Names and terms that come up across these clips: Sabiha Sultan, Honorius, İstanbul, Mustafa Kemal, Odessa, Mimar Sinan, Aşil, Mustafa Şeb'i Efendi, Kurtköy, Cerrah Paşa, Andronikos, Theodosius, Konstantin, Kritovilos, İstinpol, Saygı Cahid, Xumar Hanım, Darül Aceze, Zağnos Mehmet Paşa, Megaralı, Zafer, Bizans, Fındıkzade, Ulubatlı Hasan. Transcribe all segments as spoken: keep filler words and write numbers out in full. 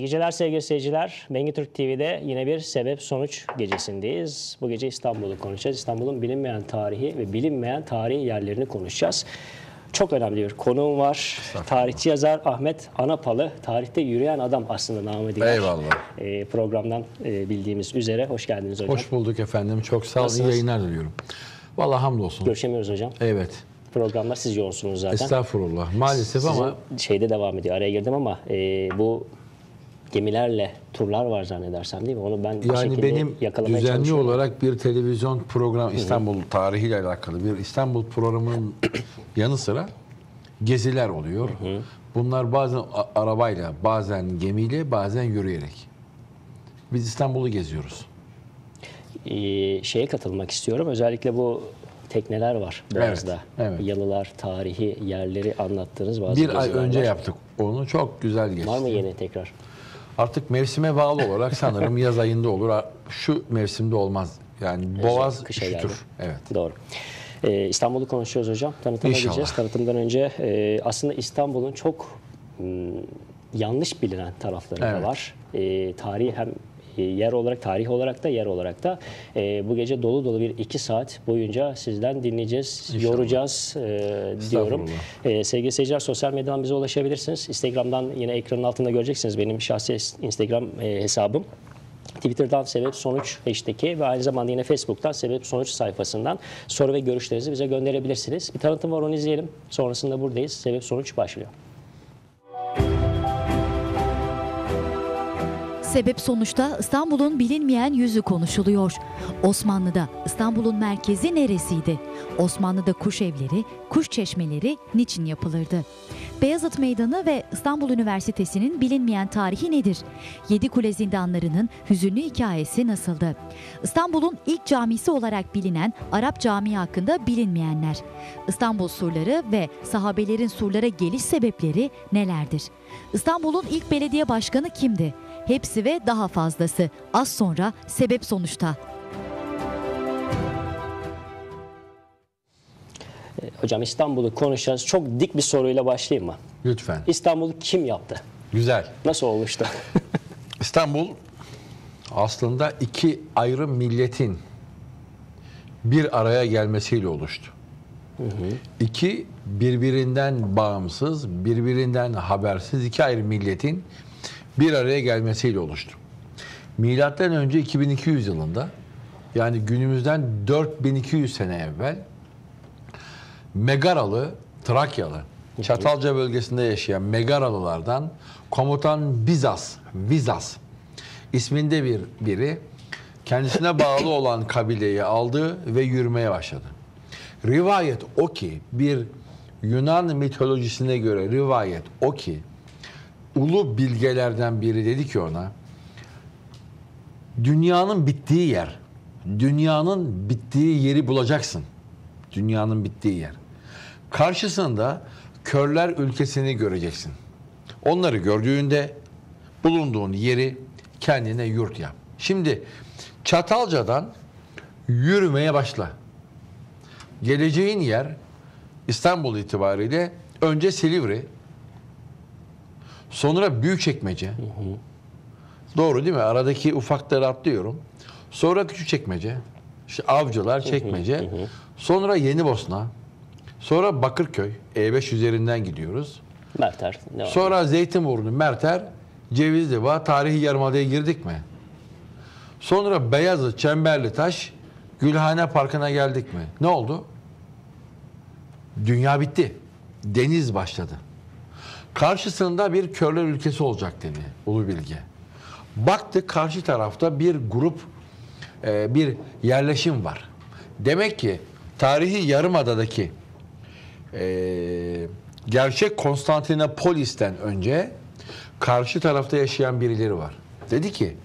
İyi geceler sevgili seyirciler. Bengi Türk T V'de yine bir sebep sonuç gecesindeyiz. Bu gece İstanbul'u konuşacağız. İstanbul'un bilinmeyen tarihi ve bilinmeyen tarihi yerlerini konuşacağız. Çok önemli bir konuğum var. Tarihçi yazar Ahmet Anapalı. Tarihte yürüyen adam aslında namı diğer. Eyvallah. E, programdan e, bildiğimiz üzere. Hoş geldiniz hocam. Hoş bulduk efendim. Çok sağ olun. İyi yayınlar diliyorum. Vallahi hamdolsun. Görüşemiyoruz hocam. Evet. Programlar siz yoğunsunuz zaten. Estağfurullah. Maalesef sizin ama. Şeyde devam ediyor. Araya girdim ama e, bu gemilerle turlar var zannedersem değil mi? Onu ben yani benim düzenli olarak bir televizyon programı, İstanbul tarihiyle alakalı bir İstanbul programının yanı sıra geziler oluyor. Hı hı. Bunlar bazen arabayla, bazen gemiyle, bazen yürüyerek. Biz İstanbul'u geziyoruz. Ee, şeye katılmak istiyorum. Özellikle bu tekneler var Boğaz'da. Evet, evet. Yalılar, tarihi yerleri anlattığınız bazı geziler. Bir ay önce var. Yaptık onu. Çok güzel geçti. Var mı yeni tekrar? Artık mevsime bağlı olarak sanırım yaz ayında olur. Şu mevsimde olmaz. Yani boğaz üşütür. Evet. Doğru. Ee, İstanbul'u konuşuyoruz hocam. Tanıtıma gideceğiz. Tanıtımdan önce e, aslında İstanbul'un çok m, yanlış bilinen tarafları evet. da var. E, tarihi hem yer olarak, tarih olarak da yer olarak da e, bu gece dolu dolu bir iki saat boyunca sizden dinleyeceğiz, İnşallah. yoracağız e, diyorum. E, sevgili seyirciler, sosyal medyadan bize ulaşabilirsiniz. Instagram'dan yine ekranın altında göreceksiniz benim şahsi Instagram e, hesabım. Twitter'dan sebep sonuç hashtag'i ve aynı zamanda yine Facebook'tan sebep sonuç sayfasından soru ve görüşlerinizi bize gönderebilirsiniz. Bir tanıtım var, onu izleyelim. Sonrasında buradayız. Sebep sonuç başlıyor. Sebep sonuçta İstanbul'un bilinmeyen yüzü konuşuluyor. Osmanlı'da İstanbul'un merkezi neresiydi? Osmanlı'da kuş evleri, kuş çeşmeleri niçin yapılırdı? Beyazıt Meydanı ve İstanbul Üniversitesi'nin bilinmeyen tarihi nedir? Yedikule zindanlarının hüzünlü hikayesi nasıldı? İstanbul'un ilk camisi olarak bilinen Arap Camii hakkında bilinmeyenler. İstanbul surları ve sahabelerin surlara geliş sebepleri nelerdir? İstanbul'un ilk belediye başkanı kimdi? Hepsi ve daha fazlası. Az sonra sebep sonuçta. Hocam İstanbul'u konuşacağız. Çok dik bir soruyla başlayayım mı? Lütfen. İstanbul'u kim yaptı? Güzel. Nasıl olmuştu? İstanbul aslında iki ayrı milletin bir araya gelmesiyle oluştu. Hı hı. İki birbirinden bağımsız, birbirinden habersiz iki ayrı milletin bir araya gelmesiyle oluştu. Milattan önce iki bin iki yüz yılında, yani günümüzden dört bin iki yüz sene evvel Megaralı, Trakyalı, Çatalca bölgesinde yaşayan Megaralılardan komutan Bizans, Bizans isminde bir biri kendisine bağlı olan kabileyi aldı ve yürümeye başladı. Rivayet o ki, bir Yunan mitolojisine göre rivayet o ki, ulu bilgelerden biri dedi ki ona, dünyanın bittiği yer, dünyanın bittiği yeri bulacaksın. Dünyanın bittiği yer. Karşısında körler ülkesini göreceksin. Onları gördüğünde bulunduğun yeri kendine yurt yap. Şimdi Çatalca'dan yürümeye başla. Geleceğin yer İstanbul itibariyle önce Silivri, sonra Büyükçekmece. Hı hı. Doğru değil mi? Aradaki ufakları atlıyorum. Sonra Küçükçekmece. İşte Avcılar, Çekmece. Hı hı hı. Sonra Yenibosna. Sonra Bakırköy. E beş üzerinden gidiyoruz. Merter. Sonra Zeytinburnu, Merter, Cevizli, tarihi yarımadaya girdik mi? Sonra Beyazıt, Çemberlitaş, Gülhane Parkı'na geldik mi? Ne oldu? Dünya bitti. Deniz başladı. Karşısında bir körler ülkesi olacak dedi ulu bilge. Baktı karşı tarafta bir grup, bir yerleşim var. Demek ki tarihi Yarımada'daki gerçek Konstantinopolis'ten önce karşı tarafta yaşayan birileri var. Dedi ki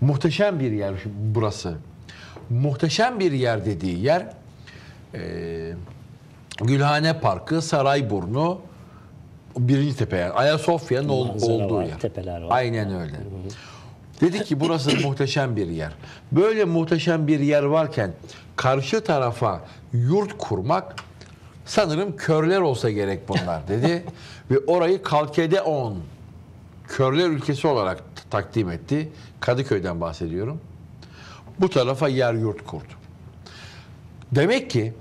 muhteşem bir yer burası. Muhteşem bir yer dediği yer Gülhane Parkı, Sarayburnu, Birinci tepe, yani Ayasofya'nın olduğu var, yer. Tepeler var. Aynen öyle. Dedi ki burası muhteşem bir yer. Böyle muhteşem bir yer varken karşı tarafa yurt kurmak, sanırım körler olsa gerek bunlar dedi. Ve orayı Kalkedeon, körler ülkesi olarak takdim etti. Kadıköy'den bahsediyorum. Bu tarafa yer yurt kurdu. Demek ki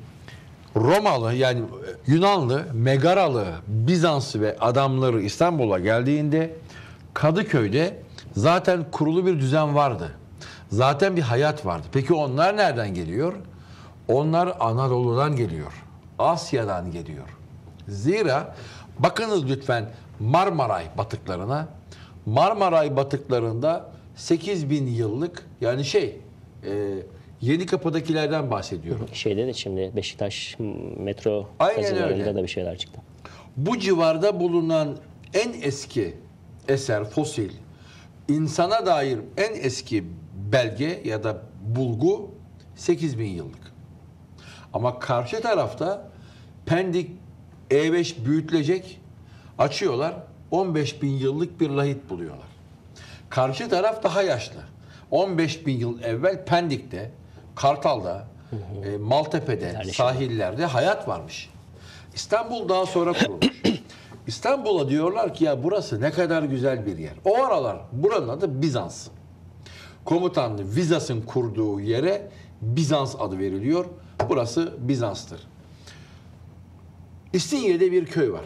Romalı, yani Yunanlı, Megaralı, Bizanslı ve adamları İstanbul'a geldiğinde Kadıköy'de zaten kurulu bir düzen vardı. Zaten bir hayat vardı. Peki onlar nereden geliyor? Onlar Anadolu'dan geliyor. Asya'dan geliyor. Zira bakınız lütfen Marmaray batıklarına. Marmaray batıklarında sekiz bin yıllık, yani şey... E, Yenikapı'dakilerden bahsediyorum. Şeyde de şimdi Beşiktaş metro kazılarında da bir şeyler çıktı. Bu civarda bulunan en eski eser, fosil, insana dair en eski belge ya da bulgu sekiz bin yıllık. Ama karşı tarafta Pendik E beş büyütülecek, açıyorlar, on beş bin yıllık bir lahit buluyorlar. Karşı taraf daha yaşlı. on beş bin yıl evvel Pendik'te, Kartal'da, e, Maltepe'de, yani sahillerde şimdi hayat varmış. İstanbul daha sonra kurulmuş. İstanbul'a diyorlar ki ya burası ne kadar güzel bir yer. O aralar buranın adı Bizans. Komutan Vizas'ın kurduğu yere Bizans adı veriliyor. Burası Bizans'tır. İstinye'de bir köy var.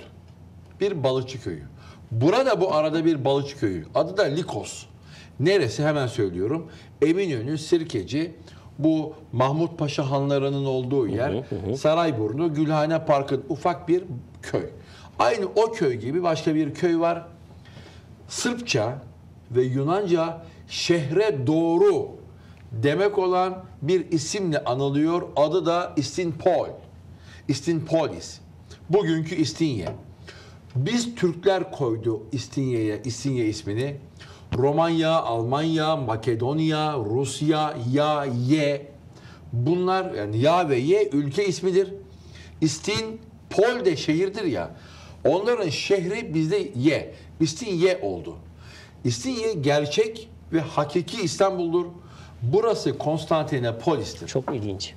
Bir balıkçı köyü. Burada bu arada bir balıkçı köyü. Adı da Likos. Neresi? Hemen söylüyorum. Eminönü, Sirkeci, bu Mahmut Paşa hanlarının olduğu yer, hı hı. Sarayburnu, Gülhane Park'ın ufak bir köy. Aynı o köy gibi başka bir köy var. Sırpça ve Yunanca şehre doğru demek olan bir isimle anılıyor. Adı da İstinpol, İstinpolis. Bugünkü İstinye. Biz Türkler koydu İstinye'ye İstinye ismini. Romanya, Almanya, Makedonya, Rusya, Ya, Ye. Bunlar, yani Ya ve Ye ülke ismidir. İstinpol de şehirdir ya. Onların şehri bizde Ye. İstinye oldu. İstinye gerçek ve hakiki İstanbul'dur. Burası Konstantinopolis'tir. Çok ilginç.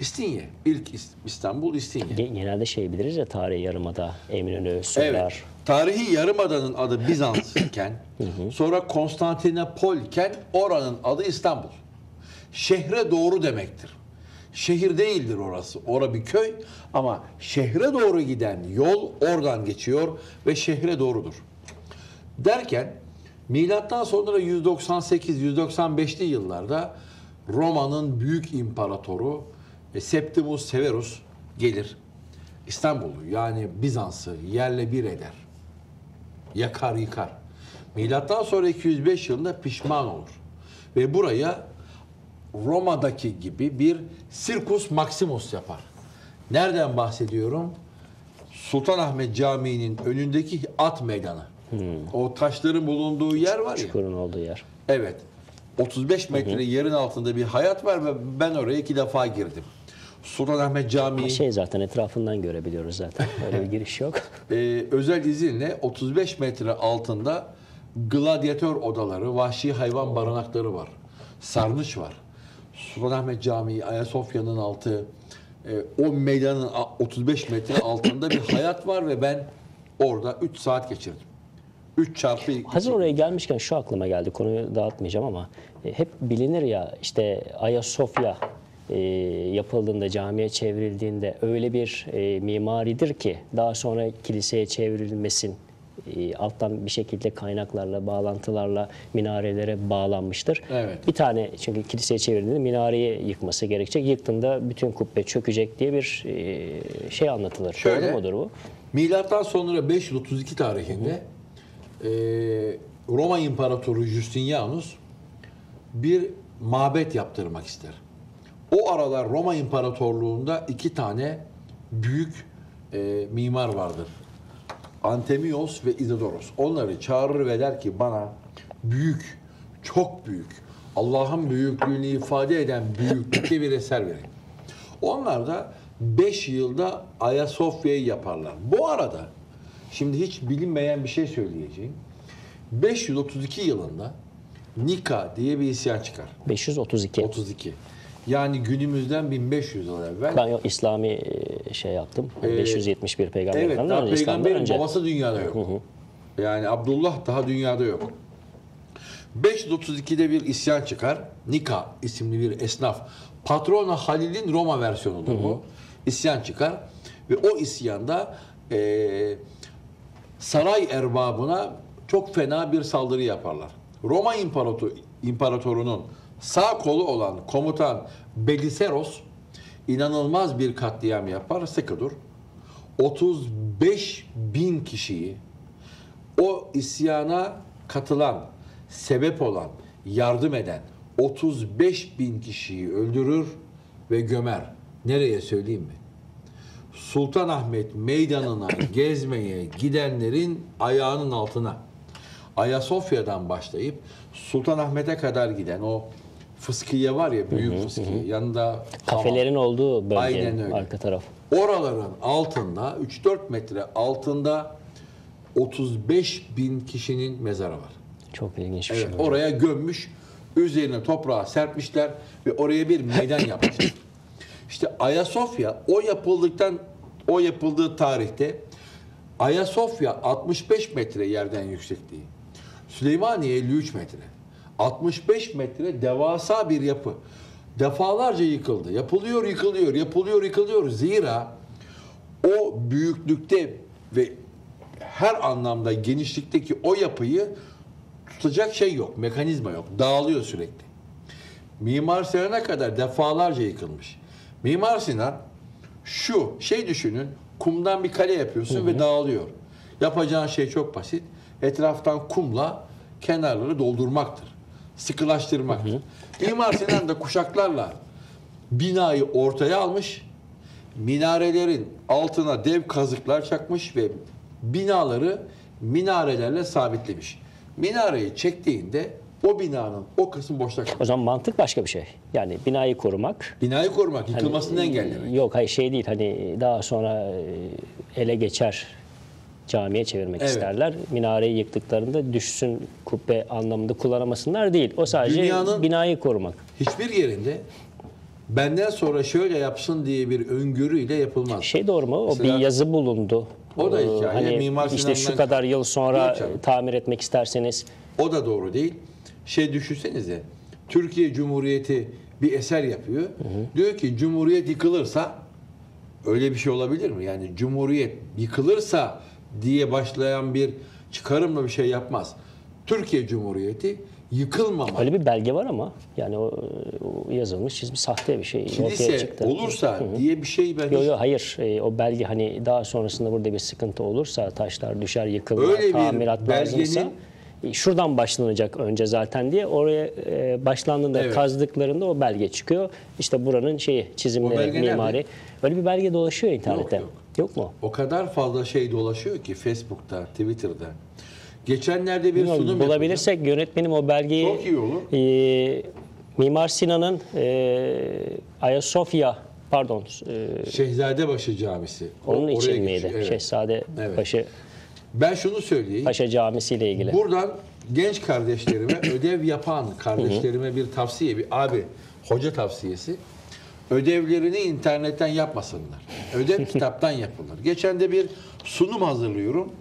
İstinye. İlk İstanbul İstinye. Genelde şey biliriz ya, tarihi yarımada, Eminönü, surlar. Evet. Tarihi yarımadanın adı Bizans iken, sonra Konstantinopol iken oranın adı İstanbul. Şehre doğru demektir. Şehir değildir orası. Orası bir köy ama şehre doğru giden yol oradan geçiyor ve şehre doğrudur. Derken milattan sonra yüz doksan sekiz yüz doksan beşli yıllarda Roma'nın büyük imparatoru Septimus Severus gelir. İstanbul'u, yani Bizans'ı yerle bir eder. Yakar yıkar. Milattan sonra iki yüz beş yılında pişman olur. Ve buraya Roma'daki gibi bir Circus Maximus yapar. Nereden bahsediyorum? Sultan Ahmet Camii'nin önündeki at meydanı. Hmm. O taşların bulunduğu yer var ya. Çukurun olduğu yer. Evet. otuz beş metre, hı hı, yerin altında bir hayat var ve ben oraya iki defa girdim. Sultan Ahmet Camii... Şey zaten etrafından görebiliyoruz zaten. Öyle bir giriş yok. Ee, özel izinle otuz beş metre altında gladyatör odaları, vahşi hayvan barınakları var. Sarnıç var. Sultan Ahmet Camii, Ayasofya'nın altı, e, o meydanın otuz beş metre altında bir hayat var ve ben orada üç saat geçirdim. üç çarpı iki. Hazır oraya gelmişken şu aklıma geldi. Konuyu dağıtmayacağım ama hep bilinir ya işte Ayasofya E, yapıldığında, camiye çevrildiğinde öyle bir e, mimaridir ki daha sonra kiliseye çevrilmesin, e, alttan bir şekilde kaynaklarla, bağlantılarla minarelere bağlanmıştır. Evet. Bir tane, çünkü kiliseye çevrildiğinde minareyi yıkması gerekecek. Yıktığında bütün kubbe çökecek diye bir e, şey anlatılır. Şöyle, doğru mudur bu? Milattan sonra beş yüz otuz iki tarihinde e, Roma İmparatoru Justinianus bir mabet yaptırmak ister. O aralar Roma İmparatorluğu'nda iki tane büyük e, mimar vardır. Antemios ve İdodoros. Onları çağırır ve der ki bana büyük, çok büyük, Allah'ın büyüklüğünü ifade eden büyüklükte bir eser verin. Onlar da beş yılda Ayasofya'yı yaparlar. Bu arada, şimdi hiç bilinmeyen bir şey söyleyeceğim. beş yüz otuz iki yılında Nika diye bir isyan çıkar. beş yüz otuz iki. otuz iki. Yani günümüzden bin beş yüz yıl evvel. Ben yok, İslami şey yaptım. Ee, beş yüz yetmiş bir peygamber. Evet, daha peygamberin önce babası dünyada yok. Hı hı. Yani Abdullah daha dünyada yok. beş yüz otuz ikide bir isyan çıkar. Nika isimli bir esnaf. Patrona Halil'in Roma versiyonudur bu. İsyan çıkar ve o isyanda e, saray erbabına çok fena bir saldırı yaparlar. Roma İmparator, imparatorunun sağ kolu olan komutan Beliseros inanılmaz bir katliam yapar. Sıkıdır. otuz beş bin kişiyi o isyana katılan, sebep olan, yardım eden otuz beş bin kişiyi öldürür ve gömer. Nereye söyleyeyim mi? Sultan Ahmet meydanına gezmeye gidenlerin ayağının altına. Ayasofya'dan başlayıp Sultan Ahmet'e kadar giden o fıskiye var ya, büyük hı hı, fıskiye. Hı. Yanında kafelerin hamam olduğu bölge, arka taraf. Oraların altında üç dört metre altında otuz beş bin kişinin mezarı var. Çok ilginç bir evet, şey. Oraya gömmüş, üzerine toprağa serpmişler ve oraya bir meydan yapmışlar. İşte Ayasofya o yapıldıktan o yapıldığı tarihte Ayasofya altmış beş metre yerden yüksekliği. Süleymaniye elli üç metre. altmış beş metre devasa bir yapı. Defalarca yıkıldı. Yapılıyor, yıkılıyor, yapılıyor, yıkılıyor. Zira o büyüklükte ve her anlamda genişlikteki o yapıyı tutacak şey yok, mekanizma yok. Dağılıyor sürekli. Mimar Sinan'a kadar defalarca yıkılmış. Mimar Sinan şu şey düşünün, kumdan bir kale yapıyorsun hı hı, ve dağılıyor. Yapacağın şey çok basit. Etraftan kumla kenarları doldurmaktır. Sıkılaştırmaktır. Hı hı. Mimar Sinan da kuşaklarla binayı ortaya almış. Minarelerin altına dev kazıklar çakmış ve binaları minarelerle sabitlemiş. Minareyi çektiğinde o binanın o kısmı boşta kalıyor. O zaman mantık başka bir şey. Yani binayı korumak. Binayı korumak, yıkılmasını hani, engellemek. Yok hayır şey değil, hani daha sonra ele geçer, camiye çevirmek evet, isterler. Minareyi yıktıklarında düşsün kubbe anlamında kullanamasınlar değil. O sadece dünyanın binayı korumak. Hiçbir yerinde benden sonra şöyle yapsın diye bir öngörüyle yapılmaz. Şey doğru mu? O mesela, bir yazı bulundu. O da hikaye. Hani Mimar Sinan'dan işte şu kadar yıl sonra tamir etmek isterseniz. O da doğru değil. Şey düşünsenize, Türkiye Cumhuriyeti bir eser yapıyor. Hı hı. Diyor ki Cumhuriyet yıkılırsa, öyle bir şey olabilir mi? Yani Cumhuriyet yıkılırsa diye başlayan bir çıkarımla bir şey yapmaz. Türkiye Cumhuriyeti yıkılmamalı. Öyle bir belge var ama yani o, o yazılmış çizmiş sahte bir şey. Kilise olursa hı hı, diye bir şey ben. Yok yok hayır e, o belge hani daha sonrasında burada bir sıkıntı olursa taşlar düşer yıkılır. Öyle bir belgenin şuradan başlanacak önce zaten diye oraya e, başlandığında evet, kazdıklarında o belge çıkıyor. İşte buranın şeyi çizimleri, mimari. Nerede? Öyle bir belge dolaşıyor internette. Yok, yok, yok mu? O kadar fazla şey dolaşıyor ki Facebook'ta, Twitter'da. Geçenlerde bir bilmiyorum, sunum bulabilirsek yapacağım, yönetmenim o belgeyi. Çok iyi olur. E, Mimar Sinan'ın e, Ayasofya pardon e, Şehzadebaşı camisi. Onun için miydi? Evet. Şehzadebaşı. Evet. Ben şunu söyleyeyim. Paşa Camisi ile ilgili. Buradan genç kardeşlerime, ödev yapan kardeşlerime bir tavsiye, bir abi, hoca tavsiyesi. Ödevlerini internetten yapmasınlar. Ödev kitaptan yapılır. Geçen de bir sunum hazırlıyorum.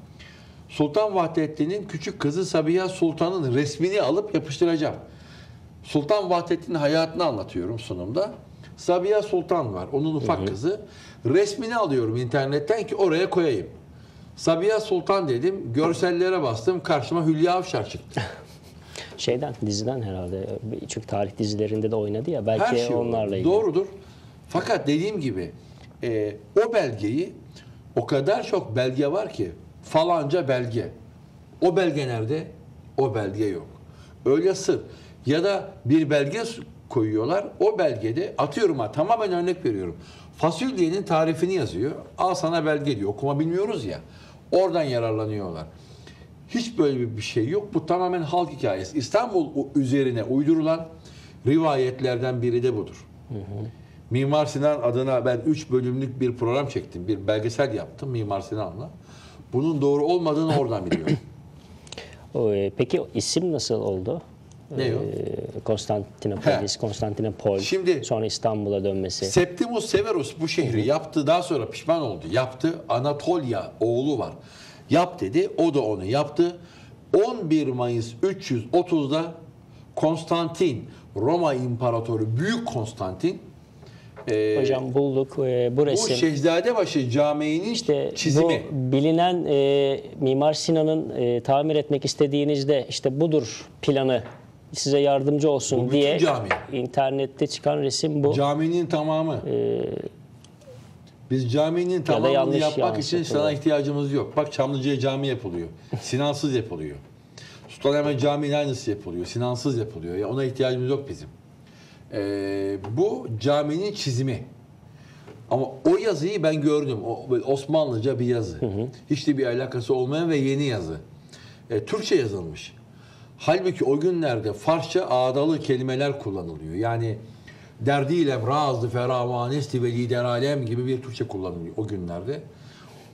Sultan Vahdettin'in küçük kızı Sabiha Sultan'ın resmini alıp yapıştıracağım. Sultan Vahdettin'in hayatını anlatıyorum sunumda. Sabiha Sultan var, onun ufak kızı. Resmini alıyorum internetten ki oraya koyayım. Sabiha Sultan dedim, görsellere bastım, karşıma Hülya Avşar çıktı. Şeyden, diziden herhalde. Çünkü tarih dizilerinde de oynadı ya, belki her şey onlarla oldu, ilgili. Doğrudur. Fakat dediğim gibi e, o belgeyi, o kadar çok belge var ki, falanca belge. O belge nerede? O belge yok. Öyle sır. Ya da bir belge koyuyorlar, o belgede atıyorum ha, tamamen örnek veriyorum. Fasulyenin tarifini yazıyor, al sana belge diyor, okuma bilmiyoruz ya. Oradan yararlanıyorlar. Hiç böyle bir şey yok. Bu tamamen halk hikayesi. İstanbul üzerine uydurulan rivayetlerden biri de budur. Hı hı. Mimar Sinan adına ben üç bölümlük bir program çektim. Bir belgesel yaptım Mimar Sinan'la. Bunun doğru olmadığını oradan biliyorum. Peki isim nasıl oldu? Ne o? Konstantinopolis, Konstantinopol. Şimdi sonra İstanbul'a dönmesi. Septimus Severus bu şehri yaptı, daha sonra pişman oldu. Yaptı. Anatolia oğlu var. Yap dedi. O da onu yaptı. on bir Mayıs üç yüz otuzda Konstantin, Roma İmparatoru Büyük Konstantin. Ee, Hocam bulduk e, bu resim. Bu Şehzadebaşı Camii'nin işte çizimi. Bu bilinen e, Mimar Sinan'ın e, tamir etmek istediğinizde işte budur planı, size yardımcı olsun diye cami. İnternette çıkan resim bu. Caminin tamamı. Ee, Biz caminin tamamını ya yapmak yanlış için yapılıyor. Sana ihtiyacımız yok. Bak Çamlıca'ya cami yapılıyor. Sinansız yapılıyor. Sultanahmet Camii'nin aynısı yapılıyor. Sinansız yapılıyor. Ya ona ihtiyacımız yok bizim. Ee, bu caminin çizimi. Ama o yazıyı ben gördüm. O, Osmanlıca bir yazı. Hı hı. Hiç de bir alakası olmayan ve yeni yazı. Ee, Türkçe yazılmış. Halbuki o günlerde Farsça ağdalı kelimeler kullanılıyor. Yani derdiyle razdı feravanesti ve lider alem gibi bir Türkçe kullanılıyor o günlerde.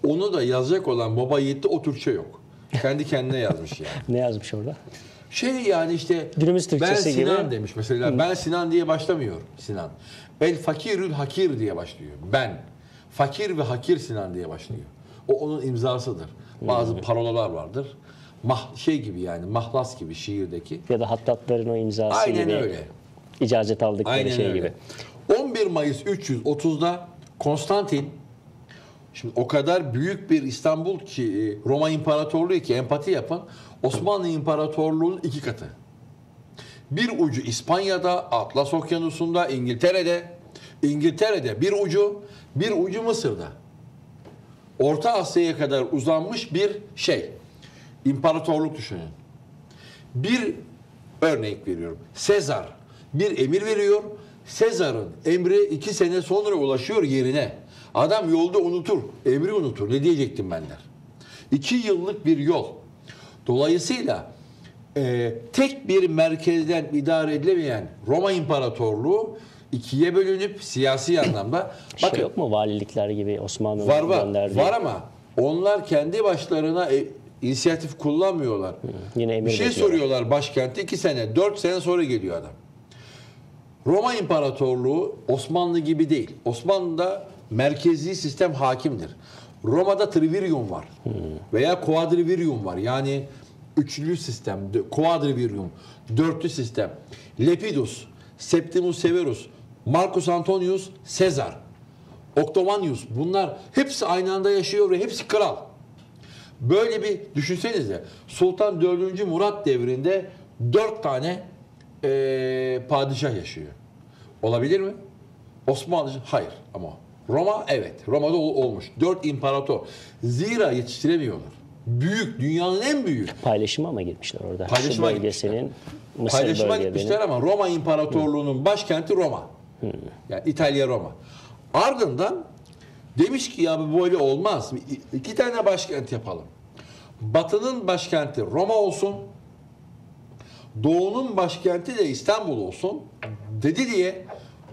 Onu da yazacak olan baba yiğitte o Türkçe yok. Kendi kendine yazmış yani. Ne yazmış orada? Şey yani işte günümüz Türkçesi ben Sinan gibi demiş mesela. Hı. Ben Sinan diye başlamıyor Sinan. El fakirül hakir diye başlıyor. Ben. Fakir ve hakir Sinan diye başlıyor. O onun imzasıdır. Bazı parolalar vardır. Mah, şey gibi yani mahlas gibi şiirdeki. Ya da hattatların o imzası Aynen gibi. Aynen öyle. İcazet aldıkları Aynen şey öyle. gibi. on bir Mayıs üç yüz otuz'da Konstantin, şimdi o kadar büyük bir İstanbul ki Roma İmparatorluğu ki empati yapın, Osmanlı İmparatorluğu'nun iki katı. Bir ucu İspanya'da, Atlas Okyanusu'nda, İngiltere'de, İngiltere'de bir ucu, bir ucu Mısır'da. Orta Asya'ya kadar uzanmış bir şey. İmparatorluk düşünün. Bir örnek veriyorum. Sezar bir emir veriyor. Sezar'ın emri iki sene sonra ulaşıyor yerine. Adam yolda unutur. Emri unutur. Ne diyecektim ben der. İki yıllık bir yol. Dolayısıyla e, tek bir merkezden idare edilemeyen Roma İmparatorluğu ikiye bölünüp siyasi anlamda. Şey bakın, yok mu valilikler gibi Osmanlı'nın gönderdiği? Var ama onlar kendi başlarına E, İnisiyatif kullanmıyorlar. Yine emir bir şey bekliyorlar. Soruyorlar başkentte iki sene, dört sene sonra geliyor adam. Roma İmparatorluğu Osmanlı gibi değil. Osmanlı'da merkezi sistem hakimdir. Roma'da trivirium var. Hmm. Veya kuadrivirium var. Yani üçlü sistem, kuadrivirium, dörtlü sistem. Lepidus, Septimus Severus, Marcus Antonius, Sezar, Octavianus. Bunlar hepsi aynı anda yaşıyor ve hepsi kral. Böyle bir düşünsenize Sultan dördüncü Murat devrinde dört tane e, padişah yaşıyor. Olabilir mi? Osmanlı hayır ama Roma evet. Roma'da olmuş. Dört imparator. Zira yetiştiremiyorlar. Büyük. Dünyanın en büyük. Paylaşıma mı gitmişler orada? Paylaşıma gitmişler. Mısır Paylaşıma gitmişler benim. Ama Roma İmparatorluğu'nun hmm. başkenti Roma. Hmm. Yani İtalya Roma. Ardından demiş ki ya bu böyle olmaz. İki tane başkent yapalım. Batı'nın başkenti Roma olsun. Doğu'nun başkenti de İstanbul olsun. Dedi diye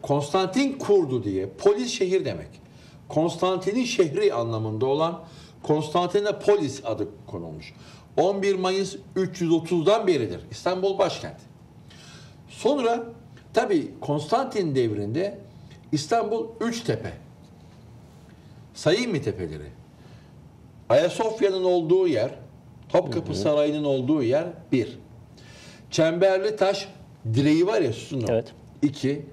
Konstantin kurdu diye. Polis şehir demek. Konstantin'in şehri anlamında olan Konstantinopolis adı konulmuş. on bir Mayıs üç yüz otuz'dan beridir. İstanbul başkenti. Sonra tabii Konstantin devrinde İstanbul üç tepe. Sayayım mı tepeleri? Ayasofya'nın olduğu yer, Topkapı hı hı. Sarayı'nın olduğu yer bir. Çemberli Taş direği var ya sütun o. Evet. iki.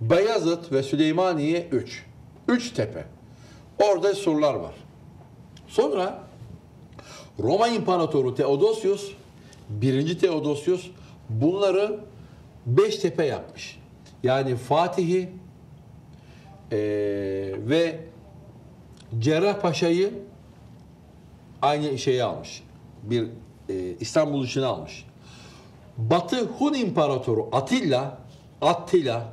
Beyazıt ve Süleymaniye üç. üç tepe. Orada surlar var. Sonra Roma İmparatoru Theodosius, birinci Theodosius bunları beş tepe yapmış. Yani Fatih'i ee, ve Cerrahpaşa'yı aynı şeye almış. Bir e, İstanbul için almış. Batı Hun İmparatoru Atilla, Attila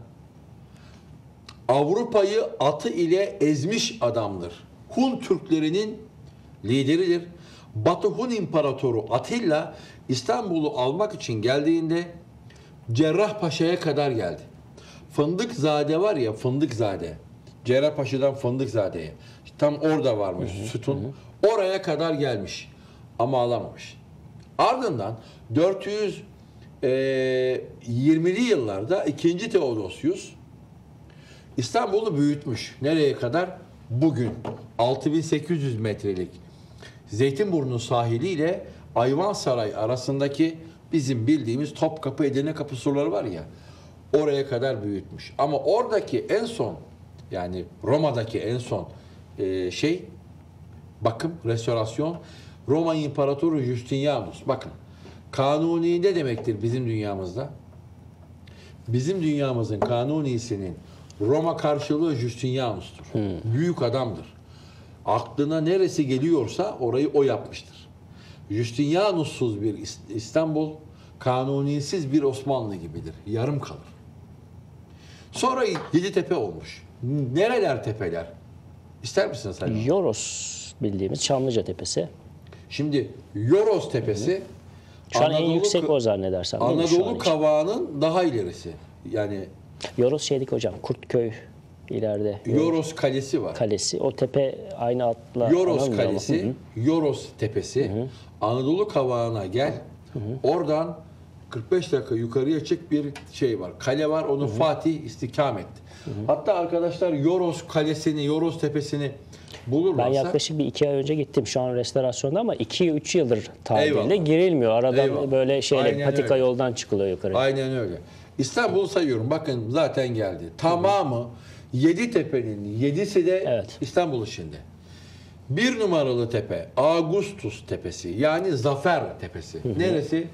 Avrupa'yı atı ile ezmiş adamdır. Hun Türklerinin lideridir. Batı Hun İmparatoru Atilla İstanbul'u almak için geldiğinde Cerrahpaşa'ya kadar geldi. Fındıkzade var ya Fındıkzade. Cerrahpaşa'dan Fındıkzade'ye. Tam orada varmış hı hı, sütun. Hı. Oraya kadar gelmiş. Ama alamamış. Ardından dört yüz yirmi'li yıllarda ikinci Theodosius İstanbul'u büyütmüş. Nereye kadar? Bugün altı bin sekiz yüz metrelik Zeytinburnu sahiliyle Ayvansaray arasındaki bizim bildiğimiz Topkapı, Edirne Kapı surları var ya, oraya kadar büyütmüş. Ama oradaki en son, yani Roma'daki en son e, şey, bakım, restorasyon, Roma İmparatoru Justinianus. Bakın, Kanuni ne demektir bizim dünyamızda? Bizim dünyamızın Kanuni'sinin Roma karşılığı Justinianus'tur. Hmm. Büyük adamdır. Aklına neresi geliyorsa orayı o yapmıştır. Justinianus'suz bir İstanbul, Kanuni'siz bir Osmanlı gibidir. Yarım kalır. Sonra Yeditepe olmuş. Nereler tepeler? İster misiniz sen? Yoros bildiğimiz Çamlıca Tepesi. Şimdi Yoros Tepesi şu an en yüksek o zannedersem. Anadolu Kavağı'nın daha ilerisi. Yani Yoros şeydik hocam, Kurtköy ileride. Yoros, Yoros Kalesi var. Kalesi. O tepe aynı atla. Yoros Kalesi, hı-hı. Yoros Tepesi. Hı-hı. Anadolu Kavağı'na gel. Hı-hı. Oradan kırk beş dakika yukarıya çık, bir şey var. Kale var. Onu Hı-hı. Fatih istikamet. Hı-hı. Hatta arkadaşlar Yoros Kalesi'ni, Yoros Tepesi'ni bulurlarsa. Ben yaklaşık bir iki ay önce gittim. Şu an restorasyonda ama iki üç yıldır tatilde girilmiyor. Aradan Eyvallah. böyle şeyle Aynen patika öyle. yoldan çıkılıyor yukarı. Aynen öyle. İstanbul'u sayıyorum. Bakın zaten geldi. Tamamı Yeditepe'nin yedisi de evet. İstanbul içinde. Bir numaralı tepe Ağustos Tepesi, yani Zafer Tepesi. Hı-hı. Neresi?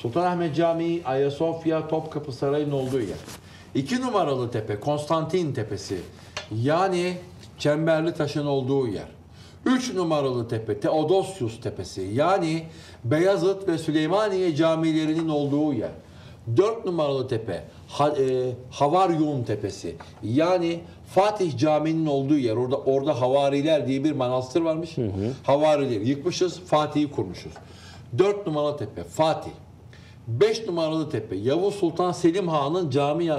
Sultan Ahmet Camii, Ayasofya, Topkapı Sarayı'nın olduğu yer. İki numaralı tepe Konstantin Tepesi, yani Çemberli Taş'ın olduğu yer. Üç numaralı tepe Theodosius Tepesi, yani Beyazıt ve Süleymaniye camilerinin olduğu yer. Dört numaralı tepe Havaryum Tepesi, yani Fatih Camii'nin olduğu yer. Orada orada Havariler diye bir manastır varmış. Hı hı. Havarileri yıkmışız, Fatih'i kurmuşuz. Dört numaralı tepe Fatih. Beş numaralı tepe Yavuz Sultan Selim Han'ın cami,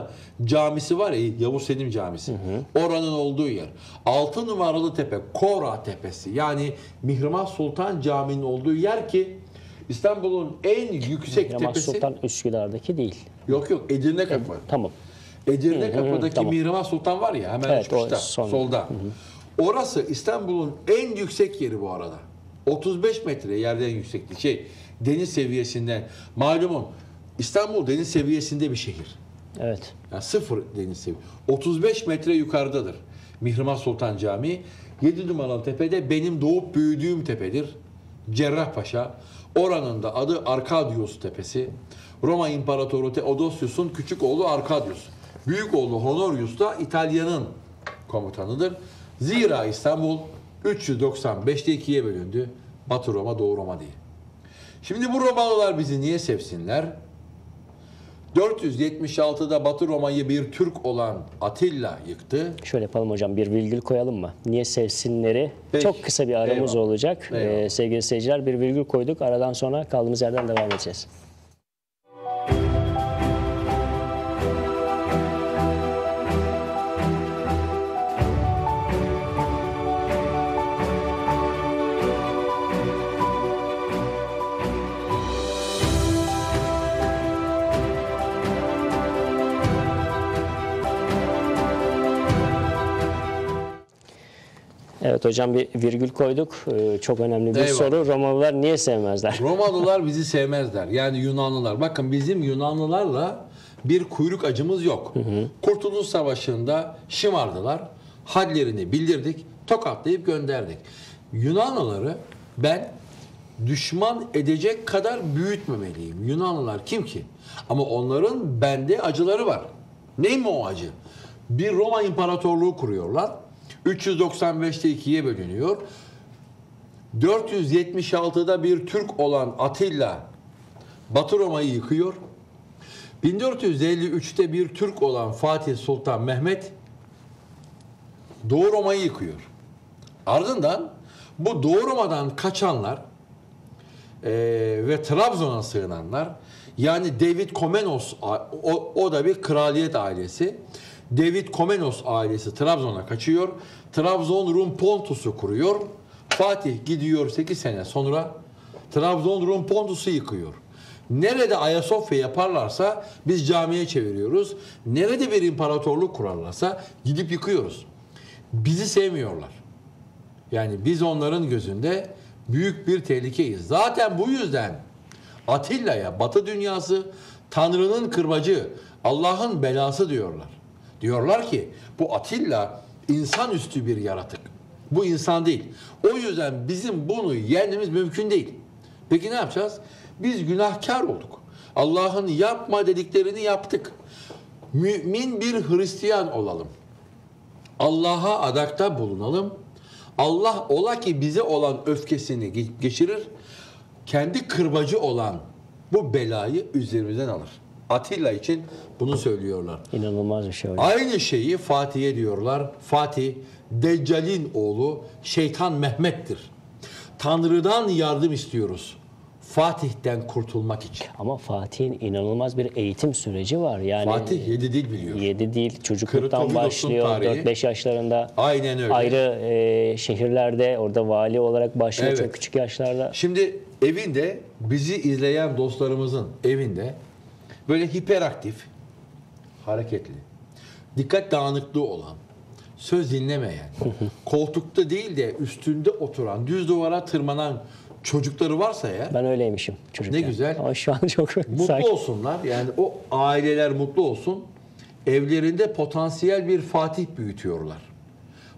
camisi var ya, Yavuz Selim Camisi. Hı hı. Oranın olduğu yer. Altı numaralı tepe Kora Tepesi, yani Mihrimah Sultan Camii'nin olduğu yer ki İstanbul'un en yüksek Mihrimah tepesi... Sultan Üsküdar'daki değil. Yok yok, Edirne Kapı. E, tamam. Edirne Kapı'daki tamam. Mihrimah Sultan var ya hemen evet, uçmuşta, solda. Hı hı. Orası İstanbul'un en yüksek yeri bu arada. otuz beş metre yerden yükseklik. Şey, deniz seviyesinden. Malumun İstanbul deniz seviyesinde bir şehir. Evet. Yani sıfır deniz seviyesi. otuz beş metre yukarıdadır Mihrimah Sultan Camii. yedi numaralı tepede benim doğup büyüdüğüm tepedir. Cerrahpaşa. Oranın da adı Arkadios Tepesi. Roma İmparatoru Theodosius'un küçük oğlu Arkadios. Büyük oğlu Honorius da İtalya'nın komutanıdır. Zira İstanbul üç yüz doksan beşte ikiye bölündü. Batı Roma, Doğu Roma diye. Şimdi bu Romalılar bizi niye sevsinler? dört yüz yetmiş altıda Batı Roma'yı bir Türk olan Atilla yıktı. Şöyle yapalım hocam, bir virgül koyalım mı? Niye sevsinleri? Peki. Çok kısa bir aramız Eyvallah. olacak. Eyvallah. Ee, sevgili seyirciler, bir virgül koyduk. Aradan sonra kaldığımız yerden devam edeceğiz. Evet hocam, bir virgül koyduk. Ee, çok önemli bir Eyvallah. soru. Romalılar niye sevmezler? Romalılar bizi sevmezler. Yani Yunanlılar. Bakın bizim Yunanlılarla bir kuyruk acımız yok. Hı hı. Kurtuluş Savaşı'nda şımardılar. Hallerini bildirdik. Tokatlayıp gönderdik. Yunanlıları ben düşman edecek kadar büyütmemeliyim. Yunanlılar kim ki? Ama onların bende acıları var. Ne mi o acı? Bir Roma İmparatorluğu kuruyorlar. üç yüz doksan beşte ikiye bölünüyor. dört yüz yetmiş altıda bir Türk olan Atilla Batı Roma'yı yıkıyor. bin dört yüz elli üçte bir Türk olan Fatih Sultan Mehmet Doğu Roma'yı yıkıyor. Ardından bu Doğu Roma'dan kaçanlar e, ve Trabzon'a sığınanlar, yani David Komnenos, o, o da bir kraliyet ailesi. David Komnenos ailesi Trabzon'a kaçıyor. Trabzon Rum Pontus'u kuruyor. Fatih gidiyor sekiz sene sonra Trabzon Rum Pontus'u yıkıyor. Nerede Ayasofya yaparlarsa biz camiye çeviriyoruz. Nerede bir imparatorluk kurarlarsa gidip yıkıyoruz. Bizi sevmiyorlar. Yani biz onların gözünde büyük bir tehlikeyiz. Zaten bu yüzden Atilla'ya Batı dünyası Tanrı'nın kırbacı, Allah'ın belası diyorlar. Diyorlar ki bu Atilla insanüstü bir yaratık. Bu insan değil. O yüzden bizim bunu yenmemiz mümkün değil. Peki ne yapacağız? Biz günahkar olduk. Allah'ın yapma dediklerini yaptık. Mümin bir Hristiyan olalım. Allah'a adakta bulunalım. Allah ola ki bize olan öfkesini geçirir. Kendi kırbacı olan bu belayı üzerimizden alır. Atilla için bunu söylüyorlar. İnanılmaz bir şey hocam. Aynı şeyi Fatih'e diyorlar. Fatih, Deccal'in oğlu Şeytan Mehmet'tir. Tanrı'dan yardım istiyoruz. Fatih'ten kurtulmak için. Ama Fatih'in inanılmaz bir eğitim süreci var. Yani Fatih yedi dil biliyor. Yedi dil. Çocukluktan başlıyor. dört beş yaşlarında. Aynen öyle. Ayrı e, şehirlerde orada vali olarak başlıyor. Evet. Çok küçük yaşlarda. Şimdi evinde bizi izleyen dostlarımızın evinde böyle hiperaktif, hareketli, dikkat dağınıklığı olan, söz dinlemeyen, koltukta değil de üstünde oturan, düz duvara tırmanan çocukları varsa ya. Ben öyleymişim çocukken. Ne güzel. Ama şu an çok mutlu sakin. Olsunlar. Yani o aileler mutlu olsun. Evlerinde potansiyel bir Fatih büyütüyorlar.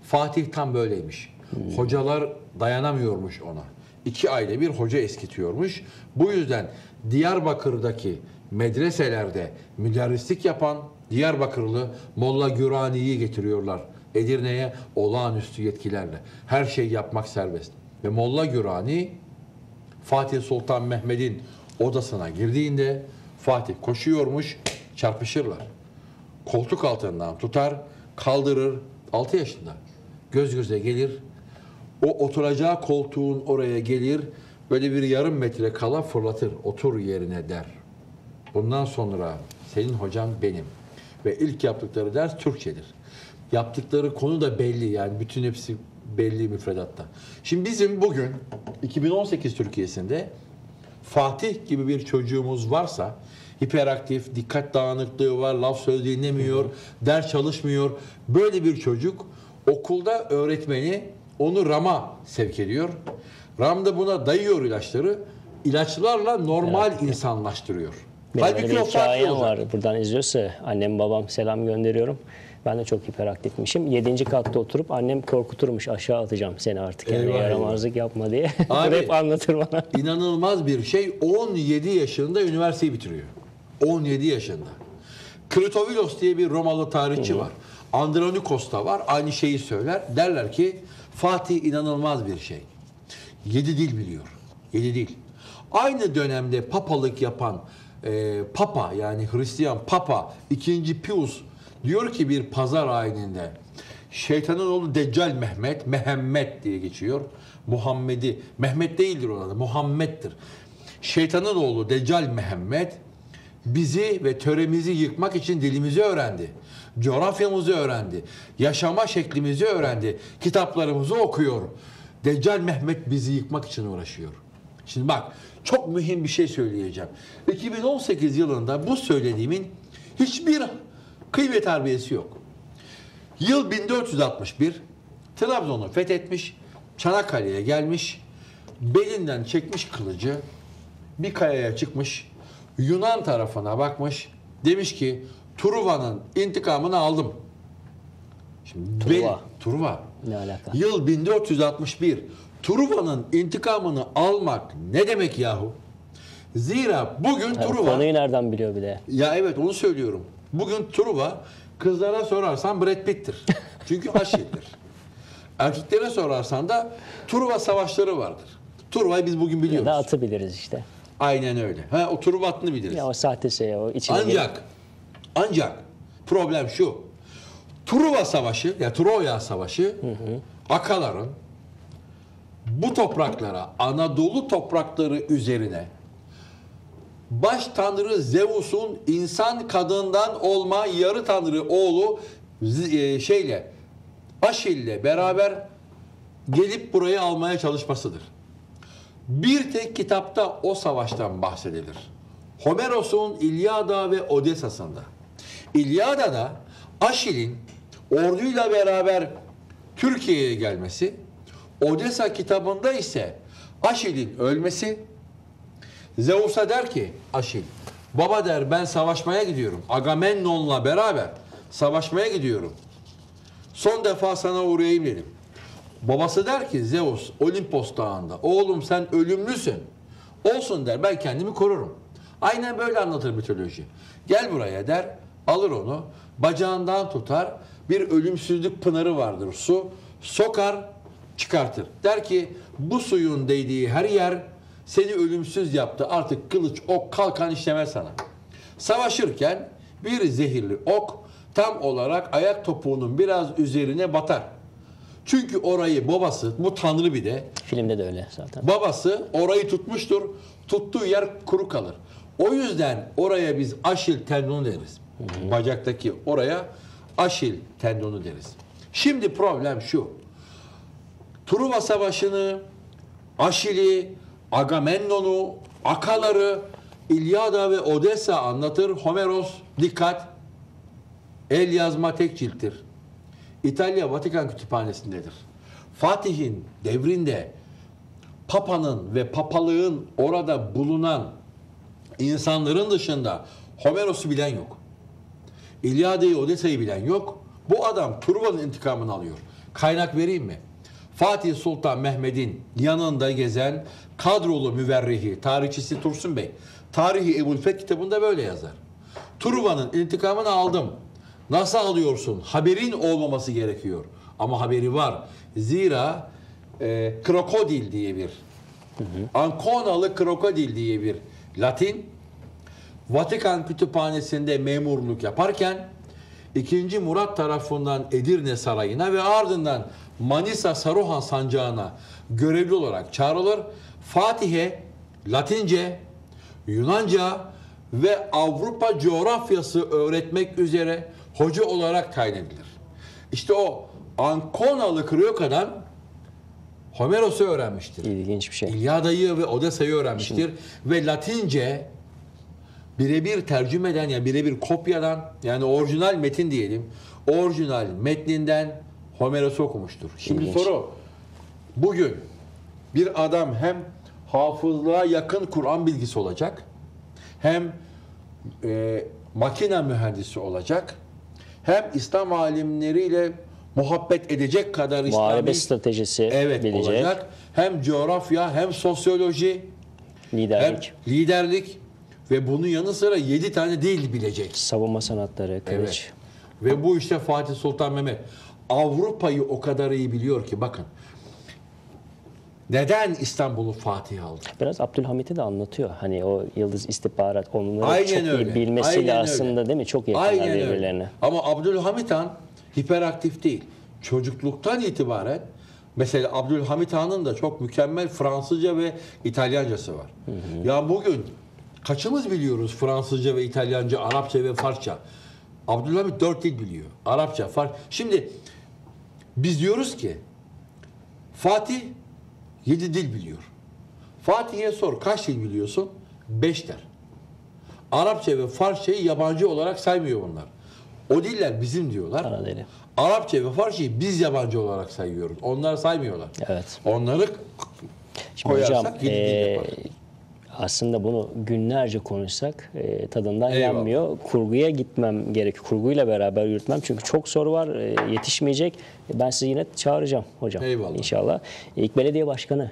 Fatih tam böyleymiş. Hmm. Hocalar dayanamıyormuş ona. İki ayda bir hoca eskitiyormuş. Bu yüzden Diyarbakır'daki medreselerde müderrislik yapan Diyarbakırlı Molla Gürani'yi getiriyorlar Edirne'ye olağanüstü yetkilerle. Her şey yapmak serbest. Ve Molla Gürani Fatih Sultan Mehmet'in odasına girdiğinde Fatih koşuyormuş, çarpışırlar. Koltuk altından tutar, kaldırır, altı yaşında. Göz göze gelir, o oturacağı koltuğun oraya gelir, böyle bir yarım metre kala fırlatır, otur yerine der. Bundan sonra senin hocam benim. Ve ilk yaptıkları ders Türkçedir. Yaptıkları konu da belli, yani bütün hepsi belli müfredatta. Şimdi bizim bugün iki bin on sekiz Türkiye'sinde Fatih gibi bir çocuğumuz varsa, hiperaktif, dikkat dağınıklığı var, laf söz dinlemiyor, ders çalışmıyor. Böyle bir çocuk okulda öğretmeni onu RAM'a sevk ediyor. RAM da buna dayıyor ilaçları. İlaçlarla normal evet. insanlaştırıyor. Benim Halbuki bir hikayem var. Buradan izliyorsa annem babam selam gönderiyorum. Ben de çok hiperaktifmişim. Yedinci katta oturup annem korkuturmuş, aşağı atacağım seni artık. Yani eyvah, yaramazlık eyvah. yapma diye. Abi, hep anlatır bana. İnanılmaz bir şey. on yedi yaşında üniversiteyi bitiriyor. on yedi yaşında. Kritovilos diye bir Romalı tarihçi Hı -hı. var. Andronikos da var. Aynı şeyi söyler. Derler ki Fatih inanılmaz bir şey. Yedi dil biliyor. Yedi dil. Aynı dönemde papalık yapan e, Papa yani Hristiyan Papa ikinci Pius diyor ki bir pazar ayininde şeytanın oğlu Deccal Mehmet, Mehmet diye geçiyor. Muhammed'i, Mehmet değildir onun adı, Muhammed'dir. Şeytanın oğlu Deccal Mehmet bizi ve töremizi yıkmak için dilimizi öğrendi. Coğrafyamızı öğrendi. Yaşama şeklimizi öğrendi. Kitaplarımızı okuyor. Deccal Mehmet bizi yıkmak için uğraşıyor. Şimdi bak çok mühim bir şey söyleyeceğim. iki bin on sekiz yılında bu söylediğimin hiçbir kıymet harbiyesi yok. Yıl bin dört yüz altmış bir, Trabzon'u fethetmiş, Çanakkale'ye gelmiş, belinden çekmiş kılıcı, bir kayaya çıkmış, Yunan tarafına bakmış, demiş ki Truva'nın intikamını aldım. Şimdi Truva. Bel, Truva. Ne alaka? Yıl bin dört yüz altmış bir, Truva'nın intikamını almak ne demek yahu? Zira bugün yani Truva... Konuyu nereden biliyor bir de? Ya evet onu söylüyorum. Bugün Truva kızlara sorarsan Brad Pitt'tir. Çünkü Aşil'dir. Erkeklere sorarsan da Truva savaşları vardır. Truva'yı biz bugün biliyoruz. Ya da atı biliriz işte. Aynen öyle. Ha, o Truva atını biliriz. Ya o sahte şey o. Ancak, gelip... ancak problem şu. Truva savaşı, ya Troya savaşı hı hı. Akaların bu topraklara, Anadolu toprakları üzerine baş tanrı Zeus'un insan kadından olma yarı tanrı oğlu e, şeyle Aşil'le beraber gelip burayı almaya çalışmasıdır. Bir tek kitapta o savaştan bahsedilir. Homeros'un İlyada ve Odessa'sında. İlyada'da Aşil'in orduyla beraber Türkiye'ye gelmesi, Odessa kitabında ise Aşil'in ölmesi, Zeus'a der ki Aşil, baba der ben savaşmaya gidiyorum. Agamemnon'la beraber savaşmaya gidiyorum. Son defa sana uğrayayım dedim. Babası der ki Zeus Olimpos dağında, oğlum sen ölümlüsün. Olsun der, ben kendimi korurum. Aynen böyle anlatır mitoloji. Gel buraya der, alır onu, bacağından tutar, bir ölümsüzlük pınarı vardır su, sokar, çıkartır. Der ki bu suyun değdiği her yer seni ölümsüz yaptı, artık kılıç, ok, kalkan işlemez sana. Savaşırken bir zehirli ok tam olarak ayak topuğunun biraz üzerine batar. Çünkü orayı babası, bu tanrı bir de. Filmde de öyle zaten. Babası orayı tutmuştur, tuttuğu yer kuru kalır. O yüzden oraya biz Aşil tendonu deriz. Hmm. Bacaktaki oraya Aşil tendonu deriz. Şimdi problem şu. Truva Savaşı'nı, Aşil'i, Agamemnon'u, Akaları, İlyada ve Odessa anlatır Homeros. Dikkat! El yazma tek cilttir. İtalya Vatikan Kütüphanesi'ndedir. Fatih'in devrinde Papa'nın ve papalığın orada bulunan insanların dışında Homeros'u bilen yok. İlyada'yı, Odessa'yı bilen yok. Bu adam Truva'nın intikamını alıyor. Kaynak vereyim mi? Fatih Sultan Mehmet'in yanında gezen kadrolu müverrihi, tarihçisi Tursun Bey. Tarihi Ebu'l-Feth kitabında böyle yazar. Truva'nın intikamını aldım. Nasıl alıyorsun? Haberin olmaması gerekiyor. Ama haberi var. Zira e, krokodil diye bir, hı hı. Ankonalı krokodil diye bir Latin, Vatikan Kütüphanesi'nde memurluk yaparken ikinci. Murat tarafından Edirne Sarayı'na ve ardından Manisa Saruhan Sancağı'na görevli olarak çağrılır. Fatih'e Latince, Yunanca ve Avrupa coğrafyası öğretmek üzere hoca olarak tayin edilir. İşte o Ankonalı Krioka'dan Homeros'u öğrenmiştir. İlginç bir şey. İlyada'yı ve Odessa'yı öğrenmiştir. Şimdi. Ve Latince birebir tercümeden, yani birebir kopyadan, yani orijinal metin diyelim, orijinal metninden Homeros'u okumuştur. Şimdi İlginç. Soru, bugün bir adam hem hafızlığa yakın Kur'an bilgisi olacak, hem e, makine mühendisi olacak, hem İslam alimleriyle muhabbet edecek kadar İslami muharebe stratejisi evet, bilecek. Olacak. Hem coğrafya, hem sosyoloji, liderlik. Hem liderlik ve bunun yanı sıra yedi tane dil bilecek. Savunma sanatları, kılıç. Evet. Ve bu işte Fatih Sultan Mehmet Avrupa'yı o kadar iyi biliyor ki bakın. Neden İstanbul'u Fatih aldı? Biraz Abdülhamit'i de anlatıyor. Hani o Yıldız istihbarat onları Aynen çok öyle. iyi bilmesi Aynen lazım öyle. da değil mi? Çok yakınlar birbirlerine. Ama Abdülhamit Han hiperaktif değil. Çocukluktan itibaren mesela Abdülhamit Han'ın da çok mükemmel Fransızca ve İtalyancası var. Hı hı. Ya bugün kaçımız biliyoruz Fransızca ve İtalyanca, Arapça ve Farsça? Abdülhamit dört dil biliyor. Arapça, Farsça. Şimdi biz diyoruz ki Fatih yedi dil biliyor. Fatih'e sor kaç dil biliyorsun? Beş der. Arapça ve Farsçayı yabancı olarak saymıyor bunlar. O diller bizim diyorlar. Aradeli. Arapça ve Farsçayı biz yabancı olarak sayıyoruz. Onlar saymıyorlar. Evet. Onları Şimdi koyarsak hocam, yedi ee... dil yaparız. Aslında bunu günlerce konuşsak e, tadından Eyvallah. yanmıyor. Kurguya gitmem gerekiyor. Kurguyla beraber yürütmem. Çünkü çok soru var. E, yetişmeyecek. E, ben sizi yine çağıracağım hocam. Eyvallah. İnşallah. İlk belediye başkanı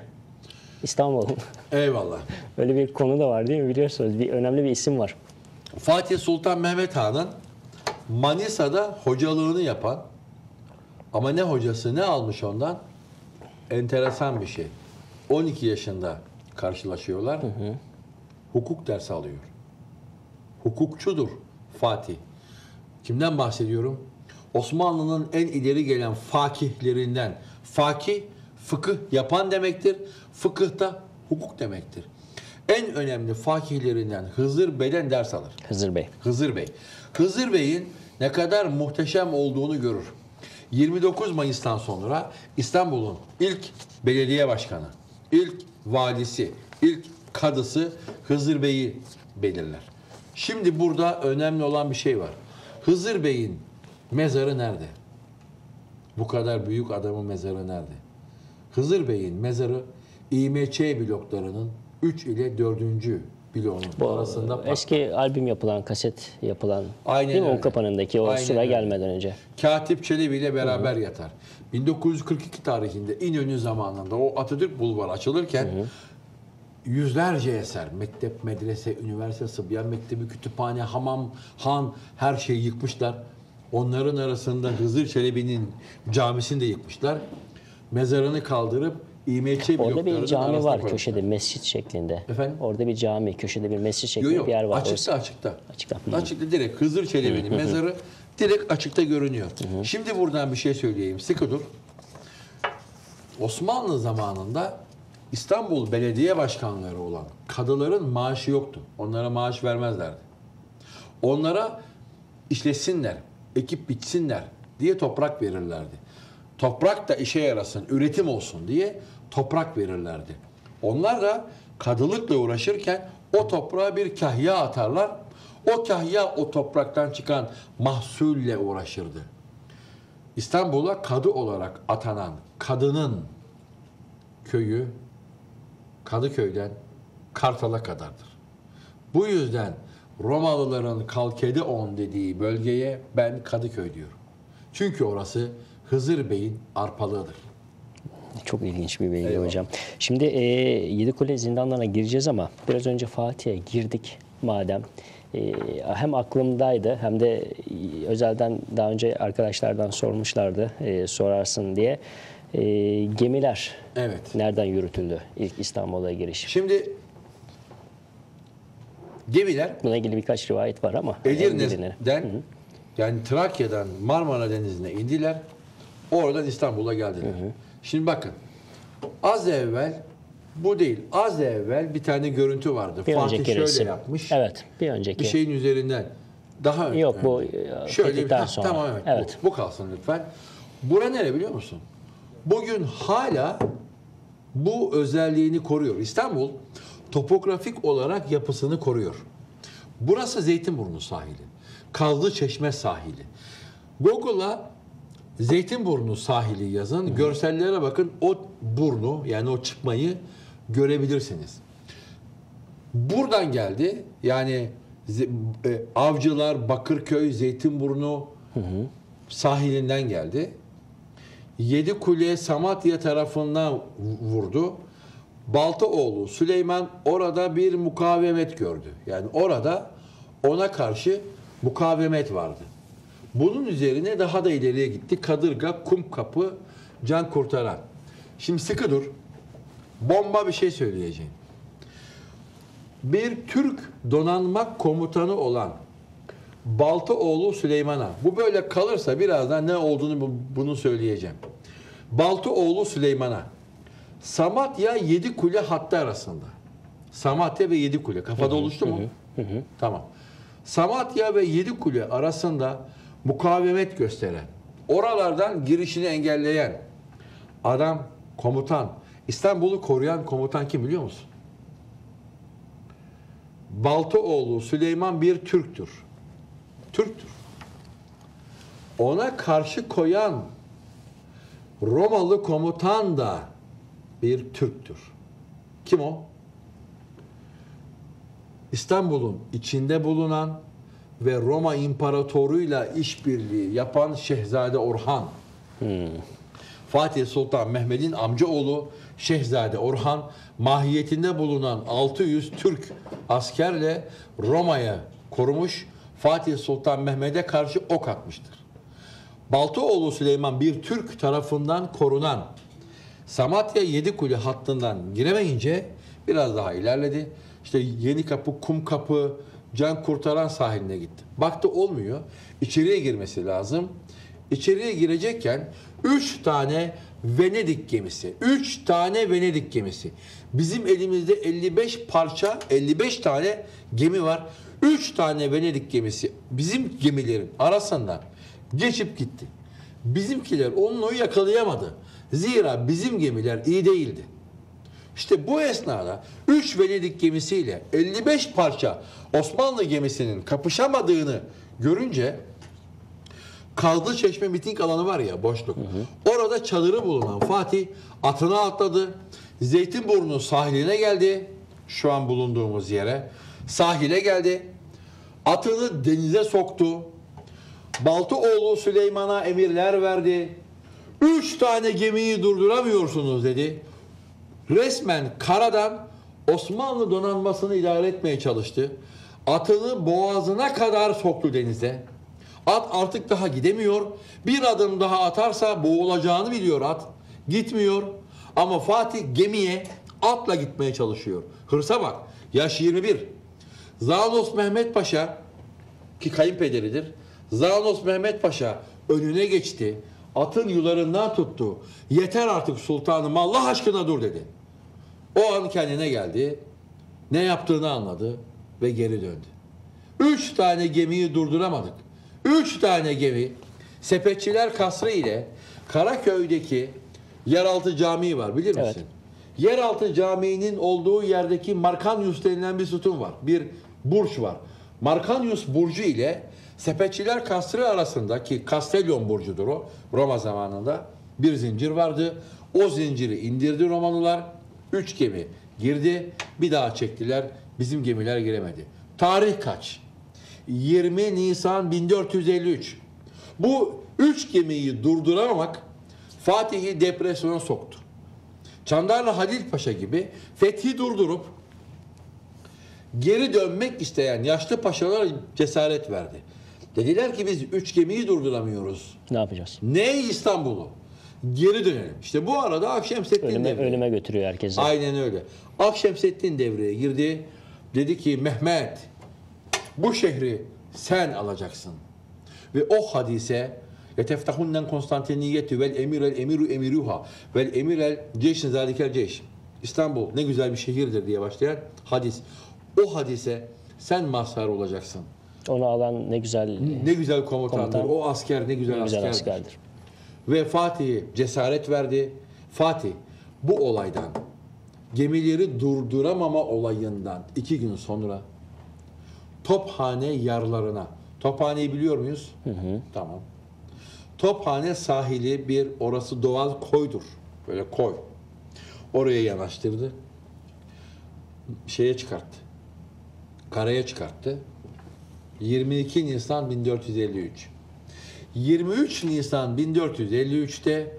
İstanbul. Eyvallah. Öyle bir konu da var değil mi? Biliyorsunuz bir önemli bir isim var. Fatih Sultan Mehmet Han'ın Manisa'da hocalığını yapan ama ne hocası ne almış ondan? Enteresan bir şey. on iki yaşında karşılaşıyorlar. Hı hı. Hukuk dersi alıyor. Hukukçudur Fatih. Kimden bahsediyorum? Osmanlı'nın en ileri gelen fakihlerinden. Fakih, fıkıh yapan demektir. Fıkıh da hukuk demektir. En önemli fakihlerinden Hızır Bey'den ders alır. Hızır Bey. Hızır Bey. Hızır Bey'in ne kadar muhteşem olduğunu görür. yirmi dokuz Mayıs'tan sonra İstanbul'un ilk belediye başkanı, ilk valisi, ilk kadısı Hızır Bey'i belirler. Şimdi burada önemli olan bir şey var. Hızır Bey'in mezarı nerede? Bu kadar büyük adamın mezarı nerede? Hızır Bey'in mezarı İ M Ç bloklarının üç ile dördüncü bloğun arasında. Eski albüm yapılan, kaset yapılan. Aynen değil mi? O kapanındaki o Aynen süre öyle. gelmeden önce. Katip Çelebi ile beraber Hı -hı. yatar. bin dokuz yüz kırk iki tarihinde İnönü zamanında o Atatürk Bulvarı açılırken Hı -hı. yüzlerce eser, mektep, medrese, üniversite, sıbyan mektebi, kütüphane, hamam, han her şeyi yıkmışlar. Onların arasında Hızır Çelebi'nin camisini de yıkmışlar. Mezarını kaldırıp İ M Ç orada bir cami var köşede, mescit şeklinde. Efendim? Orada bir cami, köşede bir mescit şeklinde yok, bir yer var. Açıkta, açıkta. Açıkta. Açıkta direkt Hızır Çelebi'nin mezarı direkt açıkta görünüyor. Hı hı. Şimdi buradan bir şey söyleyeyim. Sıkı dur. Osmanlı zamanında İstanbul belediye başkanları olan kadıların maaşı yoktu. Onlara maaş vermezlerdi. Onlara işlesinler, ekip bitsinler diye toprak verirlerdi. Toprak da işe yarasın, üretim olsun diye toprak verirlerdi. Onlar da kadılıkla uğraşırken o toprağa bir kahya atarlar. O kahya o topraktan çıkan mahsulle uğraşırdı. İstanbul'a kadı olarak atanan kadının köyü Kadıköy'den Kartal'a kadardır. Bu yüzden Romalıların Kalkedeon dediği bölgeye ben Kadıköy diyorum. Çünkü orası Hızır Bey'in arpalığıdır. Çok ilginç bir bilgi Eyvallah. hocam. Şimdi e, Yedikule zindanlarına gireceğiz ama biraz önce Fatih'e girdik madem. E, hem aklımdaydı hem de özelden daha önce arkadaşlardan sormuşlardı e, sorarsın diye. E, gemiler evet. nereden yürütüldü ilk İstanbul'a giriş? Şimdi gemiler... Buna ilgili birkaç rivayet var ama... Edirne'den, yani Trakya'dan Marmara Denizi'ne indiler. Oradan İstanbul'a geldiler. Hı hı. Şimdi bakın, az evvel, bu değil, az evvel bir tane görüntü vardı. Bir Fatih şöyle resim. yapmış. Evet, bir önceki. Bir şeyin üzerinden, daha önce. Yok bu, şöyle bir, ha, sonra. Tamam, evet, evet. Bu, bu kalsın lütfen. Bura nere biliyor musun? Bugün hala bu özelliğini koruyor. İstanbul, topografik olarak yapısını koruyor. Burası Zeytinburnu sahili. Kazlıçeşme sahili. Google'a Zeytinburnu sahili yazın. Hı. Görsellere bakın. O burnu, yani o çıkmayı görebilirsiniz. Buradan geldi. Yani e, Avcılar, Bakırköy, Zeytinburnu hı hı. sahilinden geldi. Yedikule, Samatya tarafından vurdu. Baltaoğlu Süleyman orada bir mukavemet gördü. Yani orada ona karşı mukavemet vardı. Bunun üzerine daha da ileriye gitti. Kadırga, Kumkapı, Can Kurtaran. Şimdi sıkı dur. Bomba bir şey söyleyeceğim. Bir Türk donanma komutanı olan Baltaoğlu Süleyman'a, bu böyle kalırsa birazdan ne olduğunu bunu söyleyeceğim. Baltaoğlu Süleyman'a Samatya Yedikule hattı arasında. Samatya ve Yedikule. Kafada oluştu mu? Hı hı. Tamam. Samatya ve Yedikule arasında mukavemet gösteren, oralardan girişini engelleyen adam, komutan, İstanbul'u koruyan komutan kim biliyor musun? Baltaoğlu Süleyman bir Türktür. Türktür. Ona karşı koyan Romalı komutan da bir Türktür. Kim o? İstanbul'un içinde bulunan ve Roma İmparatoru'yla işbirliği yapan Şehzade Orhan. Hmm. Fatih Sultan Mehmet'in amcaoğlu Şehzade Orhan mahiyetinde bulunan altı yüz Türk askerle Roma'ya korumuş, Fatih Sultan Mehmet'e karşı ok atmıştır. Baltaoğlu Süleyman bir Türk tarafından korunan Samatya Yedikule hattından giremeyince biraz daha ilerledi. İşte Yenikapı, Kumkapı, Can Kurtaran sahiline gitti. Baktı olmuyor. İçeriye girmesi lazım. İçeriye girecekken üç tane Venedik gemisi. Üç tane Venedik gemisi. Bizim elimizde elli beş parça, elli beş tane gemi var. Üç tane Venedik gemisi bizim gemilerin arasından geçip gitti. Bizimkiler onu yakalayamadı. Zira bizim gemiler iyi değildi. İşte bu esnada üç Venedik gemisiyle elli beş parça Osmanlı gemisinin kapışamadığını görünce Kazlıçeşme miting alanı var ya, boşluk. Hı hı. Orada çadırı bulunan Fatih atına atladı. Zeytinburnu sahiline geldi. şu an bulunduğumuz yere, sahile geldi. Atını denize soktu. Baltıoğlu Süleyman'a emirler verdi. Üç tane gemiyi durduramıyorsunuz dedi. Resmen karadan Osmanlı donanmasını idare etmeye çalıştı. Atını boğazına kadar soktu denize. At artık daha gidemiyor. Bir adım daha atarsa boğulacağını biliyor at. Gitmiyor. Ama Fatih gemiye atla gitmeye çalışıyor. Hırsa bak. Yaş yirmi bir. Zağnos Mehmet Paşa ki kayınpederidir. Zağnos Mehmet Paşa önüne geçti. Atın yularından tuttu. Yeter artık sultanım, Allah aşkına dur dedi. O an kendine geldi. Ne yaptığını anladı ve geri döndü. Üç tane gemiyi durduramadık. Üç tane gemi Sepetçiler Kasrı ile Karaköy'deki yeraltı camii var, bilir misin? Evet. Yeraltı caminin olduğu yerdeki Markanyus denilen bir sütun var. Bir burç var. Markanyus burcu ile Sepetçiler Kasrı arasındaki Kastelyon burcudur o. Roma zamanında bir zincir vardı. O zinciri indirdi Romalılar. Üç gemi girdi. Bir daha çektiler. Bizim gemiler giremedi. Tarih kaç? yirmi Nisan bin dört yüz elli üç. Bu üç gemiyi durduramamak Fatih'i depresyona soktu. Çandarlı Halil Paşa gibi fethi durdurup geri dönmek isteyen yaşlı paşalara cesaret verdi. Dediler ki biz üç gemiyi durduramıyoruz. Ne yapacağız? Ne İstanbul'u? Geri dönelim. İşte bu arada Akşemseddin ölüme, devreye. Ölüme götürüyor herkesi. Aynen öyle. Akşemseddin devreye girdi. Dedi ki Mehmet, bu şehri sen alacaksın. Ve o hadise يَتَفْتَحُنَّنْ كُنْسْتَانْتِنِيَّتِ وَالْاَمِرَ الْاَمِرُ اَمِرُوهَا وَالْاَمِرَ الْجَيْشٍ ذَٰلِكَ الْجَيْشٍ İstanbul ne güzel bir şehirdir diye başlayan hadis. O hadise sen mazhar olacaksın. Onu alan ne güzel ne güzel komutandır. Komutan, o asker ne güzel, ne güzel askerdir. askerdir. Ve Fatih'e cesaret verdi. Fatih bu olaydan, gemileri durduramama olayından iki gün sonra Tophane yarlarına, Tophane'yi biliyor muyuz? Hı hı. Tamam. Tophane sahili bir, orası doğal koydur. Böyle koy. Oraya yanaştırdı. Şeye çıkarttı. Karaya çıkarttı. yirmi iki Nisan bin dört yüz elli üç. yirmi üç Nisan bin dört yüz elli üç'te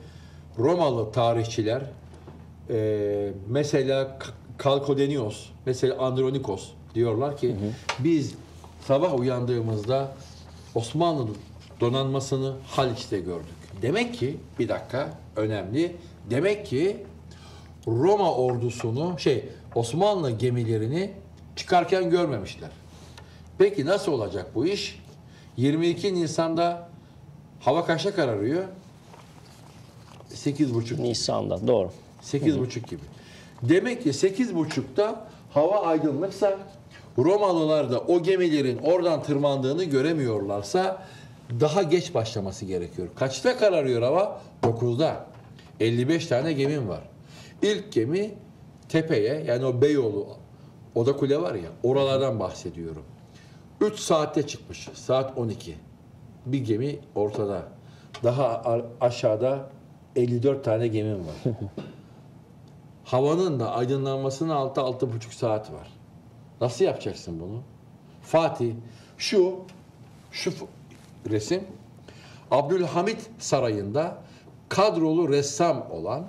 Romalı tarihçiler e, mesela Kalkedeos, mesela Andronikos diyorlar ki hı hı. biz sabah uyandığımızda Osmanlı donanmasını Haliç'te gördük. Demek ki bir dakika önemli. Demek ki Roma ordusunu şey Osmanlı gemilerini çıkarken görmemişler. Peki nasıl olacak bu iş? yirmi iki Nisan'da hava kaça kararıyor? sekiz buçuk Nisan'da doğru. sekiz buçuk gibi. Demek ki sekiz buçuk'ta hava aydınlıksa, Romalılar da o gemilerin oradan tırmandığını göremiyorlarsa daha geç başlaması gerekiyor. Kaçta kararıyor hava? dokuz'da. elli beş tane gemim var. İlk gemi tepeye, yani o Beyoğlu Oda Kule var ya, oralardan bahsediyorum. üç saatte çıkmış. Saat on iki. Bir gemi ortada. Daha aşağıda elli dört tane gemim var. Havanın da aydınlanmasına altı altı buçuk saat var. Nasıl yapacaksın bunu? Fatih, şu şu resim Abdülhamit Sarayı'nda kadrolu ressam olan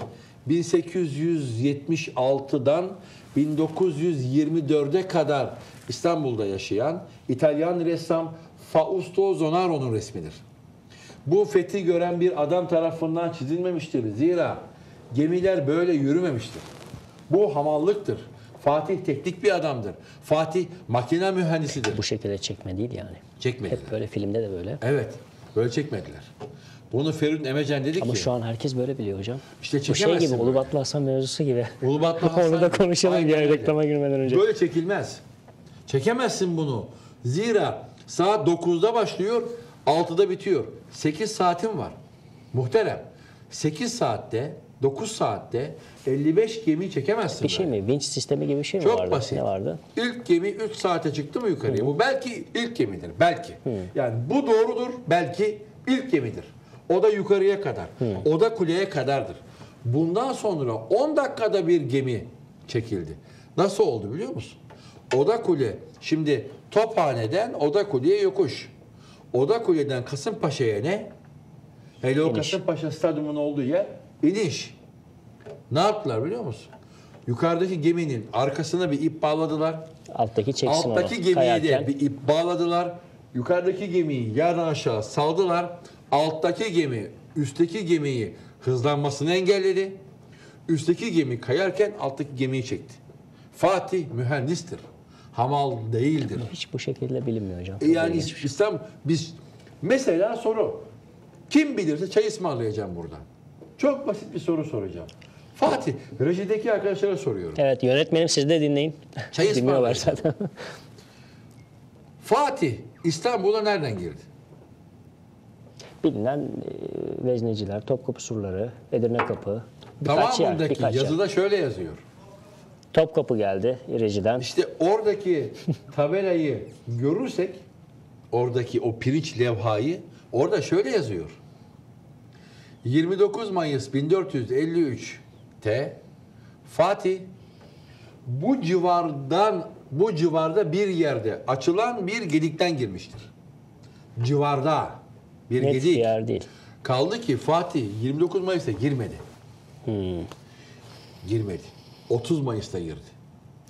bin sekiz yüz yetmiş altı'dan bin dokuz yüz yirmi dört'e kadar İstanbul'da yaşayan İtalyan ressam Fausto Zonaro'nun resmidir. Bu fethi gören bir adam tarafından çizilmemiştir. Zira gemiler böyle yürümemiştir. Bu hamallıktır. Fatih teknik bir adamdır. Fatih makine mühendisidir. Bu şekilde çekme değil yani. Çekmediler. Hep böyle filmde de böyle. Evet. Böyle çekmediler. Bunu Feridun Emecen dedi ama ki. Ama şu an herkes böyle biliyor hocam. İşte çekemezsin. Bu şey gibi Ulubatlı Hasan mevzusu gibi. Ulubatlı Hasan. Orada da konuşalım diye reklama girmeden önce. Böyle çekilmez. Çekemezsin bunu. Zira saat dokuz'da başlıyor, altı'da bitiyor. sekiz saatin var. Muhterem. sekiz saatte, dokuz saatte elli beş gemiyi çekemezsin. Bir şey mi? Vinç sistemi gibi bir şey mi vardı? Çok basit. Ne vardı? İlk gemi üç saate çıktı mı yukarıya? Hı. Bu belki ilk gemidir. Belki. Hı. Yani bu doğrudur. Belki ilk gemidir. O da yukarıya kadar. Hı. O da kuleye kadardır. Bundan sonra on dakikada bir gemi çekildi. Nasıl oldu biliyor musun? Odakule, şimdi Tophane'den Odakule'ye yokuş. Odakule'den Kasımpaşa'ya ne? Hele o Kasımpaşa stadyumunun olduğu yer iniş. Ne yaptılar biliyor musun? Yukarıdaki geminin arkasına bir ip bağladılar. Alttaki çeksin onu. Alttaki gemiye kayarken de bir ip bağladılar. Yukarıdaki gemiyi yardan aşağı saldılar. Alttaki gemi üstteki gemiyi hızlanmasını engelledi. Üstteki gemi kayarken alttaki gemiyi çekti. Fatih mühendistir. Hamal değildir. Hiç bu şekilde bilinmiyor hocam. E yani İslam biz mesela soru. Kim bilirse çay ısmarlayacağım buradan. Çok basit bir soru soracağım. Fatih, rejideki arkadaşlara soruyorum. Evet yönetmenim siz de dinleyin. Çay ısmarlıyorlar zaten. Fatih İstanbul'a nereden girdi? Bilinen e, vezneciler, Topkapı surları, Edirne Kapı. Tamamındaki yer, birkaç yazıda yer. Şöyle yazıyor. Topkapı geldi rejiden. İşte oradaki tabelayı görürsek, oradaki o pirinç levhayı, orada şöyle yazıyor. yirmi dokuz Mayıs bin dört yüz elli üç'te Fatih bu civardan bu civarda bir yerde açılan bir gedikten girmiştir. Civarda bir net gedik. Bir yer değil. Kaldı ki Fatih yirmi dokuz Mayıs'ta girmedi. Hmm. Girmedi. otuz Mayıs'ta girdi.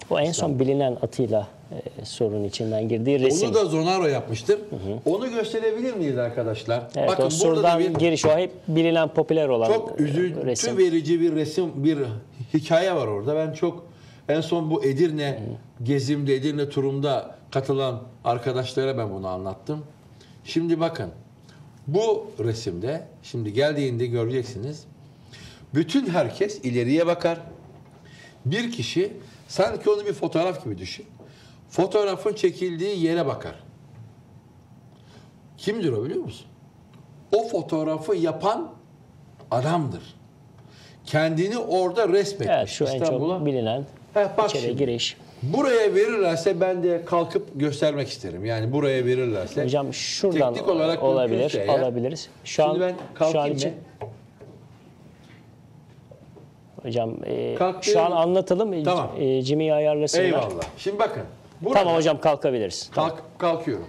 O en son bilinen Atilla e, sorun içinden girdiği resim. Onu da Zonaro yapmıştır. Hı hı. Onu gösterebilir miyiz arkadaşlar? Evet, bakın burada bir giriş o hep bilinen popüler olan resim. Çok üzüntü resim. verici bir resim, bir hikaye var orada. Ben çok en son bu Edirne hı. gezimde, Edirne turumda katılan arkadaşlara ben bunu anlattım. Şimdi bakın bu resimde, şimdi geldiğinde göreceksiniz. Bütün herkes ileriye bakar. Bir kişi sanki onu bir fotoğraf gibi düşün. Fotoğrafın çekildiği yere bakar. Kimdir o biliyor musun? O fotoğrafı yapan adamdır. Kendini orada resmetmiş. Evet, şu en çok bilinen içeri giriş. Buraya verirlerse ben de kalkıp göstermek isterim. Yani buraya verirlerse. Hocam şuradan teknik olarak olabilir, olabiliriz. Şu an, ben şu an için. Hocam e, şu an anlatalım. Tamam. E, Jimmy'yi ayarlasınlar. Eyvallah. Şimdi bakın. Burada, tamam hocam kalkabiliriz. Kalk, tamam. Kalkıyorum.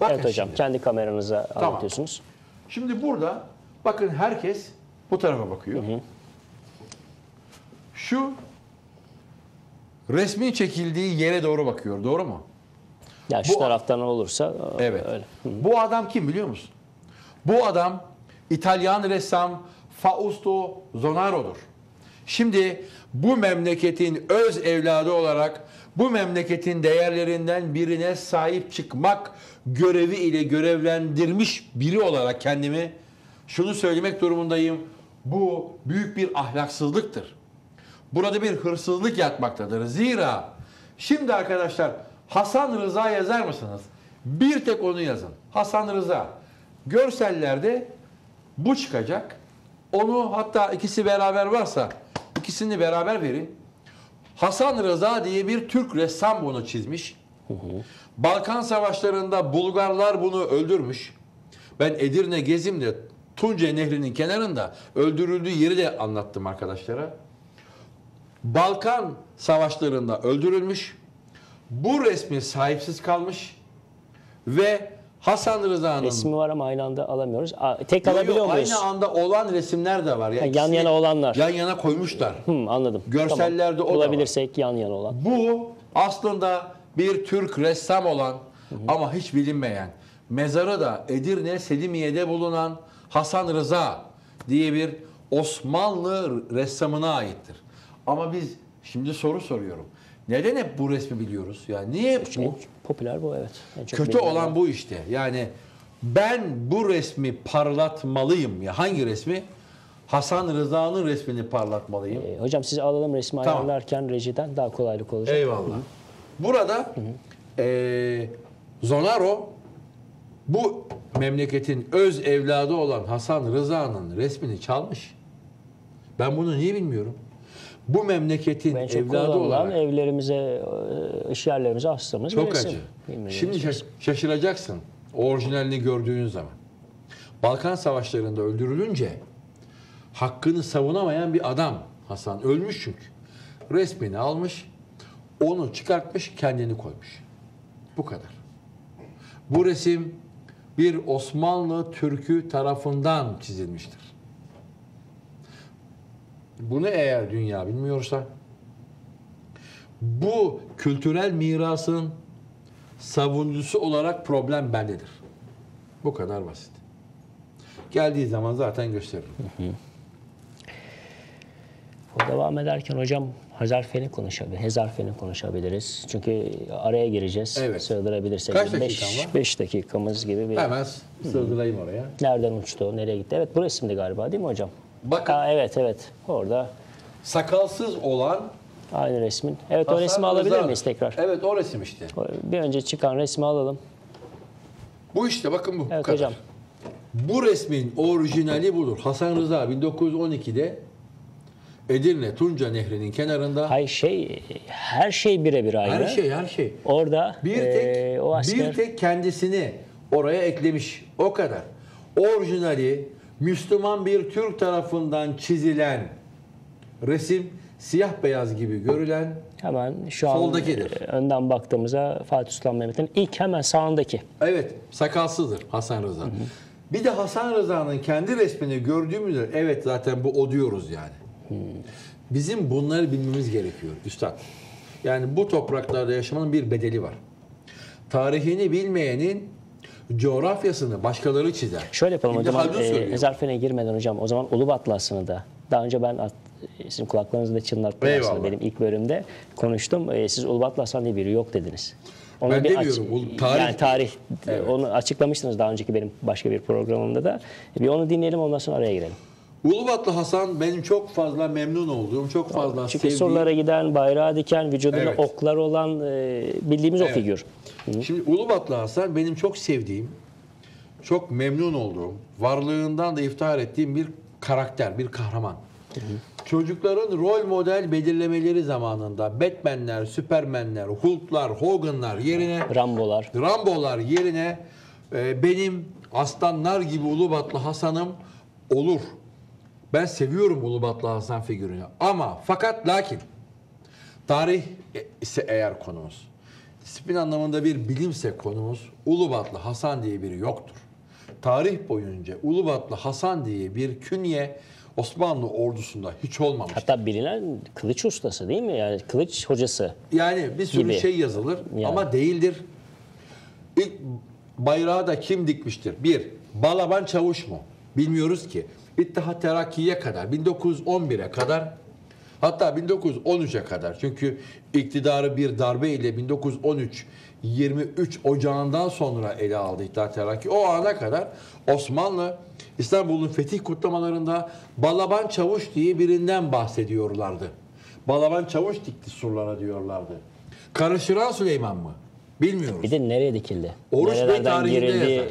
Bakın evet hocam şimdi. Kendi kameranıza tamam. anlatıyorsunuz. Şimdi burada bakın herkes bu tarafa bakıyor. Hı hı. Şu resmin çekildiği yere doğru bakıyor. Doğru mu? Ya şu bu, taraftan olursa evet. öyle. Hı hı. Bu adam kim biliyor musun? Bu adam İtalyan ressam Fausto Zonaro'dur. Şimdi bu memleketin öz evladı olarak bu memleketin değerlerinden birine sahip çıkmak görevi ile görevlendirmiş biri olarak kendimi şunu söylemek durumundayım. Bu büyük bir ahlaksızlıktır. Burada bir hırsızlık yatmaktadır. Zira şimdi arkadaşlar Hasan Rıza yazar mısınız? Bir tek onu yazın. Hasan Rıza. Görsellerde bu çıkacak. Onu hatta ikisi beraber varsa ikisini beraber verin. Hasan Rıza diye bir Türk ressam bunu çizmiş. Hı hı. Balkan savaşlarında Bulgarlar bunu öldürmüş. Ben Edirne gezimde Tunca Nehri'nin kenarında öldürüldüğü yeri de anlattım arkadaşlara. Balkan savaşlarında öldürülmüş. Bu resmi sahipsiz kalmış ve Hasan Rıza'nın resmi var ama aynı anda alamıyoruz. Tek yok, alabiliyor yok, muyuz? Aynı anda olan resimler de var. Yani ha, yan yana olanlar. Yan yana koymuşlar. Hı, anladım. Görsellerde tamam. o Bulabilirsek yan yana olan. Bu aslında bir Türk ressam olan hı hı. ama hiç bilinmeyen. Mezarı da Edirne Selimiye'de bulunan Hasan Rıza diye bir Osmanlı ressamına aittir. Ama biz şimdi soru soruyorum. Neden hep bu resmi biliyoruz? Yani niye hep bu? Popüler bu evet. Yani kötü olan var. Bu işte. Yani ben bu resmi parlatmalıyım. Ya hangi resmi? Hasan Rıza'nın resmini parlatmalıyım. Ee, hocam siz alalım resmi tamam. ayarlarken rejiden daha kolaylık olacak. Eyvallah. Hı-hı. Burada e, Zonaro bu memleketin öz evladı olan Hasan Rıza'nın resmini çalmış. Ben bunu niye bilmiyorum? Bu memleketin evladı olarak evlerimize, iş yerlerimize astığımız çok acı. Şimdi şaş şaşıracaksın orijinalini gördüğün zaman. Balkan savaşlarında öldürülünce hakkını savunamayan bir adam Hasan ölmüş çünkü. resmini almış, onu çıkartmış, kendini koymuş. Bu kadar. Bu resim bir Osmanlı Türk'ü tarafından çizilmiştir. Bunu eğer dünya bilmiyorsa, bu kültürel mirasın savunucusu olarak problem bendedir. Bu kadar basit. Geldiği zaman zaten gösteririm. Hı hı. Devam ederken hocam Hezarfen'i konuşabiliriz. Hezarfen'i konuşabiliriz. Çünkü araya gireceğiz. Evet. Sığdırabilirsek. Kaç dakikam beş dakikamız gibi bir... Hemen sığdırayım oraya. Nereden uçtu, nereye gitti? Evet, bu resimdi galiba değil mi hocam? Bakın. Aa, evet, evet. Orada. Sakalsız olan... Aynı resmin. Evet, o resmi alabilir Rıza miyiz tekrar? Evet, o resim işte. Bir önce çıkan resmi alalım. Bu işte, bakın bu. Evet kadar. Hocam. Bu resmin orijinali budur. Hasan Rıza bin dokuz yüz on iki'de Edirne Tunca Nehri'nin kenarında. Hay şey, her şey birebir aynı. Her şey, her şey. Orada bir tek ee, o asker... bir tek kendisini oraya eklemiş. O kadar. Orijinali Müslüman bir Türk tarafından çizilen resim, siyah beyaz gibi görülen. Hemen şu an soldakidir. Önden baktığımızda Fatih Sultan Mehmet'in ilk hemen sağındaki. Evet, sakalsızdır Hasan Rıza. Hı hı. Bir de Hasan Rıza'nın kendi resmini gördüğümüz, evet zaten bu o diyoruz yani. Bizim bunları bilmemiz gerekiyor üstad. Yani bu topraklarda yaşamanın bir bedeli var. Tarihini bilmeyenin coğrafyasını başkaları çizer. Şöyle yapalım şimdi hocam. E, Hezarfen'e girmeden hocam o zaman Ulubatlı Atlası'nı da daha önce ben sizin kulaklarınızda çınlattım aslında benim ilk bölümde konuştum. E, siz Ulubatlı Atlası'nın diye biri yok dediniz. Onu ben bir demiyorum. Tarih, yani tarih evet. Onu açıklamıştınız daha önceki benim başka bir programımda da. Bir onu dinleyelim, ondan sonra araya girelim. Ulubatlı Hasan benim çok fazla memnun olduğum, çok fazla çünkü sevdiğim... sorulara giden, bayrağı diken, vücudunda evet. oklar olan e, bildiğimiz evet. o figür. Hı. Şimdi Ulubatlı Hasan benim çok sevdiğim, çok memnun olduğum, varlığından da iftihar ettiğim bir karakter, bir kahraman. Hı hı. Çocukların rol model belirlemeleri zamanında Batman'ler, Superman'ler, Hulk'lar, Hogan'lar yerine... Rambo'lar. Rambo'lar yerine e, benim aslanlar gibi Ulubatlı Hasan'ım olur. Ben seviyorum Ulubatlı Hasan figürünü ama fakat lakin tarih ise eğer konumuz, disiplin anlamında bir bilimse konumuz, Ulubatlı Hasan diye biri yoktur. Tarih boyunca Ulubatlı Hasan diye bir künye Osmanlı ordusunda hiç olmamıştır. Hatta bilinen kılıç ustası değil mi? Yani kılıç hocası. Yani bir sürü gibi. Şey yazılır yani. Ama değildir. İlk bayrağı da kim dikmiştir? Bir, Balaban Çavuş mu? Bilmiyoruz ki. İttihat Terakki'ye kadar, bin dokuz yüz on bir'e kadar, hatta bin dokuz yüz on üç'e kadar. Çünkü iktidarı bir darbe ile bin dokuz yüz on üç yirmi üç Ocağı'ndan sonra ele aldı İttihat Terakki. O ana kadar Osmanlı, İstanbul'un fetih kutlamalarında Balaban Çavuş diye birinden bahsediyorlardı. Balaban Çavuş dikti surlara diyorlardı. Karışıran Süleyman mı? Bilmiyoruz. Bir de nereye dikildi? Oruç Bey tarihinde yazar.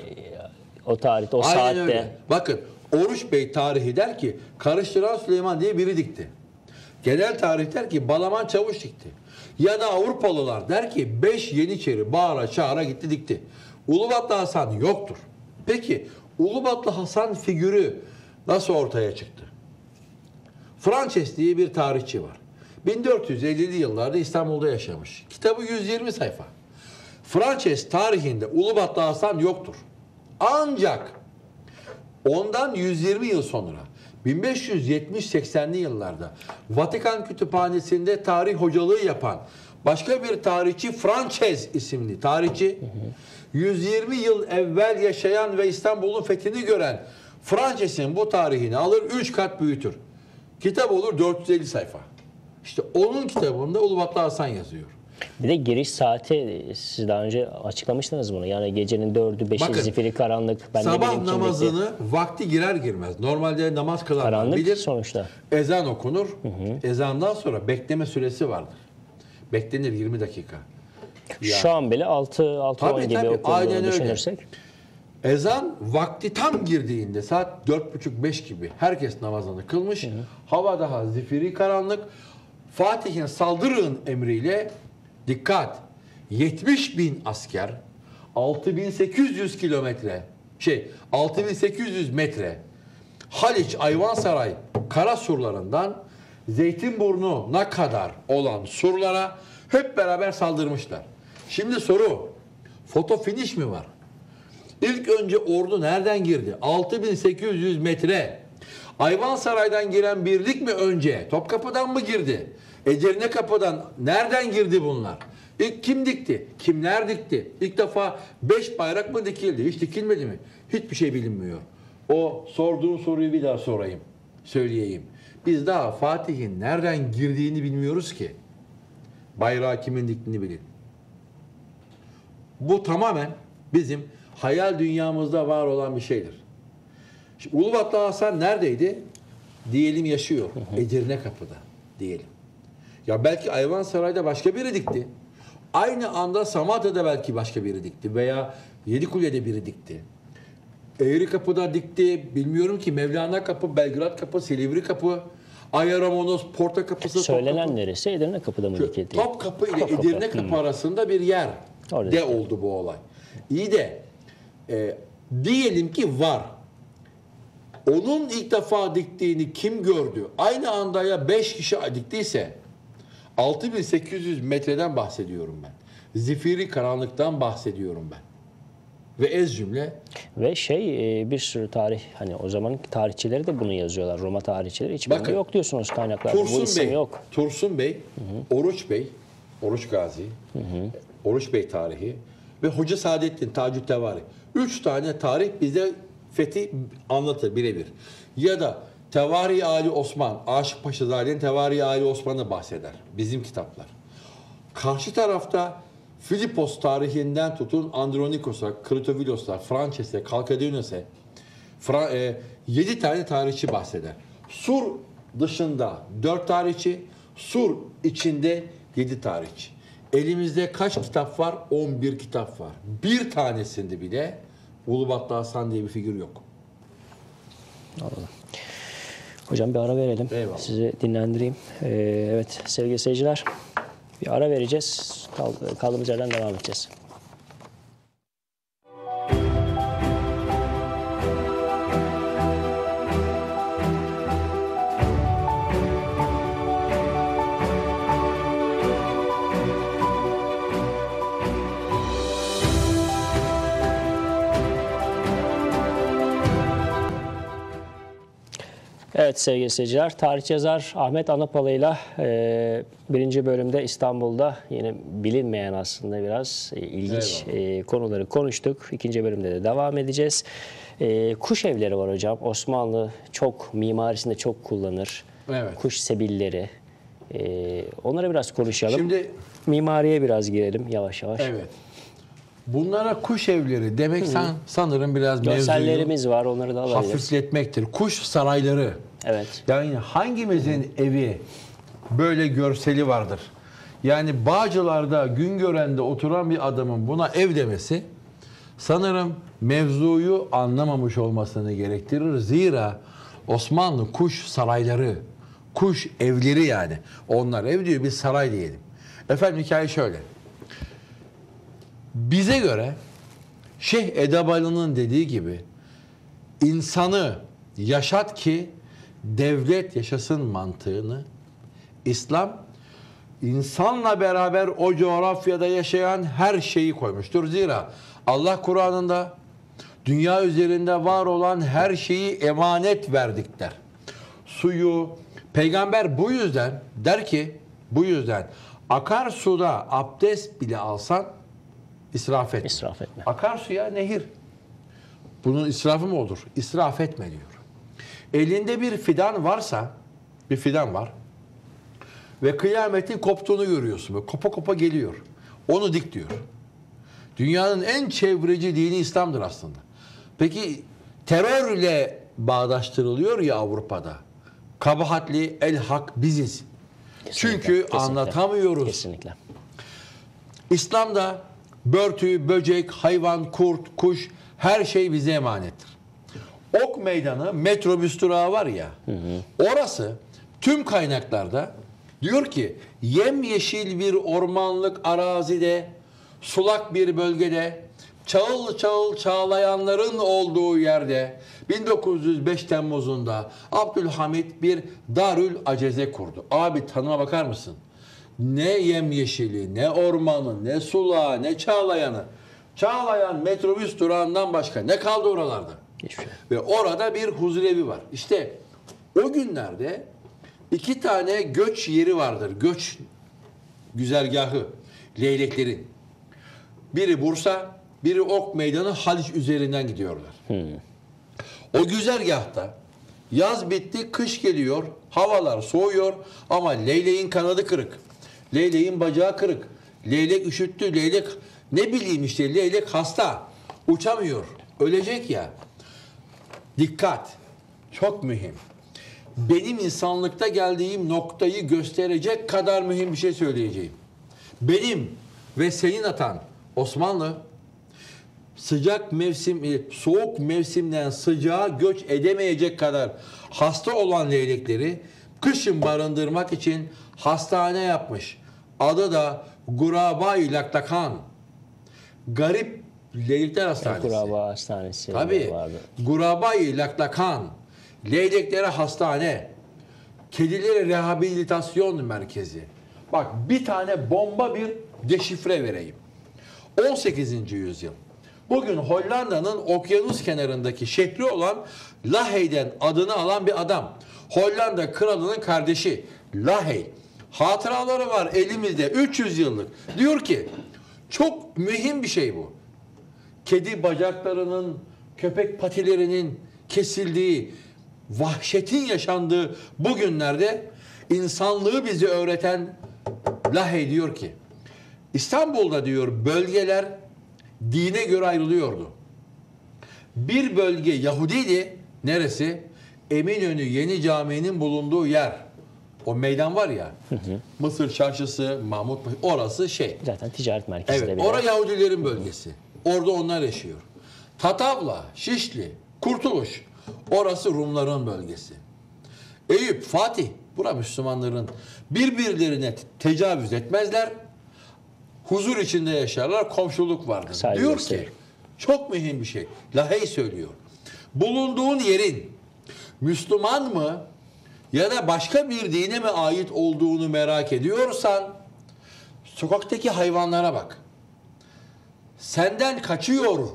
O tarihte, o aynen saatte. Öyle. Bakın. Oruç Bey tarihi der ki Karıştıran Süleyman diye biri dikti. Genel tarih der ki Balaban Çavuş dikti. Ya da Avrupalılar der ki beş Yeniçeri bağıra çağıra gitti dikti. Ulubatlı Hasan yoktur. Peki Ulubatlı Hasan figürü nasıl ortaya çıktı? Frances diye bir tarihçi var. bin dört yüz elli'li yıllarda İstanbul'da yaşamış. Kitabı yüz yirmi sayfa. Frances tarihinde Ulubatlı Hasan yoktur. Ancak ondan yüz yirmi yıl sonra bin beş yüz yetmiş seksen'li yıllarda Vatikan Kütüphanesi'nde tarih hocalığı yapan başka bir tarihçi Frances isimli tarihçi yüz yirmi yıl evvel yaşayan ve İstanbul'un fethini gören Frances'in bu tarihini alır üç kat büyütür. Kitap olur dört yüz elli sayfa. İşte onun kitabında Ulubatlı Hasan yazıyor. Bir de giriş saati siz daha önce açıklamıştınız bunu. Yani gecenin dördü, beşi, zifiri karanlık. Ben sabah namazını kimlikti. Vakti girer girmez. Normalde namaz kılanlar bilir. Sonuçta. Ezan okunur. Hı hı. Ezandan sonra bekleme süresi vardır. Beklenir yirmi dakika. Yani. Şu an bile altı on gibi okunduğunu düşünürsek. Öyle. Ezan vakti tam girdiğinde saat dört buçuk beş gibi herkes namazını kılmış. Hı hı. Hava daha zifiri karanlık. Fatih'in saldırın emriyle dikkat! yetmiş bin asker altı bin sekiz yüz kilometre şey altı bin sekiz yüz metre Haliç Ayvansaray kara surlarından Zeytinburnu'na kadar olan surlara hep beraber saldırmışlar. Şimdi soru, foto finish mi var? İlk önce ordu nereden girdi? altı bin sekiz yüz metre. Ayvansaray'dan giren birlik mi önce? Topkapı'dan mı girdi? Edirne Kapı'dan nereden girdi bunlar? İlk kim dikti? Kimler dikti? İlk defa beş bayrak mı dikildi? Hiç dikilmedi mi? Hiçbir şey bilinmiyor. O sorduğun soruyu bir daha sorayım, söyleyeyim. Biz daha Fatih'in nereden girdiğini bilmiyoruz ki. Bayrağı kimin diktiğini bilin. Bu tamamen bizim hayal dünyamızda var olan bir şeydir. Şimdi Ulubatlı Hasan neredeydi? Diyelim yaşıyor. Edirne Kapı'da diyelim. Ya belki Ayvansaray'da başka biri dikti. Aynı anda Samatya'da belki başka biri dikti veya Yedikule'de biri dikti. Eğri Kapı'da dikti, bilmiyorum ki Mevlana Kapı, Belgrad Kapı, Silivri Kapı, Ayaromonos, Porta Kapısı. Söylenen Topkapı. Neresi? Edirne Kapı'da mı dikildi? Topkapı ile Topkapı. Edirne Kapı hmm. arasında bir yer Orada de işte. oldu bu olay. İyi de e, diyelim ki var. Onun ilk defa diktiğini kim gördü? Aynı anda ya beş kişi diktiyse altı bin sekiz yüz metreden bahsediyorum ben. Zifiri karanlıktan bahsediyorum ben. Ve ez cümle. Ve şey e, bir sürü tarih, hani o zaman tarihçileri de bunu yazıyorlar. Roma tarihçileri hiç bakın, yok diyorsunuz kaynaklarda. Tursun Bey, yok. Tursun Bey, hı hı. Oruç Bey, Oruç Gazi, hı hı. Oruç Bey tarihi ve Hoca Saadettin Tacüddevari. Üç tane tarih bize fethi anlatır birebir. Ya da Tevari Ali Osman, Aşık Paşazade'nin Tevari Ali Osman'ı bahseder. Bizim kitaplar. Karşı tarafta Filipos tarihinden tutun Andronikos'a, Kritovilos'a, Frances'e, Kalkedeon'e Fra e, yedi tane tarihçi bahseder. Sur dışında dört tarihçi, Sur içinde yedi tarihçi. Elimizde kaç kitap var? on bir kitap var. Bir tanesinde bile Ulubatlı Hasan diye bir figür yok. Anladım. Hocam bir ara verelim. Eyvallah. Sizi dinlendireyim. Ee, evet sevgili seyirciler, bir ara vereceğiz. Kal kaldığımız yerden devam edeceğiz. Evet sevgili seyirciler, tarihçi yazar Ahmet Anapalı ile birinci bölümde İstanbul'da yine bilinmeyen aslında biraz ilginç Eyvallah. konuları konuştuk. İkinci bölümde de devam edeceğiz. E, kuş evleri var hocam. Osmanlı çok mimarisinde çok kullanır. Evet. Kuş sebilleri. E, onlara biraz konuşalım. Şimdi mimariye biraz girelim yavaş yavaş. Evet. Bunlara kuş evleri demek san, sanırım biraz mevzuyu var, onları da hafifletmektir. Kuş sarayları. Evet. Yani hangimizin Hı. evi böyle görseli vardır? Yani Bağcılar'da Güngören'de oturan bir adamın buna ev demesi sanırım mevzuyu anlamamış olmasını gerektirir. Zira Osmanlı kuş sarayları, kuş evleri yani. Onlar ev diyor, biz saray diyelim. Efendim hikaye şöyle. Bize göre Şeyh Edebalı'nın dediği gibi insanı yaşat ki devlet yaşasın mantığını İslam insanla beraber o coğrafyada yaşayan her şeyi koymuştur. Zira Allah Kur'an'ında dünya üzerinde var olan her şeyi emanet verdik der. Suyu, peygamber bu yüzden der ki bu yüzden akarsuda abdest bile alsan İsraf etme. İsraf etme. Akarsuya nehir. Bunun israfı mı olur? İsraf etme diyor. Elinde bir fidan varsa, bir fidan var ve kıyametin koptuğunu görüyorsun. Böyle kopa kopa geliyor. Onu dik diyor. Dünyanın en çevreci dini İslam'dır aslında. Peki terörle bağdaştırılıyor ya Avrupa'da. Kabahatli el hak biziz. Kesinlikle, çünkü kesinlikle, anlatamıyoruz. Kesinlikle. İslam'da börtü, böcek, hayvan, kurt, kuş her şey bize emanettir. Ok Meydanı, metrobüs durağı var ya, hı hı. orası tüm kaynaklarda diyor ki yemyeşil bir ormanlık arazide, sulak bir bölgede çağıl çağıl çağlayanların olduğu yerde bin dokuz yüz beş Temmuz'unda Abdülhamit bir Darül Aceze kurdu. Abi tanıma bakar mısın? Ne yemyeşili, ne ormanı, ne sulağı, ne çağlayanı. Çağlayan metrobüs durağından başka ne kaldı oralarda? Hiçbir şey. Ve orada bir huzurevi var. İşte o günlerde iki tane göç yeri vardır. Göç güzergahı, leyleklerin. Biri Bursa, biri Ok Meydanı, Haliç üzerinden gidiyorlar. Hmm. O güzergahta yaz bitti, kış geliyor, havalar soğuyor ama leyleğin kanadı kırık. Leyleğin bacağı kırık. Leylek üşüttü, leylek ne bileyim işte leylek hasta, uçamıyor, ölecek ya. Dikkat, çok mühim. Benim insanlıkta geldiğim noktayı gösterecek kadar mühim bir şey söyleyeceğim. Benim ve senin atan Osmanlı sıcak mevsim, soğuk mevsimden sıcağa göç edemeyecek kadar hasta olan leylekleri kışın barındırmak için hastane yapmış. Adı da Guraba-i Laktakan. Garip leylekler hastanesi. Guraba hastanesi. Tabii. Guraba-i Laktakan. Leyleklere hastane. Kedilere rehabilitasyon merkezi. Bak bir tane bomba bir deşifre vereyim. on sekizinci yüzyıl. Bugün Hollanda'nın okyanus kenarındaki şehri olan Lahey'den adını alan bir adam. Hollanda kralının kardeşi Lahey. Hatıraları var elimizde üç yüz yıllık. Diyor ki çok mühim bir şey bu. Kedi bacaklarının, köpek patilerinin kesildiği, vahşetin yaşandığı bugünlerde insanlığı bize öğreten Lahey diyor ki İstanbul'da diyor bölgeler dine göre ayrılıyordu. Bir bölge Yahudiydi. Neresi? Eminönü Yeni Camii'nin bulunduğu yer. O meydan var ya. Hı hı. Mısır Çarşısı, Mahmut, orası şey. Zaten ticaret merkezi. Evet, orası Yahudilerin bölgesi. Orada onlar yaşıyor. Tatavla, Şişli, Kurtuluş. Orası Rumların bölgesi. Eyüp, Fatih. Bura Müslümanların birbirlerine tecavüz etmezler. Huzur içinde yaşarlar, komşuluk vardır. Saygı diyor ki, çok mühim bir şey. Lahey söylüyor. Bulunduğun yerin Müslüman mı ya da başka bir dine mi ait olduğunu merak ediyorsan sokaktaki hayvanlara bak. Senden kaçıyor,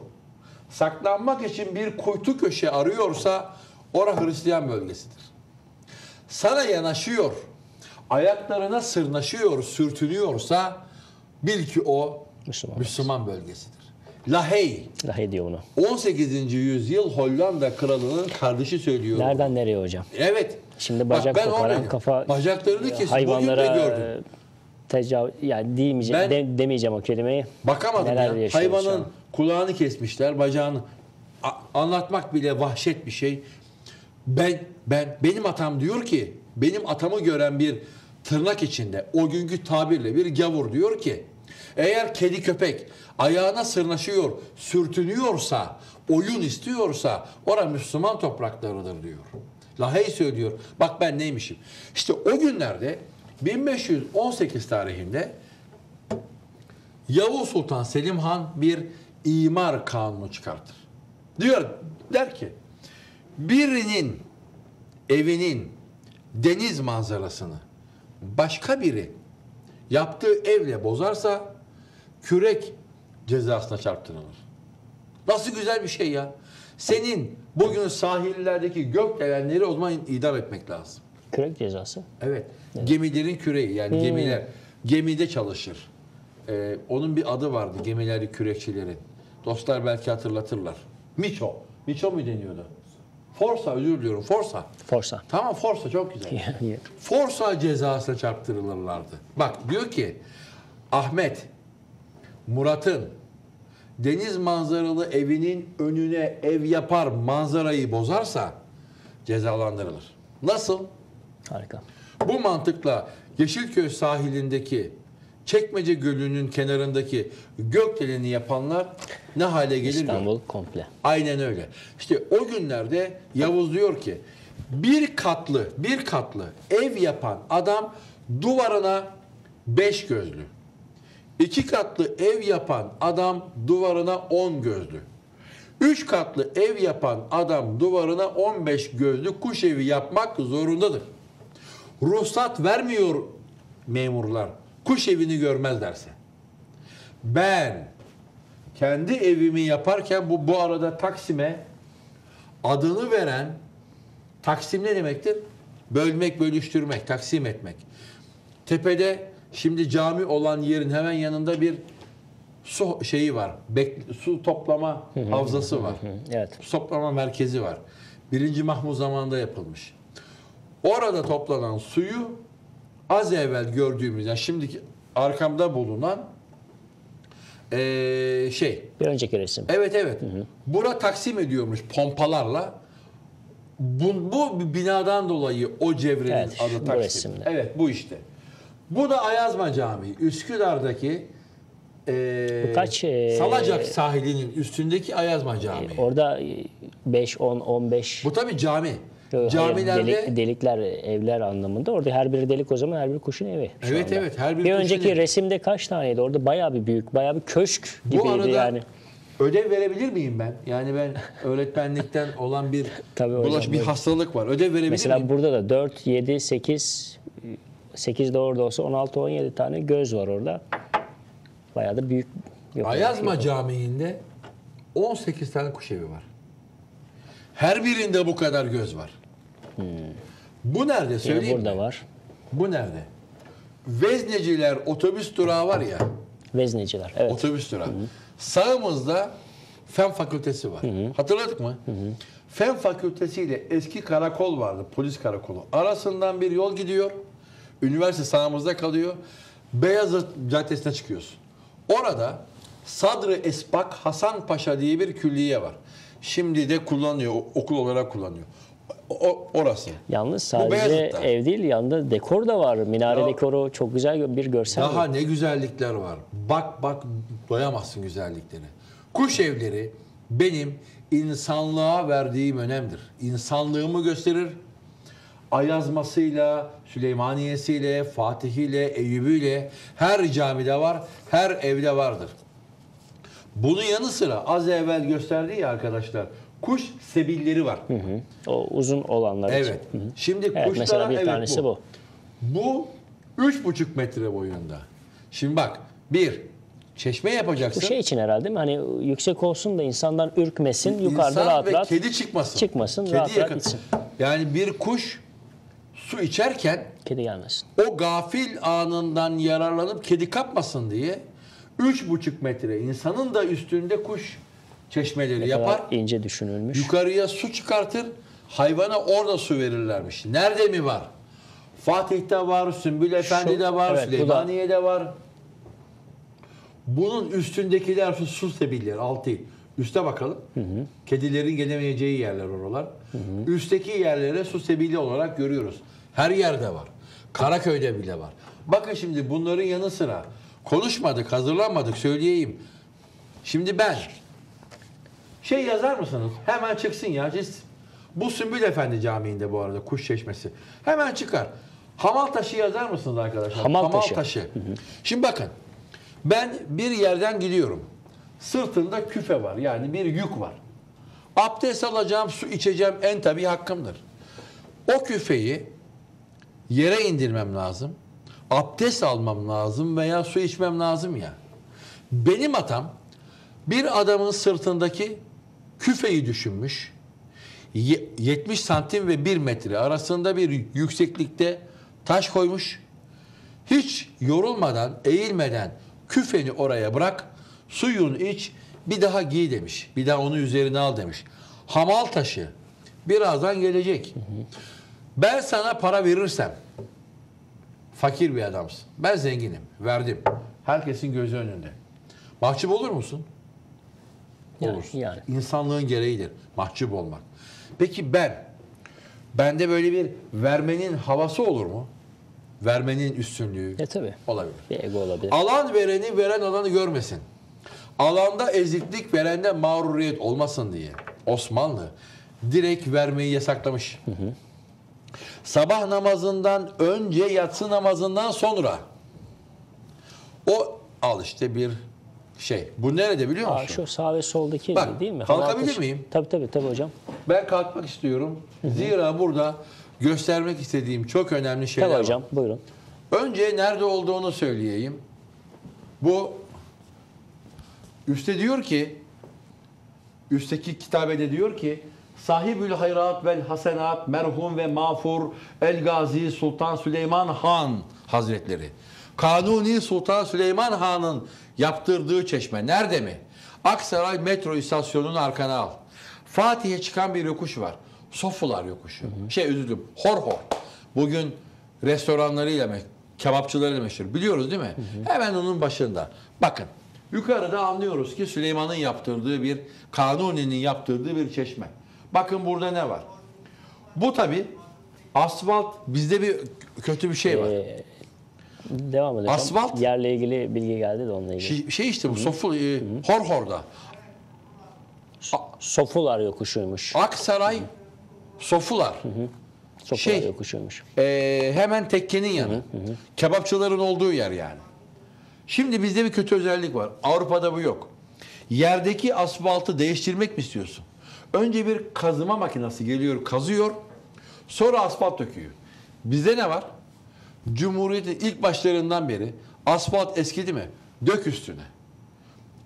saklanmak için bir kuytu köşe arıyorsa orası Hristiyan bölgesidir. Sana yanaşıyor, ayaklarına sırnaşıyor, sürtünüyorsa bil ki o Müslüman, Müslüman bölgesidir. Lahey. Lahey diyor bunu. on sekizinci yüzyıl Hollanda kralının kardeşi söylüyor. Nereden bunu. Nereye hocam? Evet. Şimdi bacak koparan kafa bacaklarını kesiyor. Hayvanlara tecavüz yani diyemeyeceğim, ben, de, demeyeceğim o kelimeyi. Bakamadım ya. Hayvanın kulağını kesmişler, bacağını. A, anlatmak bile vahşet bir şey. Ben ben benim atam diyor ki, benim atamı gören bir tırnak içinde o günkü tabirle bir gavur diyor ki eğer kedi köpek ayağına sırnaşıyor, sürtünüyorsa, oyun istiyorsa orası Müslüman topraklarıdır diyor. Lahey söylüyor. Bak ben neymişim. İşte o günlerde bin beş yüz on sekiz tarihinde Yavuz Sultan Selim Han bir imar kanunu çıkartır. Diyor, der ki birinin evinin deniz manzarasını başka biri yaptığı evle bozarsa kürek cezasına çarptırılır. Nasıl güzel bir şey ya. Senin bugün sahillerdeki gökdelenleri o zaman idam etmek lazım. Kürek cezası? Evet. Evet. Gemilerin küreği yani hmm. gemiler. Gemide çalışır. Ee, onun bir adı vardı gemileri kürekçilerin. Dostlar belki hatırlatırlar. Miço. Miço mu deniyordu? Forsa, özür diliyorum. Forsa. Forsa. Tamam forsa çok güzel. Forsa cezasına çarptırılırlardı. Bak diyor ki Ahmet, Murat'ın deniz manzaralı evinin önüne ev yapar manzarayı bozarsa cezalandırılır. Nasıl? Harika. Bu mantıkla Yeşilköy sahilindeki Çekmece Gölü'nün kenarındaki gökdeleni yapanlar ne hale gelir? İstanbul komple. Aynen öyle. İşte o günlerde Yavuz diyor ki bir katlı bir katlı ev yapan adam duvarına beş gözlü, İki katlı ev yapan adam duvarına on gözlü. Üç katlı ev yapan adam duvarına on beş gözlü kuş evi yapmak zorundadır. Ruhsat vermiyor memurlar. Kuş evini görmez derse. Ben kendi evimi yaparken bu bu arada Taksim'e adını veren, Taksim ne demektir? Bölmek, bölüştürmek, taksim etmek. Tepede şimdi cami olan yerin hemen yanında bir su şeyi var. Su toplama havzası var. Evet. Su toplama merkezi var. Birinci Mahmut zamanında yapılmış. Orada toplanan suyu az evvel gördüğümüz, yani şimdiki arkamda bulunan ee, şey. Bir önceki resim. Evet evet. Hı hı. Bura taksim ediyormuş pompalarla. Bu, bu binadan dolayı o cevrenin evet, adı Taksim. Bu evet bu işte. Bu da Ayazma Camii. Üsküdar'daki e, kaç, e, Salacak sahilinin üstündeki Ayazma Camii. E, orada beş, on, on beş... Bu tabii cami. Hayır, camilerde delik, delikler, evler anlamında. Orada her biri delik, o zaman her biri kuşun evi. Evet anda. Evet. Her biri bir kuşun önceki evi. Resimde kaç taneydi? Orada bayağı bir büyük, bayağı bir köşk bu gibiydi arada, yani. Ödev verebilir miyim ben? Yani ben öğretmenlikten olan bir tabii bulaş hocam, bir hastalık var. Ödev verebilir mesela miyim? Burada da dört, yedi, sekiz, sekiz de orada olsa on altı, on yedi tane göz var orada. Bayağı da büyük. Ayazma Camii'nde on sekiz tane kuşevi var. Her birinde bu kadar göz var. Hmm. Bu nerede söyleyeyim ya burada mi? Var. Bu nerede? Vezneciler otobüs durağı var ya. Vezneciler, evet. Otobüs durağı. Hı -hı. Sağımızda Fen Fakültesi var. Hı hı. Hatırladık mı? Hı hı. Fen Fakültesi ile eski karakol vardı, polis karakolu. Arasından bir yol gidiyor. Üniversite sağımızda kalıyor. Beyazıt Caddesi'ne çıkıyorsun. Orada Sadr-ı Esbak Hasan Paşa diye bir külliye var. Şimdi de kullanıyor, okul olarak kullanıyor. O, orası. Yalnız sadece ev değil, yanında dekor da var. Minare ya, dekoru çok güzel bir görsel. Daha var. Ne güzellikler var. Bak bak doyamazsın güzelliklerine. Kuş evleri benim insanlığa verdiğim önemdir. İnsanlığımı gösterir. Ayazmasıyla, Süleymaniyesiyle, Fatihiyle, Eyübüyle her camide var, her evde vardır. Bunun yanı sıra az evvel gösterdiği ya arkadaşlar, kuş sebilleri var. Hı hı. O uzun olanlar evet. için. Hı hı. Şimdi evet, kuşlara mesela bir evet, tanesi bu. Bu üç buçuk metre boyunda. Şimdi bak bir çeşme yapacaksın. Bu şey için herhalde değil mi? Hani yüksek olsun da insandan ürkmesin, İnsan yukarıda rahat rahat. Kedi çıkmasın. Çıkmasın, kedi rahat rahat içsin. Yani bir kuş su içerken kedi gelmesin. O gafil anından yararlanıp kedi kapmasın diye üç buçuk metre insanın da üstünde kuş çeşmeleri ne yapar. İnce düşünülmüş. Yukarıya su çıkartır. Hayvana orada su verirlermiş. Nerede mi var? Fatih'te var, Sümbül Efendi'de var, evet, Süleymaniye'de var. Bunun üstündekiler su, su sebilleri. Altı. Üste bakalım. Hı hı. Kedilerin gelemeyeceği yerler oralar. Hı hı. Üstteki yerlere su sebili olarak görüyoruz. Her yerde var. Karaköy'de bile var. Bakın şimdi bunların yanı sıra konuşmadık, hazırlanmadık söyleyeyim. Şimdi ben şey yazar mısınız? Hemen çıksın ya. Bu Sümbül Efendi Camii'nde bu arada kuş çeşmesi. Hemen çıkar. Hamaltaşı yazar mısınız arkadaşlar? Hamaltaşı. Hamaltaşı. Hı hı. Şimdi bakın. Ben bir yerden gidiyorum. Sırtında küfe var. Yani bir yük var. Abdest alacağım, su içeceğim en tabii hakkımdır. O küfeyi yere indirmem lazım. Abdest almam lazım veya su içmem lazım ya. Benim hatam bir adamın sırtındaki küfeyi düşünmüş, yetmiş santim ve bir metre arasında bir yükseklikte taş koymuş, hiç yorulmadan, eğilmeden küfeni oraya bırak, suyunu iç, bir daha giy demiş, bir daha onu üzerine al demiş. Hamal taşı birazdan gelecek. Ben sana para verirsem, fakir bir adamsın, ben zenginim, verdim, herkesin gözü önünde. Mahcup olur musun? Olursun. Yani, yani. İnsanlığın gereğidir mahcup olmak. Peki ben, bende böyle bir vermenin havası olur mu? Vermenin üstünlüğü e, tabii. olabilir. Bir ego olabilir. Alan vereni, veren alanı görmesin. Alanda eziklik, verende mağruriyet olmasın diye Osmanlı direkt vermeyi yasaklamış. Hı hı. Sabah namazından önce, yatsı namazından sonra o al işte bir şey. Bu nerede biliyor musun? Aa, şu sağ ve soldaki bak, değil mi? Kalkabilir miyim? Tabii tabii tabii hocam. Ben kalkmak istiyorum. Hı-hı. Zira burada göstermek istediğim çok önemli şeyler tabii hocam, var. Buyurun. Önce nerede olduğunu söyleyeyim. Bu üstte diyor ki, üstteki kitabede diyor ki, Sahibül hayrat vel hasenat merhum ve mağfur El Gazi Sultan Süleyman Han Hazretleri. Kanuni Sultan Süleyman Han'ın yaptırdığı çeşme. Nerede mi? Aksaray metro istasyonunun arkana al. Fatih'e çıkan bir yokuş var. Sofular yokuşu. Hı hı. Şey üzüldüm. Hor hor. Bugün restoranlarıyla, kebapçılarıyla meşhur. Biliyoruz değil mi? Hı hı. Hemen onun başında. Bakın. Yukarıda anlıyoruz ki Süleyman'ın yaptırdığı bir, Kanuni'nin yaptırdığı bir çeşme. Bakın burada ne var? Bu tabi asfalt, bizde bir kötü bir şey var. Ee, devam edelim. Asfalt. Yerle ilgili bilgi geldi de onunla ilgili. Şey, şey işte bu Soful, e, Horhor'da. Sofular yokuşuymuş. Aksaray, hı hı. Sofular. Hı hı. Sofular şey, yokuşuymuş. E, hemen tekkenin yanı. Hı hı hı. Kebapçıların olduğu yer yani. Şimdi bizde bir kötü özellik var. Avrupa'da bu yok. Yerdeki asfaltı değiştirmek mi istiyorsun? Önce bir kazıma makinesi geliyor, kazıyor. Sonra asfalt döküyor. Bizde ne var? Cumhuriyet'in ilk başlarından beri asfalt eskidi mi? Dök üstüne.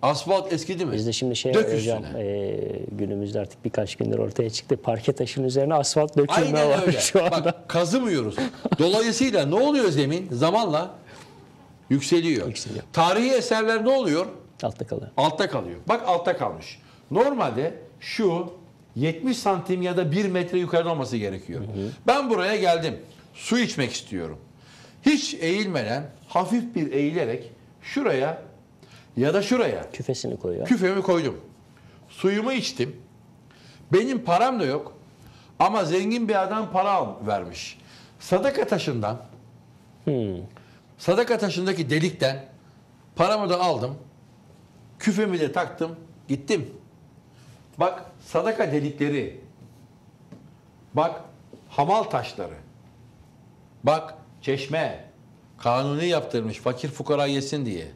Asfalt eskidi mi? Bizde şimdi şey dök hocam, e, günümüzde artık birkaç gündür ortaya çıktı. Parke taşının üzerine asfalt dökülme aynen var öyle. Şu anda. Bak, kazımıyoruz. Dolayısıyla ne oluyor zemin? Zamanla yükseliyor. yükseliyor. Tarihi eserler ne oluyor? Altta kalıyor. Altta kalıyor. Bak altta kalmış. Normalde şu yetmiş santim ya da bir metre yukarıda olması gerekiyor. Hı hı. Ben buraya geldim. Su içmek istiyorum. Hiç eğilmeden, hafif bir eğilerek şuraya ya da şuraya küfesini koyuyor. Küfemi koydum. Suyumu içtim. Benim param da yok. Ama zengin bir adam para vermiş. Sadaka taşından hı. Sadaka taşındaki delikten paramı da aldım. Küfemi de taktım. Gittim. Bak sadaka delikleri, bak hamal taşları, bak çeşme, Kanuni yaptırmış fakir fukara yesin diye.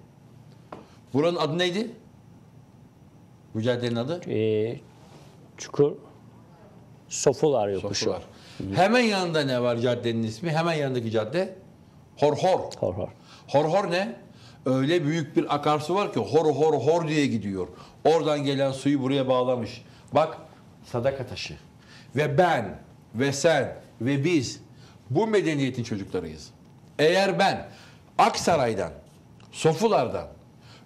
Buranın adı neydi? Mücadelenin adı? Ee, çukur, Sofular yokuşu. Sofular. Hemen yanında ne var caddenin ismi? Hemen yanındaki cadde Horhor. Horhor. Horhor ne? Öyle büyük bir akarsu var ki hor hor hor diye gidiyor. Oradan gelen suyu buraya bağlamış. Bak sadaka taşı. Ve ben ve sen ve biz bu medeniyetin çocuklarıyız. Eğer ben Aksaray'dan, Sofular'dan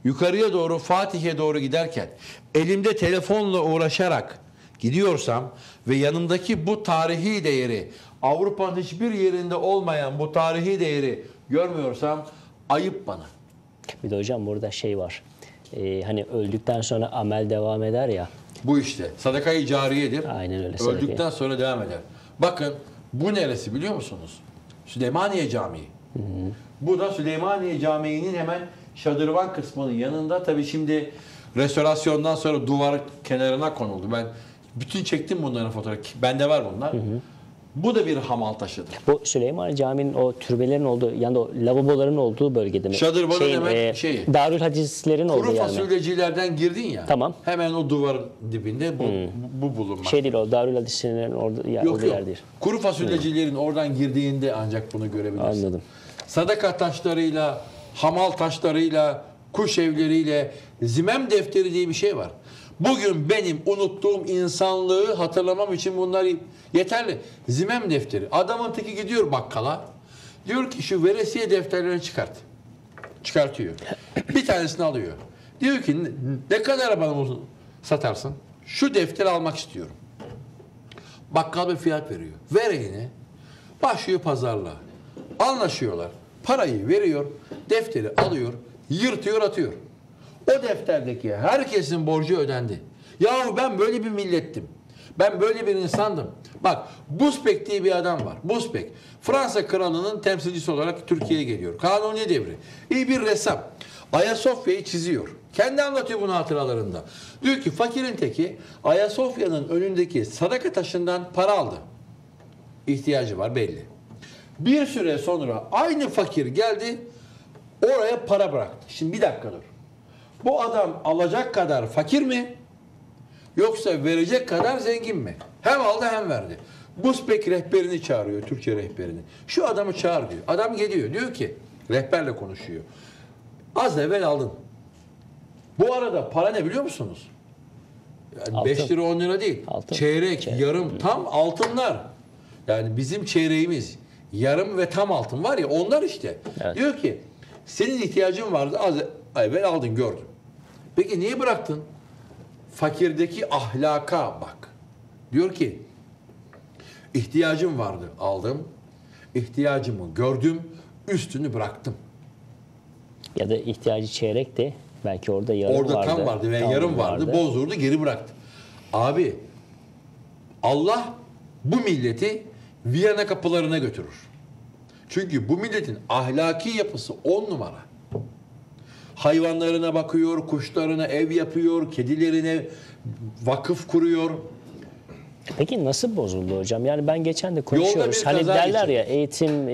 yukarıya doğru Fatih'e doğru giderken elimde telefonla uğraşarak gidiyorsam ve yanımdaki bu tarihi değeri, Avrupa'nın hiçbir yerinde olmayan bu tarihi değeri görmüyorsam ayıp bana. Bir de hocam burada şey var. Ee, hani öldükten sonra amel devam eder ya. Bu işte. Sadaka-i cariyedir. Aynen öyle. Öldükten sadaka. Sonra devam eder. Bakın bu neresi biliyor musunuz? Süleymaniye Camii. Hı hı. Bu da Süleymaniye Camii'nin hemen şadırvan kısmının yanında. Tabii şimdi restorasyondan sonra duvar kenarına konuldu. Ben bütün çektim bunların fotoğrafı. Bende var bunlar. Hı hı. Bu da bir hamal taşıdır. Bu Süleymaniye Camii'nin o türbelerin olduğu, yani o lavaboların olduğu bölgede mi? Şadırvanın şeyin, hemen e, şeyi. Darülhadislerin olduğu yer mi? Kuru fasulyecilerden girdin ya. Tamam. Hemen o duvarın dibinde bu, hmm. bu bulunmak. Şey değil o, Darülhadislerin orada yer, yok, yer değil. Kuru fasulyecilerin hmm. oradan girdiğinde ancak bunu görebilirsin. Anladım. Sadaka taşlarıyla, hamal taşlarıyla, kuş evleriyle, zimem defteri diye bir şey var. Bugün benim unuttuğum insanlığı hatırlamam için bunlar yeterli. Zimem defteri. Adamın teki gidiyor bakkala. Diyor ki şu veresiye defterlerini çıkart. Çıkartıyor. Bir tanesini alıyor. Diyor ki ne kadar bana satarsın? Şu defteri almak istiyorum. Bakkal bir fiyat veriyor. Vereyini başlıyor pazarla. Anlaşıyorlar. Parayı veriyor. Defteri alıyor. Yırtıyor atıyor. O defterdeki herkesin borcu ödendi. Yahu ben böyle bir millettim. Ben böyle bir insandım. Bak Buspek diye bir adam var. Buspek. Fransa kralının temsilcisi olarak Türkiye'ye geliyor. Kanuni devri. İyi bir ressam. Ayasofya'yı çiziyor. Kendi anlatıyor bunu hatıralarında. Diyor ki fakirin teki Ayasofya'nın önündeki sadaka taşından para aldı. İhtiyacı var belli. Bir süre sonra aynı fakir geldi. Oraya para bıraktı. Şimdi bir dakika dur. Bu adam alacak kadar fakir mi? Yoksa verecek kadar zengin mi? Hem aldı hem verdi. Buspek rehberini çağırıyor, Türkçe rehberini. Şu adamı çağır diyor. Adam geliyor, diyor ki, rehberle konuşuyor. Az evvel aldın. Bu arada para ne biliyor musunuz? Yani beş lira on lira değil. Altın. Çeyrek, Çeyrek, yarım, tam altınlar. Yani bizim çeyreğimiz. Yarım ve tam altın var ya, onlar işte. Evet. Diyor ki, senin ihtiyacın vardı, az evvel aldın, gördüm. Peki niye bıraktın? Fakirdeki ahlaka bak. Diyor ki, ihtiyacım vardı, aldım. İhtiyacımı gördüm, üstünü bıraktım. Ya da ihtiyacı çeyrekti. Belki orada yarım orada vardı. Orada tam vardı ve tam yarım vardı. vardı. Bozdurdu, geri bıraktı. Abi, Allah bu milleti Viyana kapılarına götürür. Çünkü bu milletin ahlaki yapısı on numara. Hayvanlarına bakıyor, kuşlarına ev yapıyor, kedilerine vakıf kuruyor. Peki nasıl bozuldu hocam? Yani ben geçen de konuşuyoruz. Hani derler için. ya eğitim,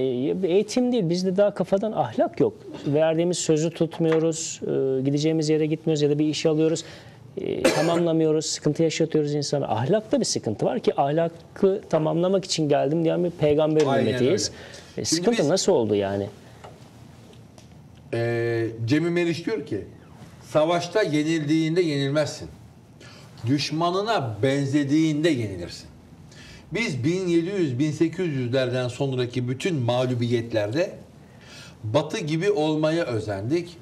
eğitim değil. Bizde daha kafadan ahlak yok. Verdiğimiz sözü tutmuyoruz. Gideceğimiz yere gitmiyoruz ya da bir iş alıyoruz. Tamamlamıyoruz. Sıkıntı yaşatıyoruz insana. Ahlakta bir sıkıntı var ki ahlakı tamamlamak için geldim diyen bir peygamber ümmetiyiz. E, sıkıntı biz, nasıl oldu yani? E, Cemil Meriç diyor ki savaşta yenildiğinde yenilmezsin. Düşmanına benzediğinde yenilirsin. Biz bin yedi yüz bin sekiz yüzlerden sonraki bütün mağlubiyetlerde Batı gibi olmaya özendik.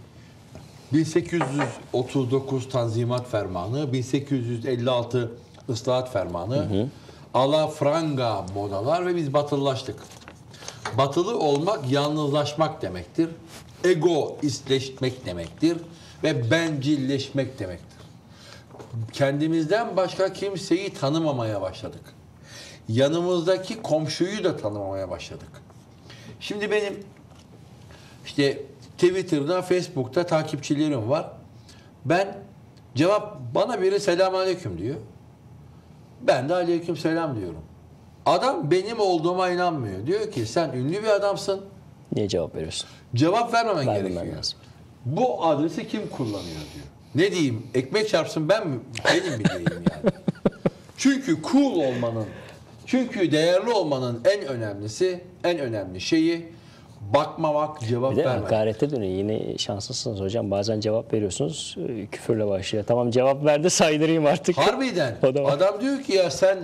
bin sekiz yüz otuz dokuz Tanzimat Fermanı, bin sekiz yüz elli altı Islahat Fermanı, hı hı. alafranga modalar ve biz batılılaştık. Batılı olmak yalnızlaşmak demektir. Ego istleşmek demektir ve bencilleşmek demektir. Kendimizden başka kimseyi tanımamaya başladık. Yanımızdaki komşuyu da tanımamaya başladık. Şimdi benim işte Twitter'da, Facebook'ta takipçilerim var. Ben cevap, bana biri selamünaleyküm diyor. Ben de aleykümselam diyorum. Adam benim olduğuma inanmıyor. Diyor ki sen ünlü bir adamsın. Niye cevap veriyorsun? Cevap vermemen ben gerekiyor. Lazım. Bu adresi kim kullanıyor diyor. Ne diyeyim? Ekmek çarpsın ben mi? Benim mi diyeyim yani? Çünkü cool olmanın, çünkü değerli olmanın en önemlisi, en önemli şeyi bakmamak, cevap vermek. Bir de hakarete dönüyor. Yine şanslısınız hocam. Bazen cevap veriyorsunuz, küfürle başlıyor. Tamam cevap verdi, saydırayım artık. Harbiden. Adam diyor ki ya sen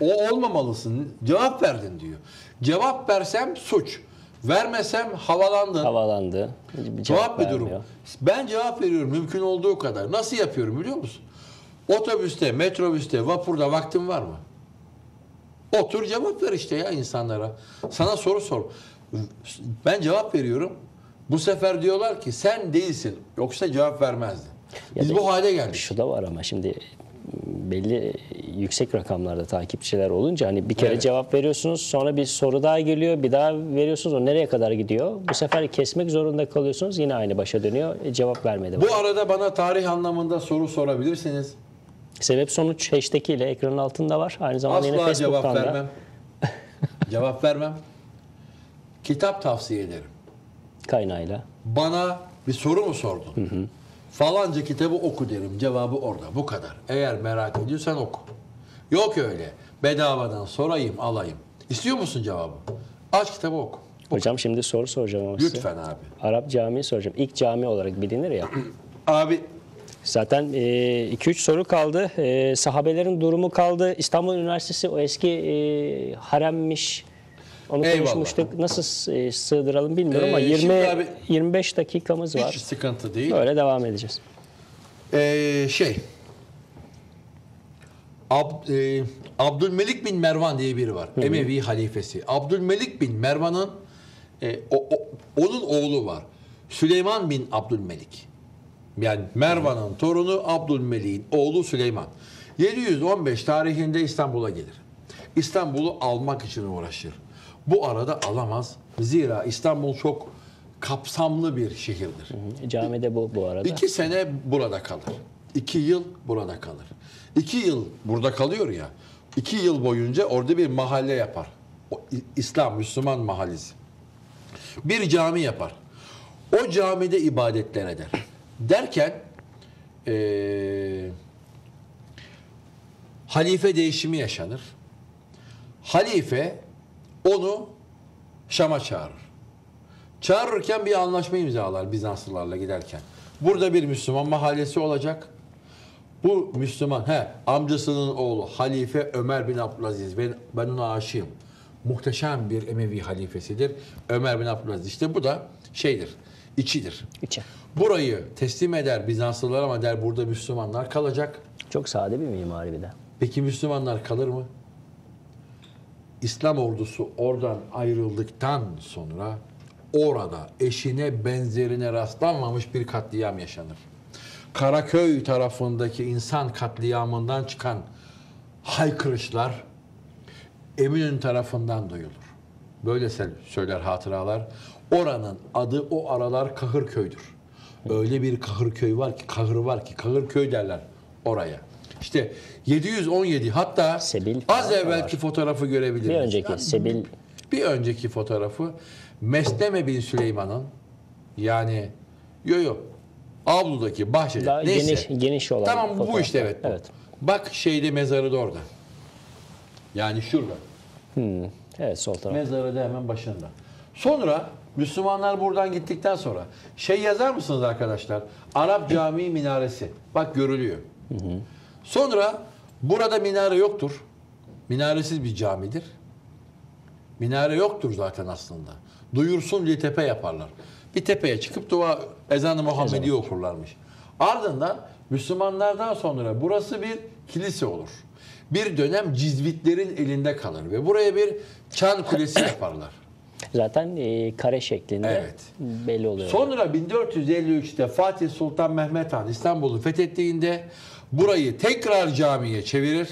o olmamalısın. Cevap verdin diyor. Cevap versem suç. Vermesem havalandı. Havalandı. Cevap, cevap bir durum. Ben cevap veriyorum mümkün olduğu kadar. Nasıl yapıyorum biliyor musun? Otobüste, metrobüste, vapurda vaktin var mı? Otur cevap ver işte ya insanlara. Sana soru sor. Ben cevap veriyorum. Bu sefer diyorlar ki sen değilsin. Yoksa cevap vermezdin. Biz ya bu hale geldik. Şu da var ama şimdi belli yüksek rakamlarda takipçiler olunca hani bir kere evet. cevap veriyorsunuz, sonra bir soru daha geliyor, bir daha veriyorsunuz, o nereye kadar gidiyor? Bu sefer kesmek zorunda kalıyorsunuz, yine aynı başa dönüyor, e, cevap vermedi. Bu bana. arada bana tarih anlamında soru sorabilirsiniz. Sebep sonuç hashtag ile ekranın altında var. Aynı zamanda Asla yine Facebook'tan cevap vermem. Da. Cevap vermem. Kitap tavsiye ederim. Kaynağıyla. Bana bir soru mu sordun? Hı hı. Falanca kitabı oku derim. Cevabı orada. Bu kadar. Eğer merak ediyorsan oku. Yok öyle. Bedavadan sorayım, alayım. İstiyor musun cevabı? Aç kitabı oku. oku. Hocam şimdi soru soracağım ama size. Lütfen abi. Arap Camii'yi soracağım. İlk cami olarak bilinir ya. Abi. Zaten iki üç e, soru kaldı. E, sahabelerin durumu kaldı. İstanbul Üniversitesi o eski e, haremmiş. Onu Eyvallah. konuşmuştuk. Nasıl sığdıralım bilmiyorum ee, ama yirmi yirmi beş dakikamız hiç var. Hiç sıkıntı değil. Böyle devam edeceğiz. Ee, şey, Ab, e, Abdülmelik bin Mervan diye biri var. Hı -hı. Emevi halifesi. Abdülmelik bin Mervan'ın e, onun oğlu var. Süleyman bin Abdülmelik. Yani Mervan'ın torunu Abdülmelik'in oğlu Süleyman. yedi yüz on beş tarihinde İstanbul'a gelir. İstanbul'u almak için uğraşır. Bu arada alamaz. Zira İstanbul çok kapsamlı bir şehirdir. Hı hı. Camide bu bu arada. İki sene burada kalır. İki yıl burada kalır. İki yıl burada kalıyor ya. İki yıl boyunca orada bir mahalle yapar. O, İslam, Müslüman mahallesi. Bir cami yapar. O camide ibadetler eder. Derken e, halife değişimi yaşanır. Halife onu Şam'a çağırır. Çağırırken bir anlaşma imzalar Bizanslılarla giderken. Burada bir Müslüman mahallesi olacak. Bu Müslüman, he, amcasının oğlu Halife Ömer bin Abdülaziz. Ben, ben ona aşığım. Muhteşem bir Emevi halifesidir Ömer bin Abdülaziz. İşte bu da şeydir, içidir. İçi. Burayı teslim eder Bizanslılar ama der burada Müslümanlar kalacak. Çok sade bir mimari bir de. Peki Müslümanlar kalır mı? İslam ordusu oradan ayrıldıktan sonra orada eşine benzerine rastlanmamış bir katliam yaşanır. Karaköy tarafındaki insan katliamından çıkan haykırışlar Eminönü tarafından duyulur. Böyle söyler hatıralar. Oranın adı o aralar Kahırköy'dür. Öyle bir Kahırköy var ki, Kahır var ki, Kahırköy derler oraya. İşte yedi yüz on yedi, hatta Sebil az evvelki var. Fotoğrafı görebiliriz. Bir önceki Sebil. Bir önceki fotoğrafı Mesleme bin Süleyman'ın, yani yo yo avludaki bahçede. Daha neyse. Geniş, geniş olan. Tamam bu işte evet. evet. Bak şeyde mezarı da orada. Yani şurada. Hmm. Evet sol tarafta. Mezarı da hemen başında. Sonra Müslümanlar buradan gittikten sonra şey yazar mısınız arkadaşlar? Arap Camii minaresi. Bak görülüyor. Hı hı. Sonra burada minare yoktur. Minaresiz bir camidir. Minare yoktur zaten aslında. Duyursun diye tepe yaparlar. Bir tepeye çıkıp dua ezanı Muhammedi'yi okurlarmış. Ardından Müslümanlardan sonra burası bir kilise olur. Bir dönem Cizvitlerin elinde kalır ve buraya bir çan kulesi yaparlar. Zaten e, kare şeklinde evet. belli oluyor. Sonra bin dört yüz elli üç'te Fatih Sultan Mehmet Han İstanbul'u fethettiğinde burayı tekrar camiye çevirir.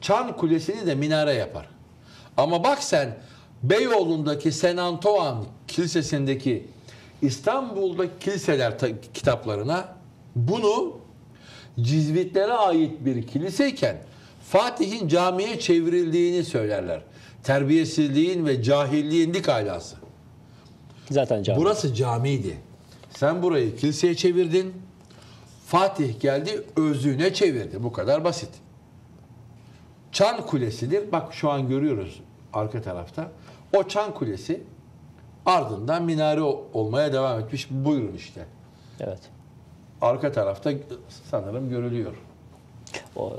Çan kulesini de minare yapar. Ama bak sen Beyoğlu'ndaki Saint Antoine Kilisesi'ndeki İstanbul'daki kiliseler kitaplarına bunu Cizvitlere ait bir kiliseyken Fatih'in camiye çevrildiğini söylerler. Terbiyesizliğin ve cahilliğin dik ailası. Zaten cami. Burası camiydi. Sen burayı kiliseye çevirdin. Fatih geldi özüne çevirdi. Bu kadar basit. Çan Kulesi'dir. Bak şu an görüyoruz arka tarafta. O Çan Kulesi ardından minare olmaya devam etmiş. Buyurun işte. Evet. Arka tarafta sanırım görülüyor. O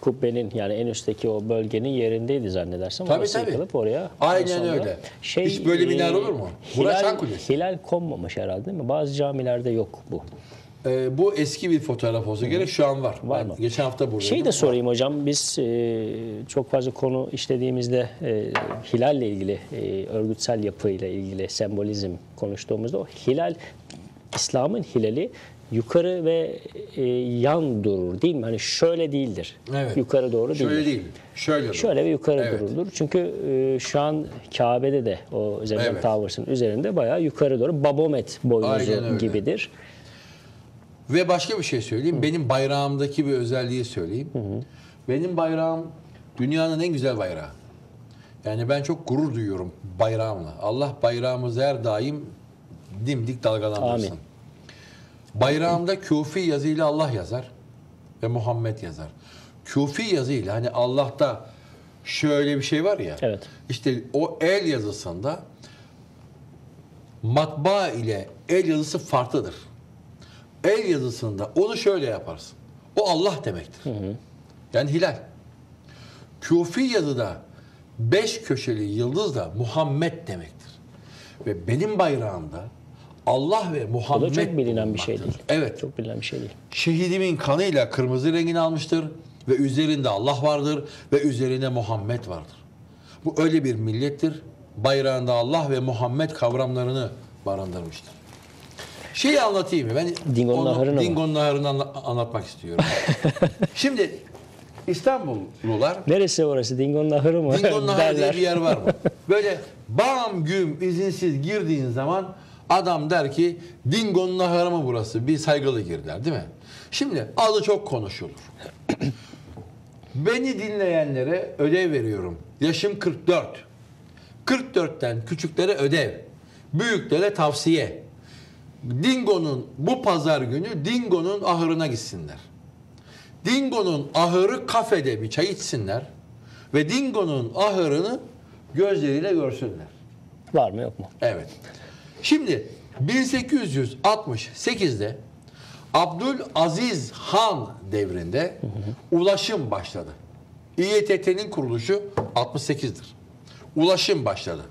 kubbenin yani en üstteki o bölgenin yerindeydi zannedersem. Tabii orası tabii. Yıkılıp oraya. Aynen öyle. Şey, hiç böyle minare olur mu? Burası hilal, Çan Kulesi. Hilal konmamış herhalde değil mi? Bazı camilerde yok bu. Ee, bu eski bir fotoğraf olsa gerek, şu an var. Var mı? Geçen hafta buradaydım. Şey de sorayım hocam, biz e, çok fazla konu işlediğimizde e, hilalle ilgili, e, örgütsel yapıyla ilgili sembolizm konuştuğumuzda o hilal, İslam'ın hilali yukarı ve e, yan durur değil mi? Hani şöyle değildir. Evet. Yukarı doğru değil. Şöyle değil. Şöyle durur. Şöyle ve yukarı evet. durulur. Çünkü e, şu an Kabe'de de o Zemzem evet. Towers'ın üzerinde bayağı yukarı doğru Babomet boynuzu gibidir. Ve başka bir şey söyleyeyim. Hı. Benim bayrağımdaki bir özelliği söyleyeyim. Hı hı. Benim bayrağım dünyanın en güzel bayrağı. Yani ben çok gurur duyuyorum bayrağımla. Allah bayrağımızı her daim dimdik dalgalandırsın. Amin. Bayrağımda Kufi yazıyla Allah yazar ve Muhammed yazar. Kufi yazıyla hani Allah'ta şöyle bir şey var ya. Evet. İşte o el yazısında matbaa ile el yazısı farklıdır. El yazısında onu şöyle yaparsın. O Allah demektir. Hı hı. Yani hilal. Kufi yazıda beş köşeli yıldız da Muhammed demektir. Ve benim bayrağımda Allah ve Muhammed. Bu da çok bilinen bir şey değil. Evet. Çok bilinen bir şey değil. Şehidimin kanıyla kırmızı rengini almıştır ve üzerinde Allah vardır ve üzerinde Muhammed vardır. Bu öyle bir millettir. Bayrağında Allah ve Muhammed kavramlarını barındırmıştır. Şeyi anlatayım mı? Ben Dingo'nun Naharı'nı Dingo anla anlatmak istiyorum. Şimdi İstanbullular... Neresi orası? Dingo'nun Naharı mı? Dingo'nun Naharı diye bir yer var mı? Böyle bam güm izinsiz girdiğin zaman adam der ki Dingo'nun Naharı mı burası? Bir saygılı girler değil mi? Şimdi adı çok konuşulur. Beni dinleyenlere ödev veriyorum. Yaşım kırk dört. kırk dört'ten küçüklere ödev. büyüklere tavsiye. Dingo'nun bu pazar günü Dingo'nun ahırına gitsinler. Dingo'nun ahırı kafede bir çay içsinler ve Dingo'nun ahırını gözleriyle görsünler. Var mı yok mu? Evet. Şimdi bin sekiz yüz altmış sekiz'de Abdülaziz Han devrinde hı hı. ulaşım başladı. İETT'nin kuruluşu altmış sekiz'dir. Ulaşım başladı.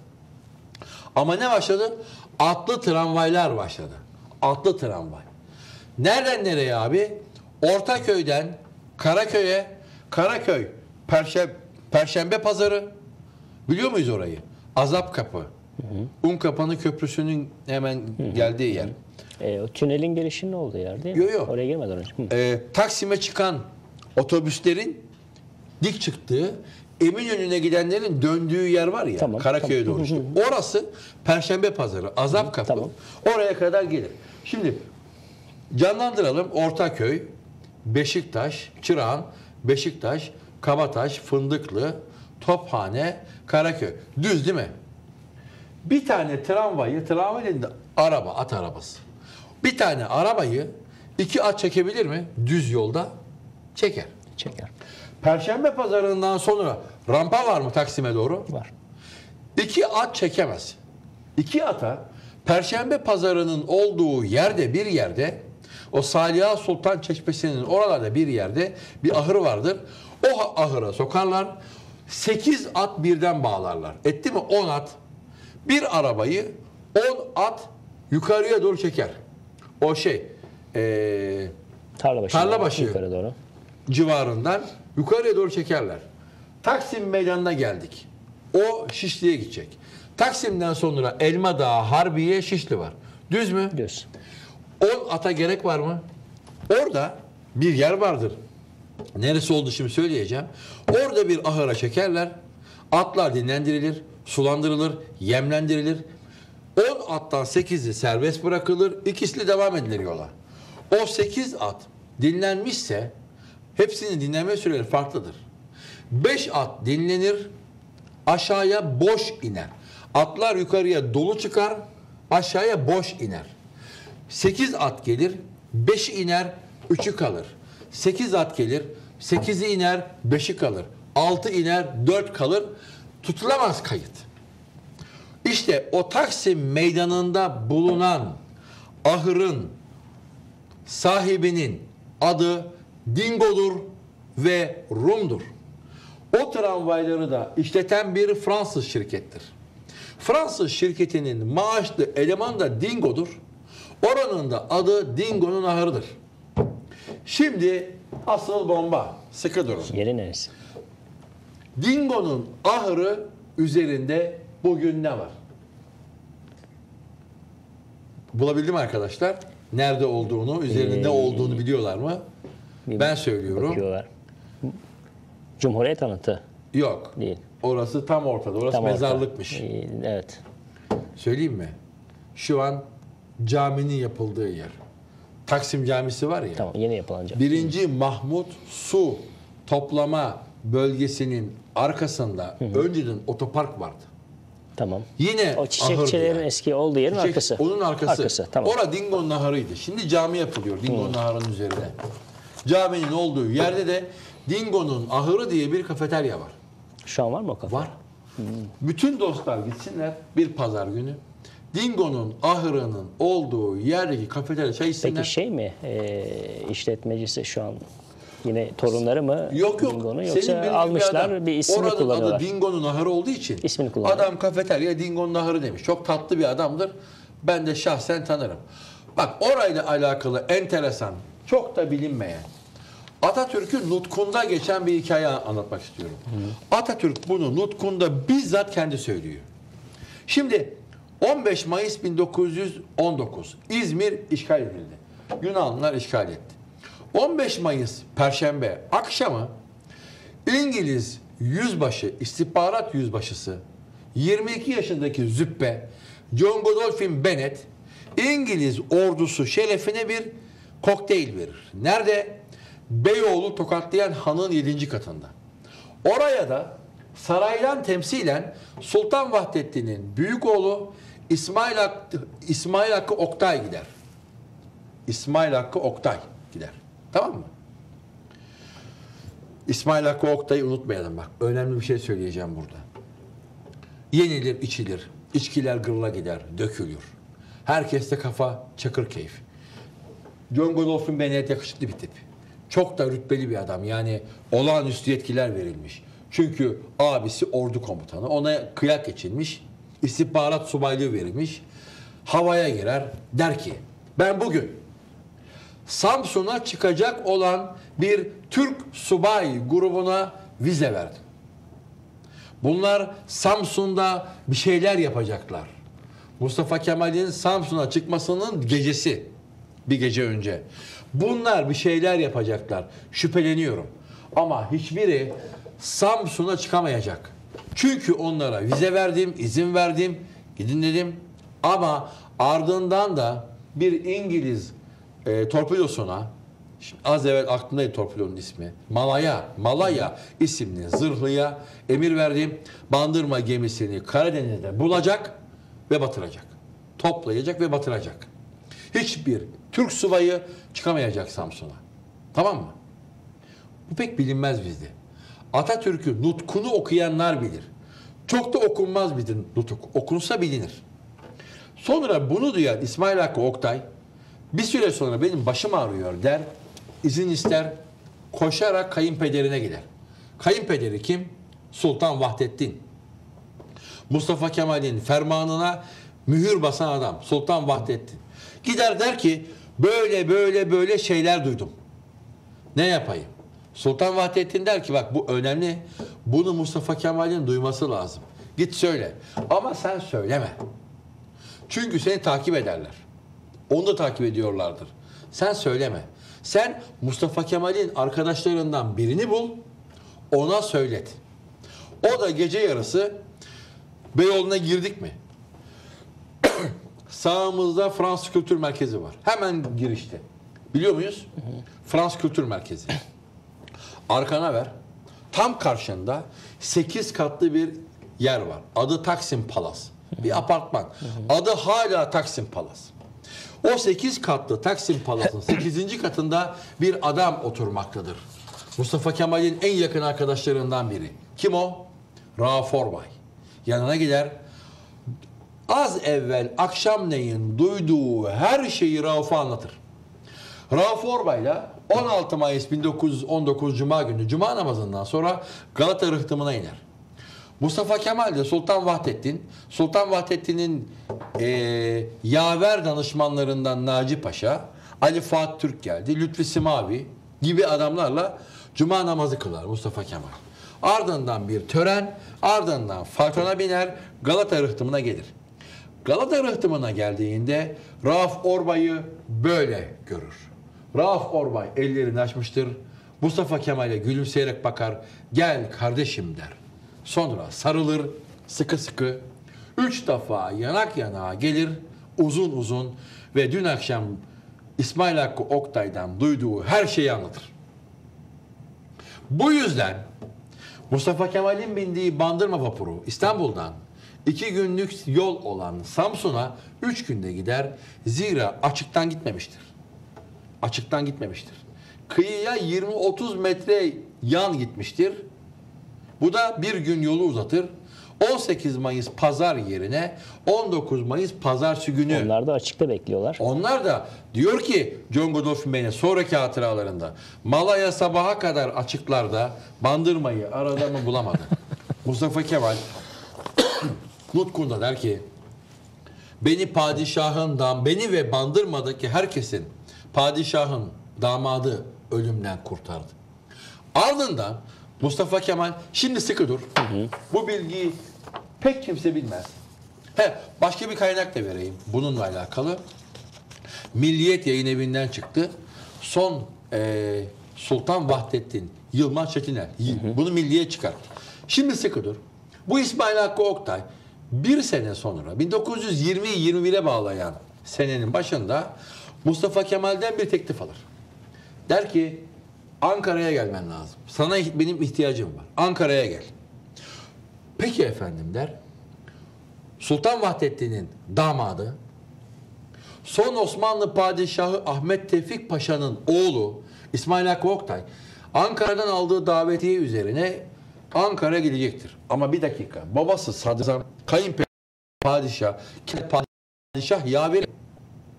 Ama ne başladı? Atlı tramvaylar başladı. Atlı tramvay. Nereden nereye abi? Ortaköy'den Karaköy'e, Karaköy Perşembe, Perşembe Pazarı. Biliyor muyuz orayı? Azapkapı. Hı hı. Unkapanı Köprüsü'nün hemen hı hı. geldiği yer. E, o tünelin gelişinin olduğu yer değil mi? Yo, yo. Oraya girmeden önce. E, Taksim'e çıkan otobüslerin dik çıktığı, Eminönü'ne gidenlerin döndüğü yer var ya, tamam, Karaköy'e tamam. doğru işte. Orası Perşembe Pazarı, Azapkapı. Tamam. Oraya kadar gelir. Şimdi canlandıralım. Ortaköy, Beşiktaş, Çırağan, Beşiktaş, Kabataş, Fındıklı, Tophane, Karaköy. Düz değil mi? Bir tane tramvayı, tramvay elinde araba, at arabası. Bir tane arabayı iki at çekebilir mi? Düz yolda çeker. Çeker. Perşembe Pazarı'ndan sonra rampa var mı Taksim'e doğru? Var. İki at çekemez. İki ata Perşembe Pazarı'nın olduğu yerde bir yerde o Saliha Sultan Çeşmesi'nin oralarda bir yerde bir ahır vardır. O ahıra sokarlar. Sekiz at birden bağlarlar. Etti mi? On at. Bir arabayı on at yukarıya doğru çeker. O şey ee, Tarlabaşı, Tarlabaşı yukarı doğru. civarından yukarıya doğru çekerler. Taksim meydanına geldik. O Şişli'ye gidecek. Taksim'den sonra Elmadağ, Harbiye, Şişli var. Düz mü? Düz. on ata gerek var mı? Orada bir yer vardır. Neresi oldu şimdi söyleyeceğim. Orada bir ahıra çekerler. Atlar dinlendirilir, sulandırılır, yemlendirilir. on attan sekizi serbest bırakılır. İkisi devam edilir yola. O sekiz at dinlenmişse hepsinin dinlenme süreleri farklıdır. beş at dinlenir, aşağıya boş iner. Atlar yukarıya dolu çıkar, aşağıya boş iner. sekiz at gelir, beşi iner, üçü kalır. sekiz at gelir, sekizi iner, beşi kalır. altı iner, dört kalır. Tutulamaz kayıt. İşte o Taksim meydanında bulunan ahırın sahibinin adı Dingo'dur ve Rum'dur. O tramvayları da işleten bir Fransız şirkettir. Fransız şirketinin maaşlı elemanı da Dingo'dur. Oranın da adı Dingo'nun ahırıdır. Şimdi asıl bomba. Sıkı durun. Yeri neresi? Dingo'nun ahırı üzerinde bugün ne var? Bulabildim arkadaşlar. Nerede olduğunu, üzerinde ne olduğunu biliyorlar mı? Ben söylüyorum. Bakıyorlar. Cumhuriyet anıtı. Yok. Değil. Orası tam ortada. Orası tam mezarlıkmış. Orta. Evet. Söyleyeyim mi? Şu an caminin yapıldığı yer. Taksim Camisi var ya. Tamam, yeni yapılacak. Birinci Mahmut Su Toplama Bölgesinin arkasında hı hı. önceden otopark vardı. Tamam. Yine o çiçekçilerin yani. Eski olduğu yerin Çiçek, arkası. Onun arkası. arkası tamam. Orada Dingo'nun Naharı'ydı. Şimdi cami yapılıyor Dingo'nun Naharı'nın üzerine. Caminin olduğu yerde de Dingo'nun Ahırı diye bir kafeterya var. Şu an var mı o kafeterya? Var. Hmm. Bütün dostlar gitsinler bir pazar günü. Dingo'nun Ahırı'nın olduğu yerdeki kafeterya çay içsinler. Peki şey mi? E, işletmecisi şu an yine torunları mı? Yok yok. Dingo'nu, yoksa almışlar bir, adam, bir ismini oranın kullanıyorlar. Oranın adı Dingo'nun Ahırı olduğu için ismini kullanıyorlar. Adam kafeterya Dingo'nun Ahırı demiş. Çok tatlı bir adamdır. Ben de şahsen tanırım. Bak orayla alakalı enteresan, çok da bilinmeyen, Atatürk'ün nutkunda geçen bir hikaye anlatmak istiyorum. Hı. Atatürk bunu nutkunda bizzat kendi söylüyor. Şimdi on beş Mayıs bin dokuz yüz on dokuz İzmir işgal edildi. Yunanlılar işgal etti. on beş Mayıs Perşembe akşamı İngiliz yüzbaşı, istihbarat yüzbaşısı yirmi iki yaşındaki züppe John Godolphin Bennett İngiliz ordusu şerefine bir kokteyl verir. Nerede? Beyoğlu tokatlayan hanın yedinci katında. Oraya da saraydan temsilen Sultan Vahdettin'in büyük oğlu İsmail Hakkı, İsmail Hakkı Oktay gider. İsmail Hakkı Oktay gider. Tamam mı? İsmail Hakkı Oktay'ı unutmayalım bak. Önemli bir şey söyleyeceğim burada. Yenilir, içilir. İçkiler gırla gider, dökülür. Herkeste kafa çakır keyif. John Godolphin Bennett yakışıklı bir tip. Çok da rütbeli bir adam. Yani olağanüstü yetkiler verilmiş. Çünkü abisi ordu komutanı. Ona kıyak geçilmiş. İstihbarat subaylığı verilmiş. Havaya girer. Der ki ben bugün Samsun'a çıkacak olan bir Türk subay grubuna vize verdim. Bunlar Samsun'da bir şeyler yapacaklar. Mustafa Kemal'in Samsun'a çıkmasının gecesi. Bir gece önce. Bunlar bir şeyler yapacaklar. Şüpheleniyorum. Ama hiçbiri Samsun'a çıkamayacak. Çünkü onlara vize verdim, izin verdim, gidin dedim. Ama ardından da bir İngiliz e, torpidosuna, şimdi az evvel aklımdaydı torpidonun ismi, Malaya, Malaya isimli zırhlıya emir verdim. Bandırma gemisini Karadeniz'de bulacak ve batıracak. Toplayacak ve batıracak. Hiçbir Türk subayı çıkamayacak Samsun'a. Tamam mı? Bu pek bilinmez bizde. Atatürk'ün nutkunu okuyanlar bilir. Çok da okunmaz bir nutuk. Okunsa bilinir. Sonra bunu duyan İsmail Hakkı Oktay bir süre sonra benim başım ağrıyor der. İzin ister. Koşarak kayınpederine gider. Kayınpederi kim? Sultan Vahdettin. Mustafa Kemal'in fermanına mühür basan adam. Sultan Vahdettin. Gider der ki böyle böyle böyle şeyler duydum. Ne yapayım? Sultan Vahdettin der ki bak bu önemli. Bunu Mustafa Kemal'in duyması lazım. Git söyle. Ama sen söyleme. Çünkü seni takip ederler. Onu da takip ediyorlardır. Sen söyleme. Sen Mustafa Kemal'in arkadaşlarından birini bul. Ona söylet. O da gece yarısı Beyoğlu'na girdik mi? Sağımızda Fransız Kültür Merkezi var. Hemen girişte. Biliyor muyuz? Fransız Kültür Merkezi. Arkana ver. Tam karşında sekiz katlı bir yer var. Adı Taksim Palas. Bir apartman. Adı hala Taksim Palas. O sekiz katlı Taksim Palas'ın sekizinci katında bir adam oturmaktadır. Mustafa Kemal'in en yakın arkadaşlarından biri. Kim o? Rauf Orbay. Yanına gider. Az evvel akşamleyin duyduğu her şeyi Rauf'a anlatır. Rauf Orbay'la on altı Mayıs bin dokuz yüz on dokuz Cuma günü Cuma namazından sonra Galata rıhtımına iner. Mustafa Kemal de Sultan Vahdettin, Sultan Vahdettin'in e, yaver danışmanlarından Naci Paşa, Ali Fuat Türk geldi, Lütfi Simavi gibi adamlarla Cuma namazı kılar Mustafa Kemal. Ardından bir tören, ardından faytona biner, Galata rıhtımına gelir. Galata rıhtımına geldiğinde Rauf Orbay'ı böyle görür. Rauf Orbay ellerini açmıştır. Mustafa Kemal'e gülümseyerek bakar. Gel kardeşim der. Sonra sarılır sıkı sıkı. Üç defa yanak yanağa gelir uzun uzun ve dün akşam İsmail Hakkı Oktay'dan duyduğu her şeyi anlatır. Bu yüzden Mustafa Kemal'in bindiği bandırma vapuru İstanbul'dan İki günlük yol olan Samsun'a üç günde gider. Zira açıktan gitmemiştir. Açıktan gitmemiştir. Kıyıya yirmi otuz metre yan gitmiştir. Bu da bir gün yolu uzatır. on sekiz Mayıs pazar yerine on dokuz Mayıs pazartesi günü. Onlar da açıkta bekliyorlar. Onlar da diyor ki John Godolphin Bey'in sonraki hatıralarında Malaya sabaha kadar açıklarda bandırmayı arada mı bulamadı. Mustafa Kemal nutkunda der ki beni padişahın dam beni ve bandırmadaki herkesin padişahın damadı ölümden kurtardı. Ardından Mustafa Kemal şimdi sıkı dur. Hı hı. Bu bilgiyi pek kimse bilmez. He, başka bir kaynak da vereyim bununla alakalı. Milliyet Yayın Evi'nden çıktı. Son e, Sultan Vahdettin Yılmaz Çetiner. Hı hı. Bunu Milliye çıkarttı. Şimdi sıkı dur. Bu İsmail Hakkı Oktay bir sene sonra bin dokuz yüz yirmi yirmi bire bağlayan senenin başında Mustafa Kemal'den bir teklif alır. Der ki Ankara'ya gelmen lazım. Sana benim ihtiyacım var. Ankara'ya gel. Peki efendim der. Sultan Vahdettin'in damadı, son Osmanlı Padişahı Ahmet Tevfik Paşa'nın oğlu İsmail Hakkı Oktay, Ankara'dan aldığı davetiye üzerine Ankara gidecektir. Ama bir dakika, babası sadrazam, kayınpeder padişah, padişah yaver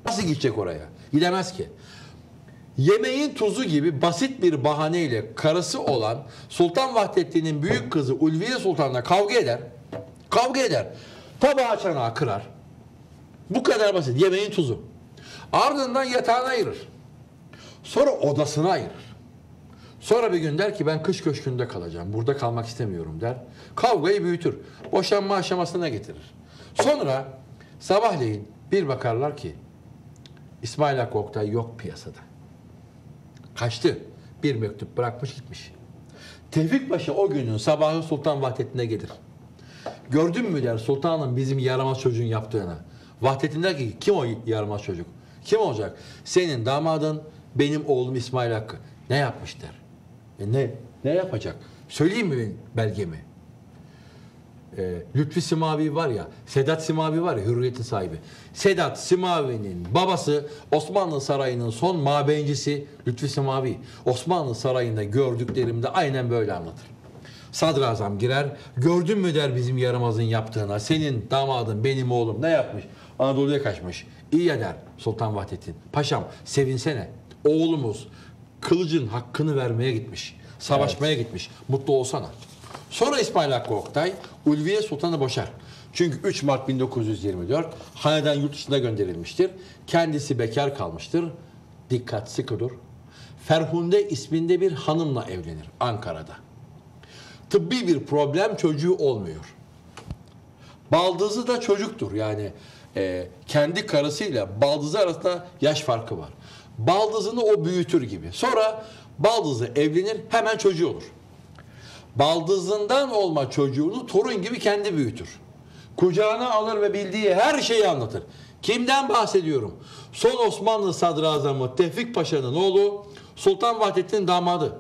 nasıl gidecek oraya? Gidemez ki. Yemeğin tuzu gibi basit bir bahaneyle karısı olan Sultan Vahdettin'in büyük kızı Ulviye Sultan'la kavga eder. Kavga eder. Tabağı çanağı kırar. Bu kadar basit. Yemeğin tuzu. Ardından yatağına ayırır. Sonra odasına ayırır. Sonra bir gün der ki ben kış köşkünde kalacağım. Burada kalmak istemiyorum der. Kavgayı büyütür. Boşanma aşamasına getirir. Sonra sabahleyin bir bakarlar ki İsmail Hakkı Oktay yok piyasada. Kaçtı. Bir mektup bırakmış gitmiş. Tevfik Paşa o günün sabahı Sultan Vahdettin'e gelir. Gördün mü der sultanım bizim yaramaz çocuğun yaptığını. Vahdettin der ki kim o yaramaz çocuk? Kim olacak? Senin damadın benim oğlum İsmail Hakkı. Ne yapmış der. E ne? Ne yapacak? Söyleyeyim mi belgemi? E, Lütfi Simavi var ya, Sedat Simavi var ya, Hürriyet'in sahibi. Sedat Simavi'nin babası Osmanlı Sarayı'nın son mabeyincisi Lütfi Simavi. Osmanlı Sarayı'nda gördüklerimde aynen böyle anlatır. Sadrazam girer, gördün mü der bizim yaramazın yaptığına, senin damadın benim oğlum ne yapmış? Anadolu'ya kaçmış. İyi eder Sultan Vahdettin. Paşam sevinsene, oğlumuz kılıcın hakkını vermeye gitmiş, savaşmaya evet. gitmiş, mutlu olsana. Sonra İsmail Hakkı Oktay, Ulviye Sultan'ı boşar. Çünkü üç Mart bin dokuz yüz yirmi dört hanedan yurt dışına gönderilmiştir. Kendisi bekar kalmıştır. Dikkat sıkıdır. Ferhunde isminde bir hanımla evlenir Ankara'da. Tıbbi bir problem çocuğu olmuyor. Baldızı da çocuktur. Yani e, kendi karısıyla baldızı arasında yaş farkı var. Baldızını o büyütür gibi. Sonra baldızı evlenir, hemen çocuğu olur. Baldızından olma çocuğunu torun gibi kendi büyütür. Kucağına alır ve bildiği her şeyi anlatır. Kimden bahsediyorum? Son Osmanlı Sadrazamı Tevfik Paşa'nın oğlu Sultan Vahdettin'in damadı.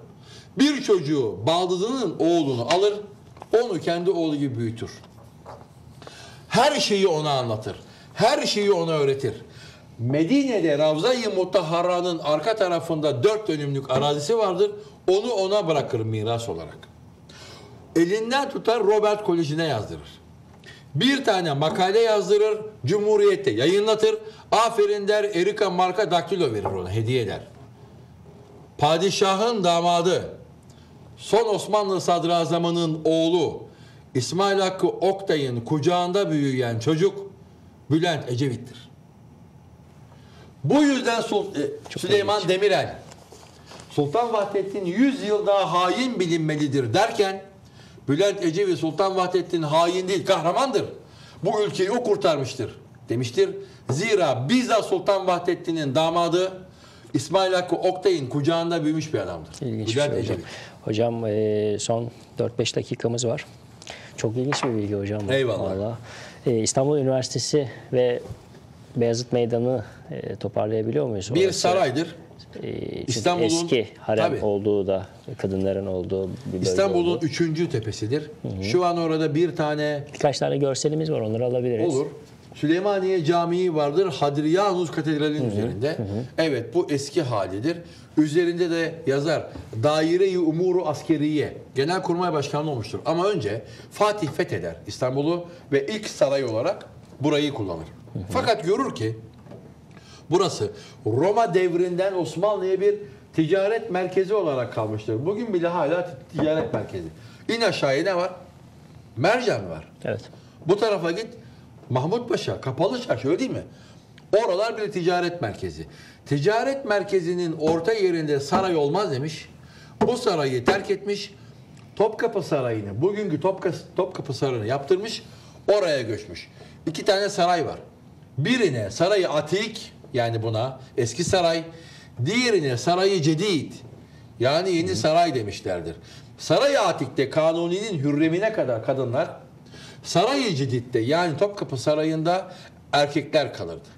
Bir çocuğu baldızının oğlunu alır, onu kendi oğlu gibi büyütür. Her şeyi ona anlatır. Her şeyi ona öğretir. Medine'de Ravza-i Mutahhara'nın arka tarafında dört dönümlük arazisi vardır. Onu ona bırakır miras olarak. Elinden tutar Robert Koleji'ne yazdırır. Bir tane makale yazdırır, Cumhuriyet'te yayınlatır. Aferin der, Erika marka daktilo verir ona, hediye eder. Padişahın damadı, son Osmanlı Sadrazamı'nın oğlu, İsmail Hakkı Oktay'ın kucağında büyüyen çocuk Bülent Ecevit'tir. Bu yüzden Sul Çok Süleyman ilginç. Demirel, Sultan Vahdettin yüz yıl daha hain bilinmelidir derken, Bülent Ecevit Sultan Vahdettin hain değil, kahramandır. Bu ülkeyi o kurtarmıştır demiştir. Zira bizzat Sultan Vahdettin'in damadı İsmail Hakkı Oktay'ın kucağında büyümüş bir adamdır. İlginç bir şey hocam. Hocam son dört beş dakikamız var. Çok ilginç bir bilgi hocam. Eyvallah. Vallahi. İstanbul Üniversitesi ve Beyazıt Meydanı toparlayabiliyor muyuz? Bir Orası... saraydır. İstanbul'un eski harem tabii, olduğu da kadınların olduğu bir bölge. İstanbul'un üçüncü tepesidir. Hı hı. Şu an orada bir tane... Birkaç tane görselimiz var, onları alabiliriz. Olur. Süleymaniye Camii vardır. Hadrianus Katedrali'nin hı hı. üzerinde. Hı hı. Evet, bu eski halidir. Üzerinde de yazar Daire-i Umuru Askeriye. Genelkurmay Başkanlığı olmuştur. Ama önce Fatih fetheder İstanbul'u ve ilk saray olarak burayı kullanır. Hı hı. Fakat görür ki burası Roma devrinden Osmanlı'ya bir ticaret merkezi olarak kalmıştır. Bugün bile hala ticaret merkezi. İn aşağıya ne var? Mercan var. Evet. Bu tarafa git Mahmutpaşa, Kapalı Çarşı, öyle değil mi? Oralar bir ticaret merkezi. Ticaret merkezinin orta yerinde saray olmaz demiş. Bu sarayı terk etmiş. Topkapı Sarayı'nı, bugünkü Topka, Topkapı Sarayı'nı yaptırmış. Oraya göçmüş. İki tane saray var. Birine sarayı Atik, yani buna eski saray, diğerine sarayı Cedid, yani yeni saray demişlerdir. Sarayı Atik'te Kanuni'nin hürremine kadar kadınlar, sarayı Cedid'de yani Topkapı Sarayı'nda erkekler kalırdı.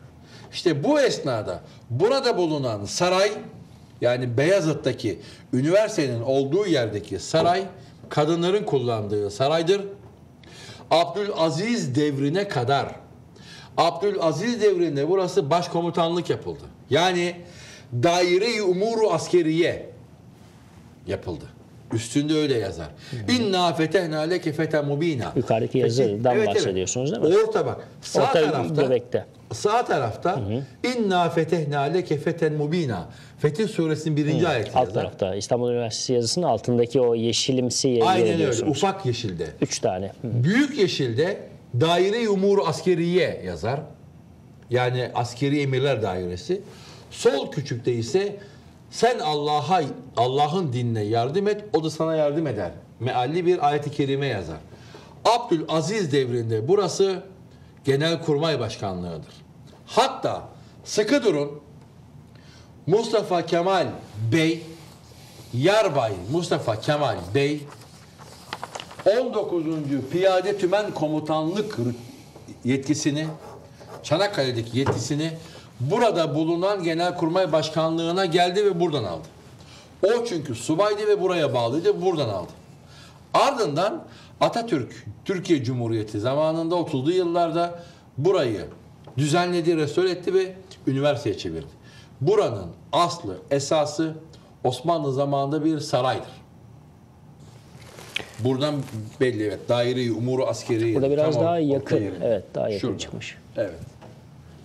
İşte bu esnada burada bulunan saray, yani Beyazıt'taki üniversitenin olduğu yerdeki saray, kadınların kullandığı saraydır. Abdülaziz devrine kadar, Abdülaziz devrinde burası başkomutanlık yapıldı. Yani daire-i umuru askeriye yapıldı. Üstünde öyle yazar. Hmm. İnna fetehna leke feten mubina. Yukarıdaki yazıdan evet, bahsediyorsunuz değil mi? Orta bak. Sağ orta tarafta. Göbekte. Sağ tarafta inna fetehna leke feten mubina. Fetih suresinin birinci ayeti. Alt yazar. Tarafta. İstanbul Üniversitesi yazısının altındaki o yeşilimsi yeri. Aynen öyle. Ufak yeşilde. Üç tane. Hı. Büyük yeşilde daire-i umuru askeriye yazar. Yani askeri emirler dairesi. Sol küçükte ise sen Allah'a, Allah'ın dinine yardım et, o da sana yardım eder. Mealli bir ayet-i kerime yazar. Abdülaziz devrinde burası Genelkurmay Başkanlığı'dır. Hatta sıkı durun, Mustafa Kemal Bey, Yarbay Mustafa Kemal Bey, on dokuzuncu Piyade Tümen Komutanlık yetkisini, Çanakkale'deki yetkisini burada bulunan Genelkurmay Başkanlığı'na geldi ve buradan aldı. O çünkü subaydı ve buraya bağlıydı, buradan aldı. Ardından Atatürk, Türkiye Cumhuriyeti zamanında otuzlu yıllarda burayı düzenledi, restore etti ve üniversiteye çevirdi. Buranın aslı, esası Osmanlı zamanında bir saraydır. Buradan belli, evet, daire-i umuru askeri. Burada biraz daha yakın, evet, daha yakın şurada çıkmış. Evet.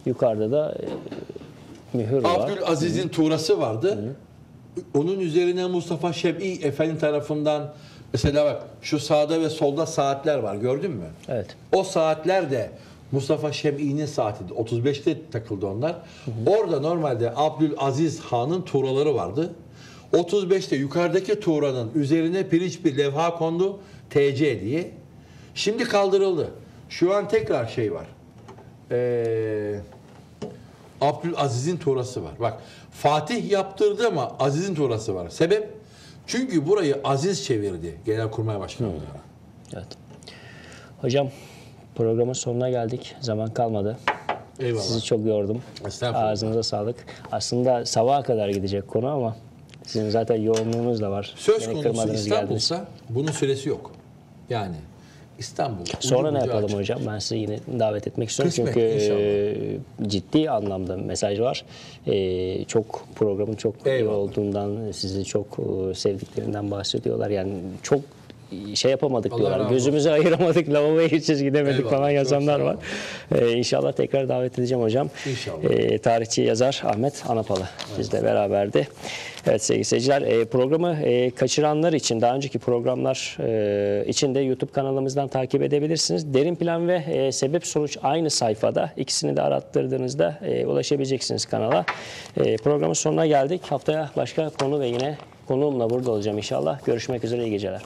Yukarıda da e, mühür var. Abdülaziz'in tuğrası vardı. Hı. Onun üzerine Mustafa Şeb'i Efendi tarafından mesela bak şu sağda ve solda saatler var. Gördün mü? Evet. O saatler de Mustafa Şeb'i'nin saatiydi. otuz beşte takıldı onlar. Hı hı. Orada normalde Abdülaziz Han'ın tuğraları vardı. otuz beşte yukarıdaki tuğranın üzerine pirinç bir levha kondu. T C diye. Şimdi kaldırıldı. Şu an tekrar şey var. Eee... Abdülaziz'in tuğrası var. Bak Fatih yaptırdı ama Aziz'in tuğrası var. Sebep? Çünkü burayı Aziz çevirdi Genelkurmay Başkanı. Hmm. Evet. Hocam programın sonuna geldik. Zaman kalmadı. Eyvallah. Sizi çok yordum. Ağzınıza sağlık. Aslında sabaha kadar gidecek konu ama sizin zaten yoğunluğunuz da var. Söz Beni konusu İstanbul'sa geldiniz. Bunun süresi yok. Yani İstanbul. Sonra ne yapalım açık. Hocam? Ben sizi yine davet etmek istiyorum. Kısmet, çünkü inşallah. Ciddi anlamda mesaj var. E, çok programın çok iyi olduğundan, sizi çok sevdiklerinden bahsediyorlar. Yani çok şey yapamadık Allah diyorlar. Gözümüzü ayıramadık, lavaboya hiç gidemedik eyvallah, falan yazanlar var. E, inşallah tekrar davet edeceğim hocam. İnşallah. E, tarihçi yazar Ahmet Anapalı bizle beraberdi. Evet sevgili seyirciler, programı kaçıranlar için daha önceki programlar için de YouTube kanalımızdan takip edebilirsiniz. Derin plan ve sebep sonuç aynı sayfada. İkisini de arattırdığınızda ulaşabileceksiniz kanala. Programın sonuna geldik. Haftaya başka konu ve yine konuğumla burada olacağım inşallah. Görüşmek üzere, iyi geceler.